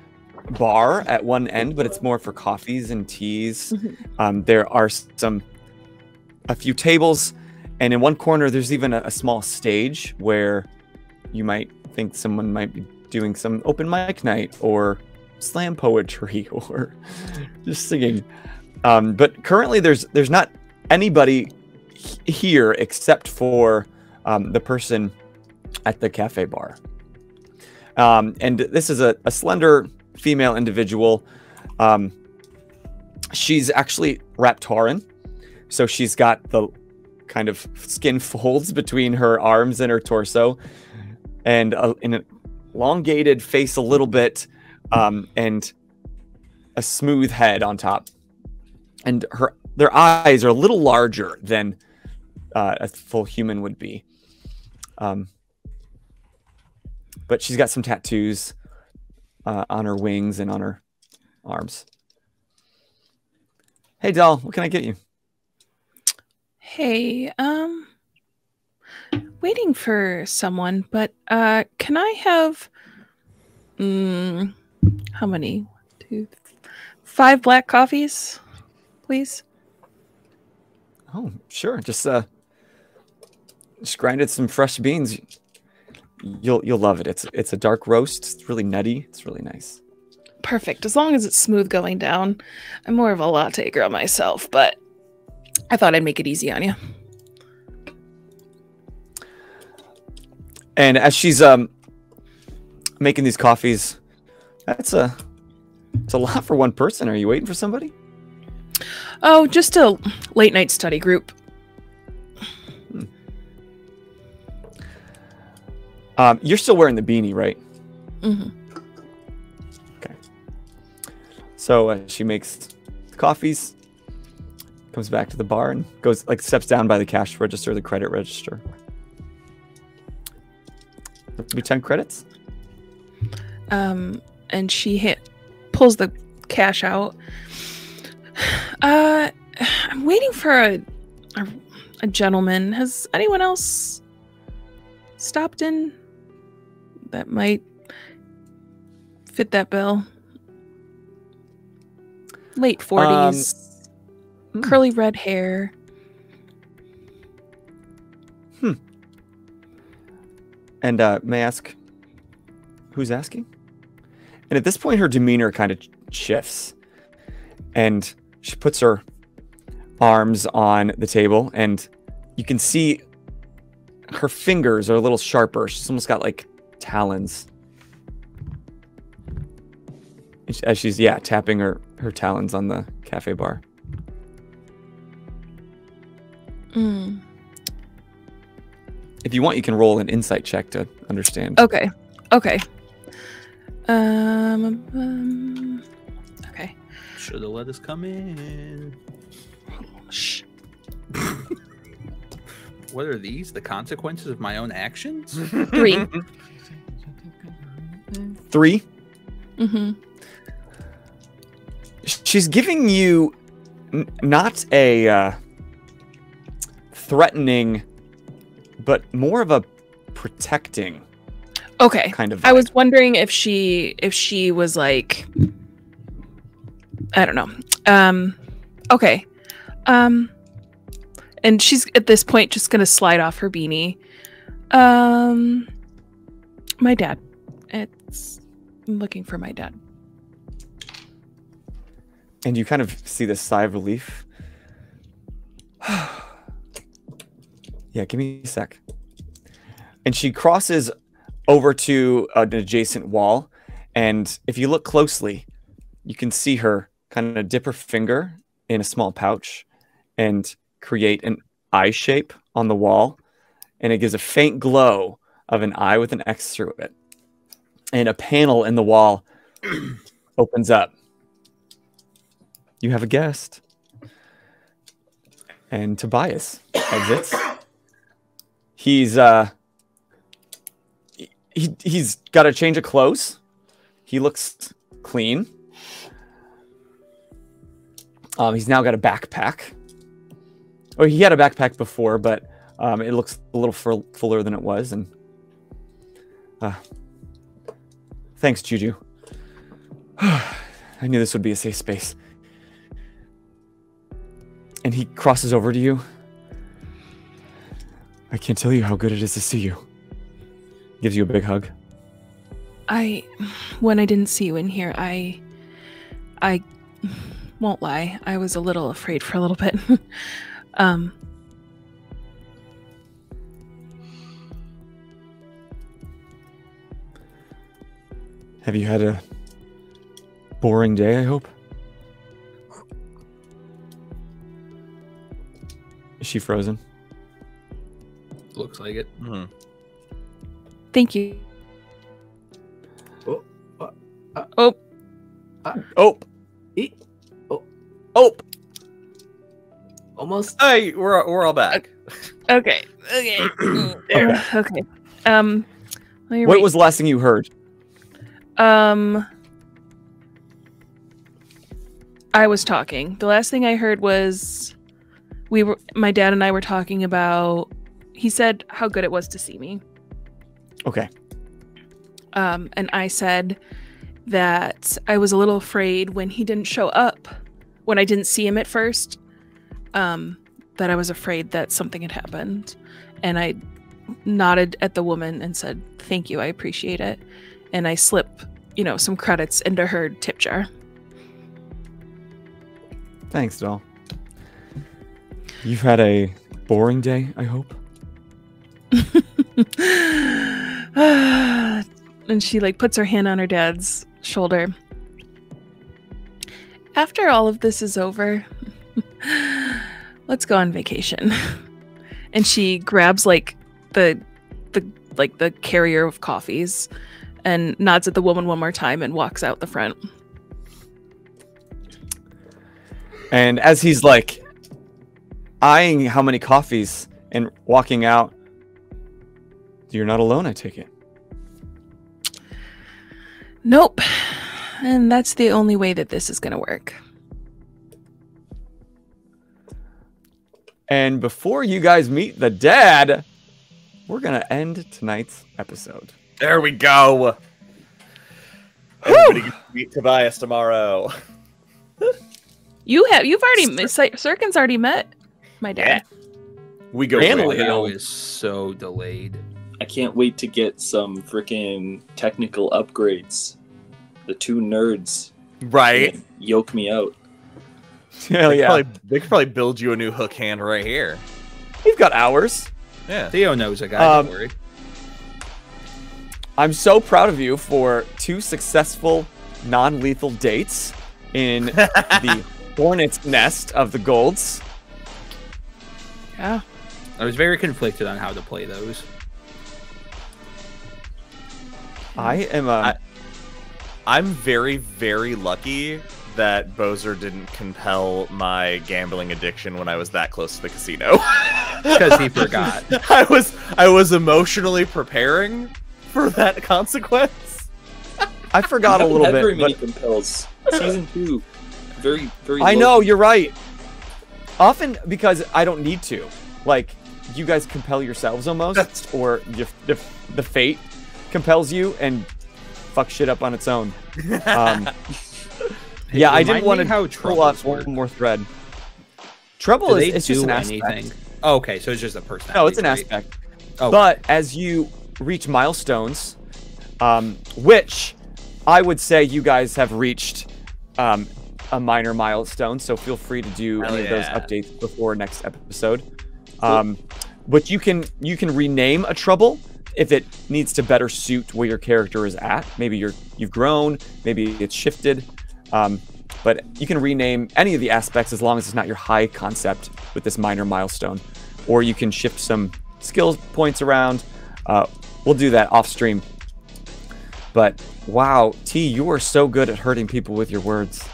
bar at one end, but it's more for coffees and teas. There are a few tables, and in one corner there's even a small stage where you might think someone might be doing some open mic night or slam poetry or just singing. But currently there's not anybody here except for the person at the cafe bar. And this is a slender female individual. She's actually Raptoran. So she's got the kind of skin folds between her arms and her torso, and an elongated face a little bit, and a smooth head on top. And their eyes are a little larger than a full human would be. But she's got some tattoos, on her wings and on her arms. Hey, doll, what can I get you? Hey, waiting for someone, but can I have how many? 1, 2, 5 black coffees, please. Oh, sure. Just grinded some fresh beans. You'll love it. It's a dark roast. It's really nutty. It's really nice. Perfect. As long as it's smooth going down. I'm more of a latte girl myself, but I thought I'd make it easy on you. And as she's making these coffees, it's a lot for one person. Are you waiting for somebody? Oh, just a late night study group. You're still wearing the beanie, right? Mm-hmm. Okay. So she makes the coffees, comes back to the bar, and goes steps down by the cash register, the credit register. It'll be 10 credits. And she pulls the cash out. I'm waiting for a gentleman. Has anyone else stopped in? That might fit that bill. Late 40s, curly red hair. And may I ask who's asking? And at this point, her demeanor kind of shifts, and she puts her arms on the table, and you can see her fingers are a little sharper. She's almost got like talons. As she's, yeah, tapping her talons on the cafe bar. If you want, you can roll an insight check to understand. Okay. Okay. Okay. Should have let us come in. Shh. What are these? The consequences of my own actions? 3. 3? Mm-hmm. She's giving you not a threatening, but more of a protecting. Okay. Kind of vibe. I was wondering if she was like, I don't know. Okay. And she's at this point just gonna slide off her beanie. My dad. I'm looking for my dad. And you kind of see this sigh of relief. Yeah, give me a sec. And she crosses over to an adjacent wall, and if you look closely, you can see her kind of dip her finger in a small pouch and create an eye shape on the wall, and it gives a faint glow of an eye with an X through it. And a panel in the wall opens up. You have a guest. And Tobias exits. He's he's got a change of clothes. He looks clean. He's now got a backpack. Oh, he had a backpack before, but it looks a little fuller than it was. And thanks, Juju. I knew this would be a safe space. And he crosses over to you. I can't tell you how good it is to see you. Gives you a big hug. When I didn't see you in here, I won't lie. I was a little afraid for a little bit. Have you had a boring day, I hope? Is she frozen? Looks like it. Mm-hmm. Thank you. Oh. Oh. Oh. Oh. Oh. Almost. Hey, we're all back. Okay. Okay. Okay. Okay. What was the last thing you heard? I was talking. The last thing I heard was my dad and I were talking about, he said how good it was to see me. Okay. And I said that I was a little afraid when he didn't show up, when I didn't see him at first, that I was afraid that something had happened. And I nodded at the woman and said, "Thank you, I appreciate it." And I slip, you know, some credits into her tip jar. Thanks, doll. You've had a boring day, I hope. And she like puts her hand on her dad's shoulder. After all of this is over, let's go on vacation. And she grabs like the carrier of coffees and nods at the woman one more time and walks out the front. And as he's like eyeing how many coffees and walking out, you're not alone, I take it. Nope. And that's the only way that this is going to work. And before you guys meet the dad, we're going to end tonight's episode. There we go. Woo! Everybody gets to meet Tobias tomorrow. You've already Sirkin's already met my dad. Yeah. We go. Daniel is so delayed. I can't wait to get some freaking technical upgrades. The two nerds, right? Yoke me out. Hell yeah! They could probably build you a new hook hand right here. We've got hours. Yeah, Theo knows a guy. Don't worry. I'm so proud of you for 2 successful non-lethal dates in the hornet's nest of the Golds. Yeah. I was very conflicted on how to play those. I'm very, very lucky that Bozer didn't compel my gambling addiction when I was that close to the casino. Because he forgot. I was emotionally preparing for that consequence. I forgot a little bit. Everybody compels. Season 2, very, very. I know you're right. Often because I don't need to. Like you guys compel yourselves almost, or the fate compels you and fuck shit up on its own. Yeah, I didn't want to pull off one more thread. Trouble is it's just an aspect. Oh, okay, so it's just a personality. No, it's an aspect. Oh. But as you reach milestones, which I would say you guys have reached a minor milestone, so feel free to do any of those updates before next episode. But you can rename a trouble if it needs to better suit where your character is at. Maybe you've grown, maybe it's shifted, but you can rename any of the aspects as long as it's not your high concept with this minor milestone. Or you can shift some skill points around. We'll do that off stream. But wow, T, you are so good at hurting people with your words.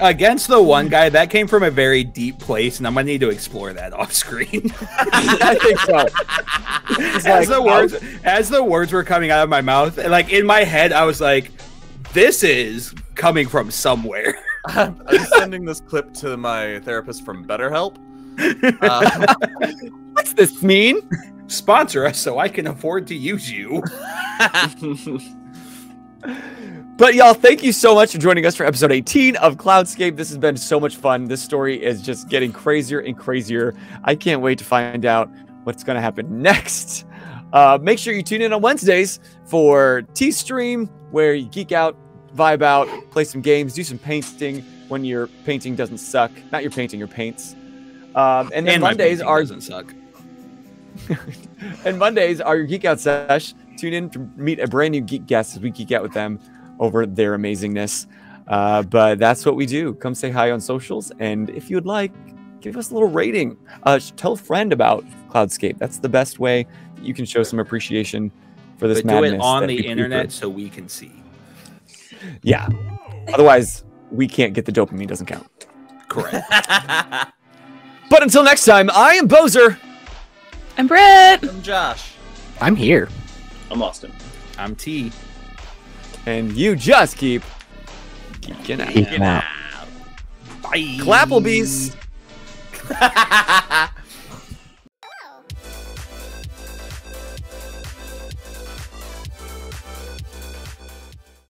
Against the one guy, that came from a very deep place, and I'm gonna need to explore that off screen. I think so. As the words were coming out of my mouth, and like in my head, I was like, "This is coming from somewhere." I'm sending this clip to my therapist from BetterHelp. What's this mean? Sponsor us so I can afford to use you. But y'all, thank you so much for joining us for episode 18 of Cloudscape. This has been so much fun. This story is just getting crazier and crazier. I can't wait to find out what's going to happen next. Make sure you tune in on Wednesdays for T-Stream, where you geek out, vibe out, play some games, do some painting when your painting doesn't suck. Not your painting, your paints. And then Mondays are... doesn't suck. And Mondays are your geek out sesh. Tune in to meet a brand new geek guest as we geek out with them over their amazingness. But that's what we do. Come say hi on socials, and if you would like, give us a little rating. Tell a friend about Cloudscape. That's the best way that you can show some appreciation for this madness. Do it on the internet so we can see. Yeah. Otherwise, we can't get the dopamine. Doesn't count. Correct. But until next time, I am Bozer. I'm Brett. I'm Josh. I'm here. I'm Austin. I'm T. And you just keep geeking out. Bye. Clapple bees.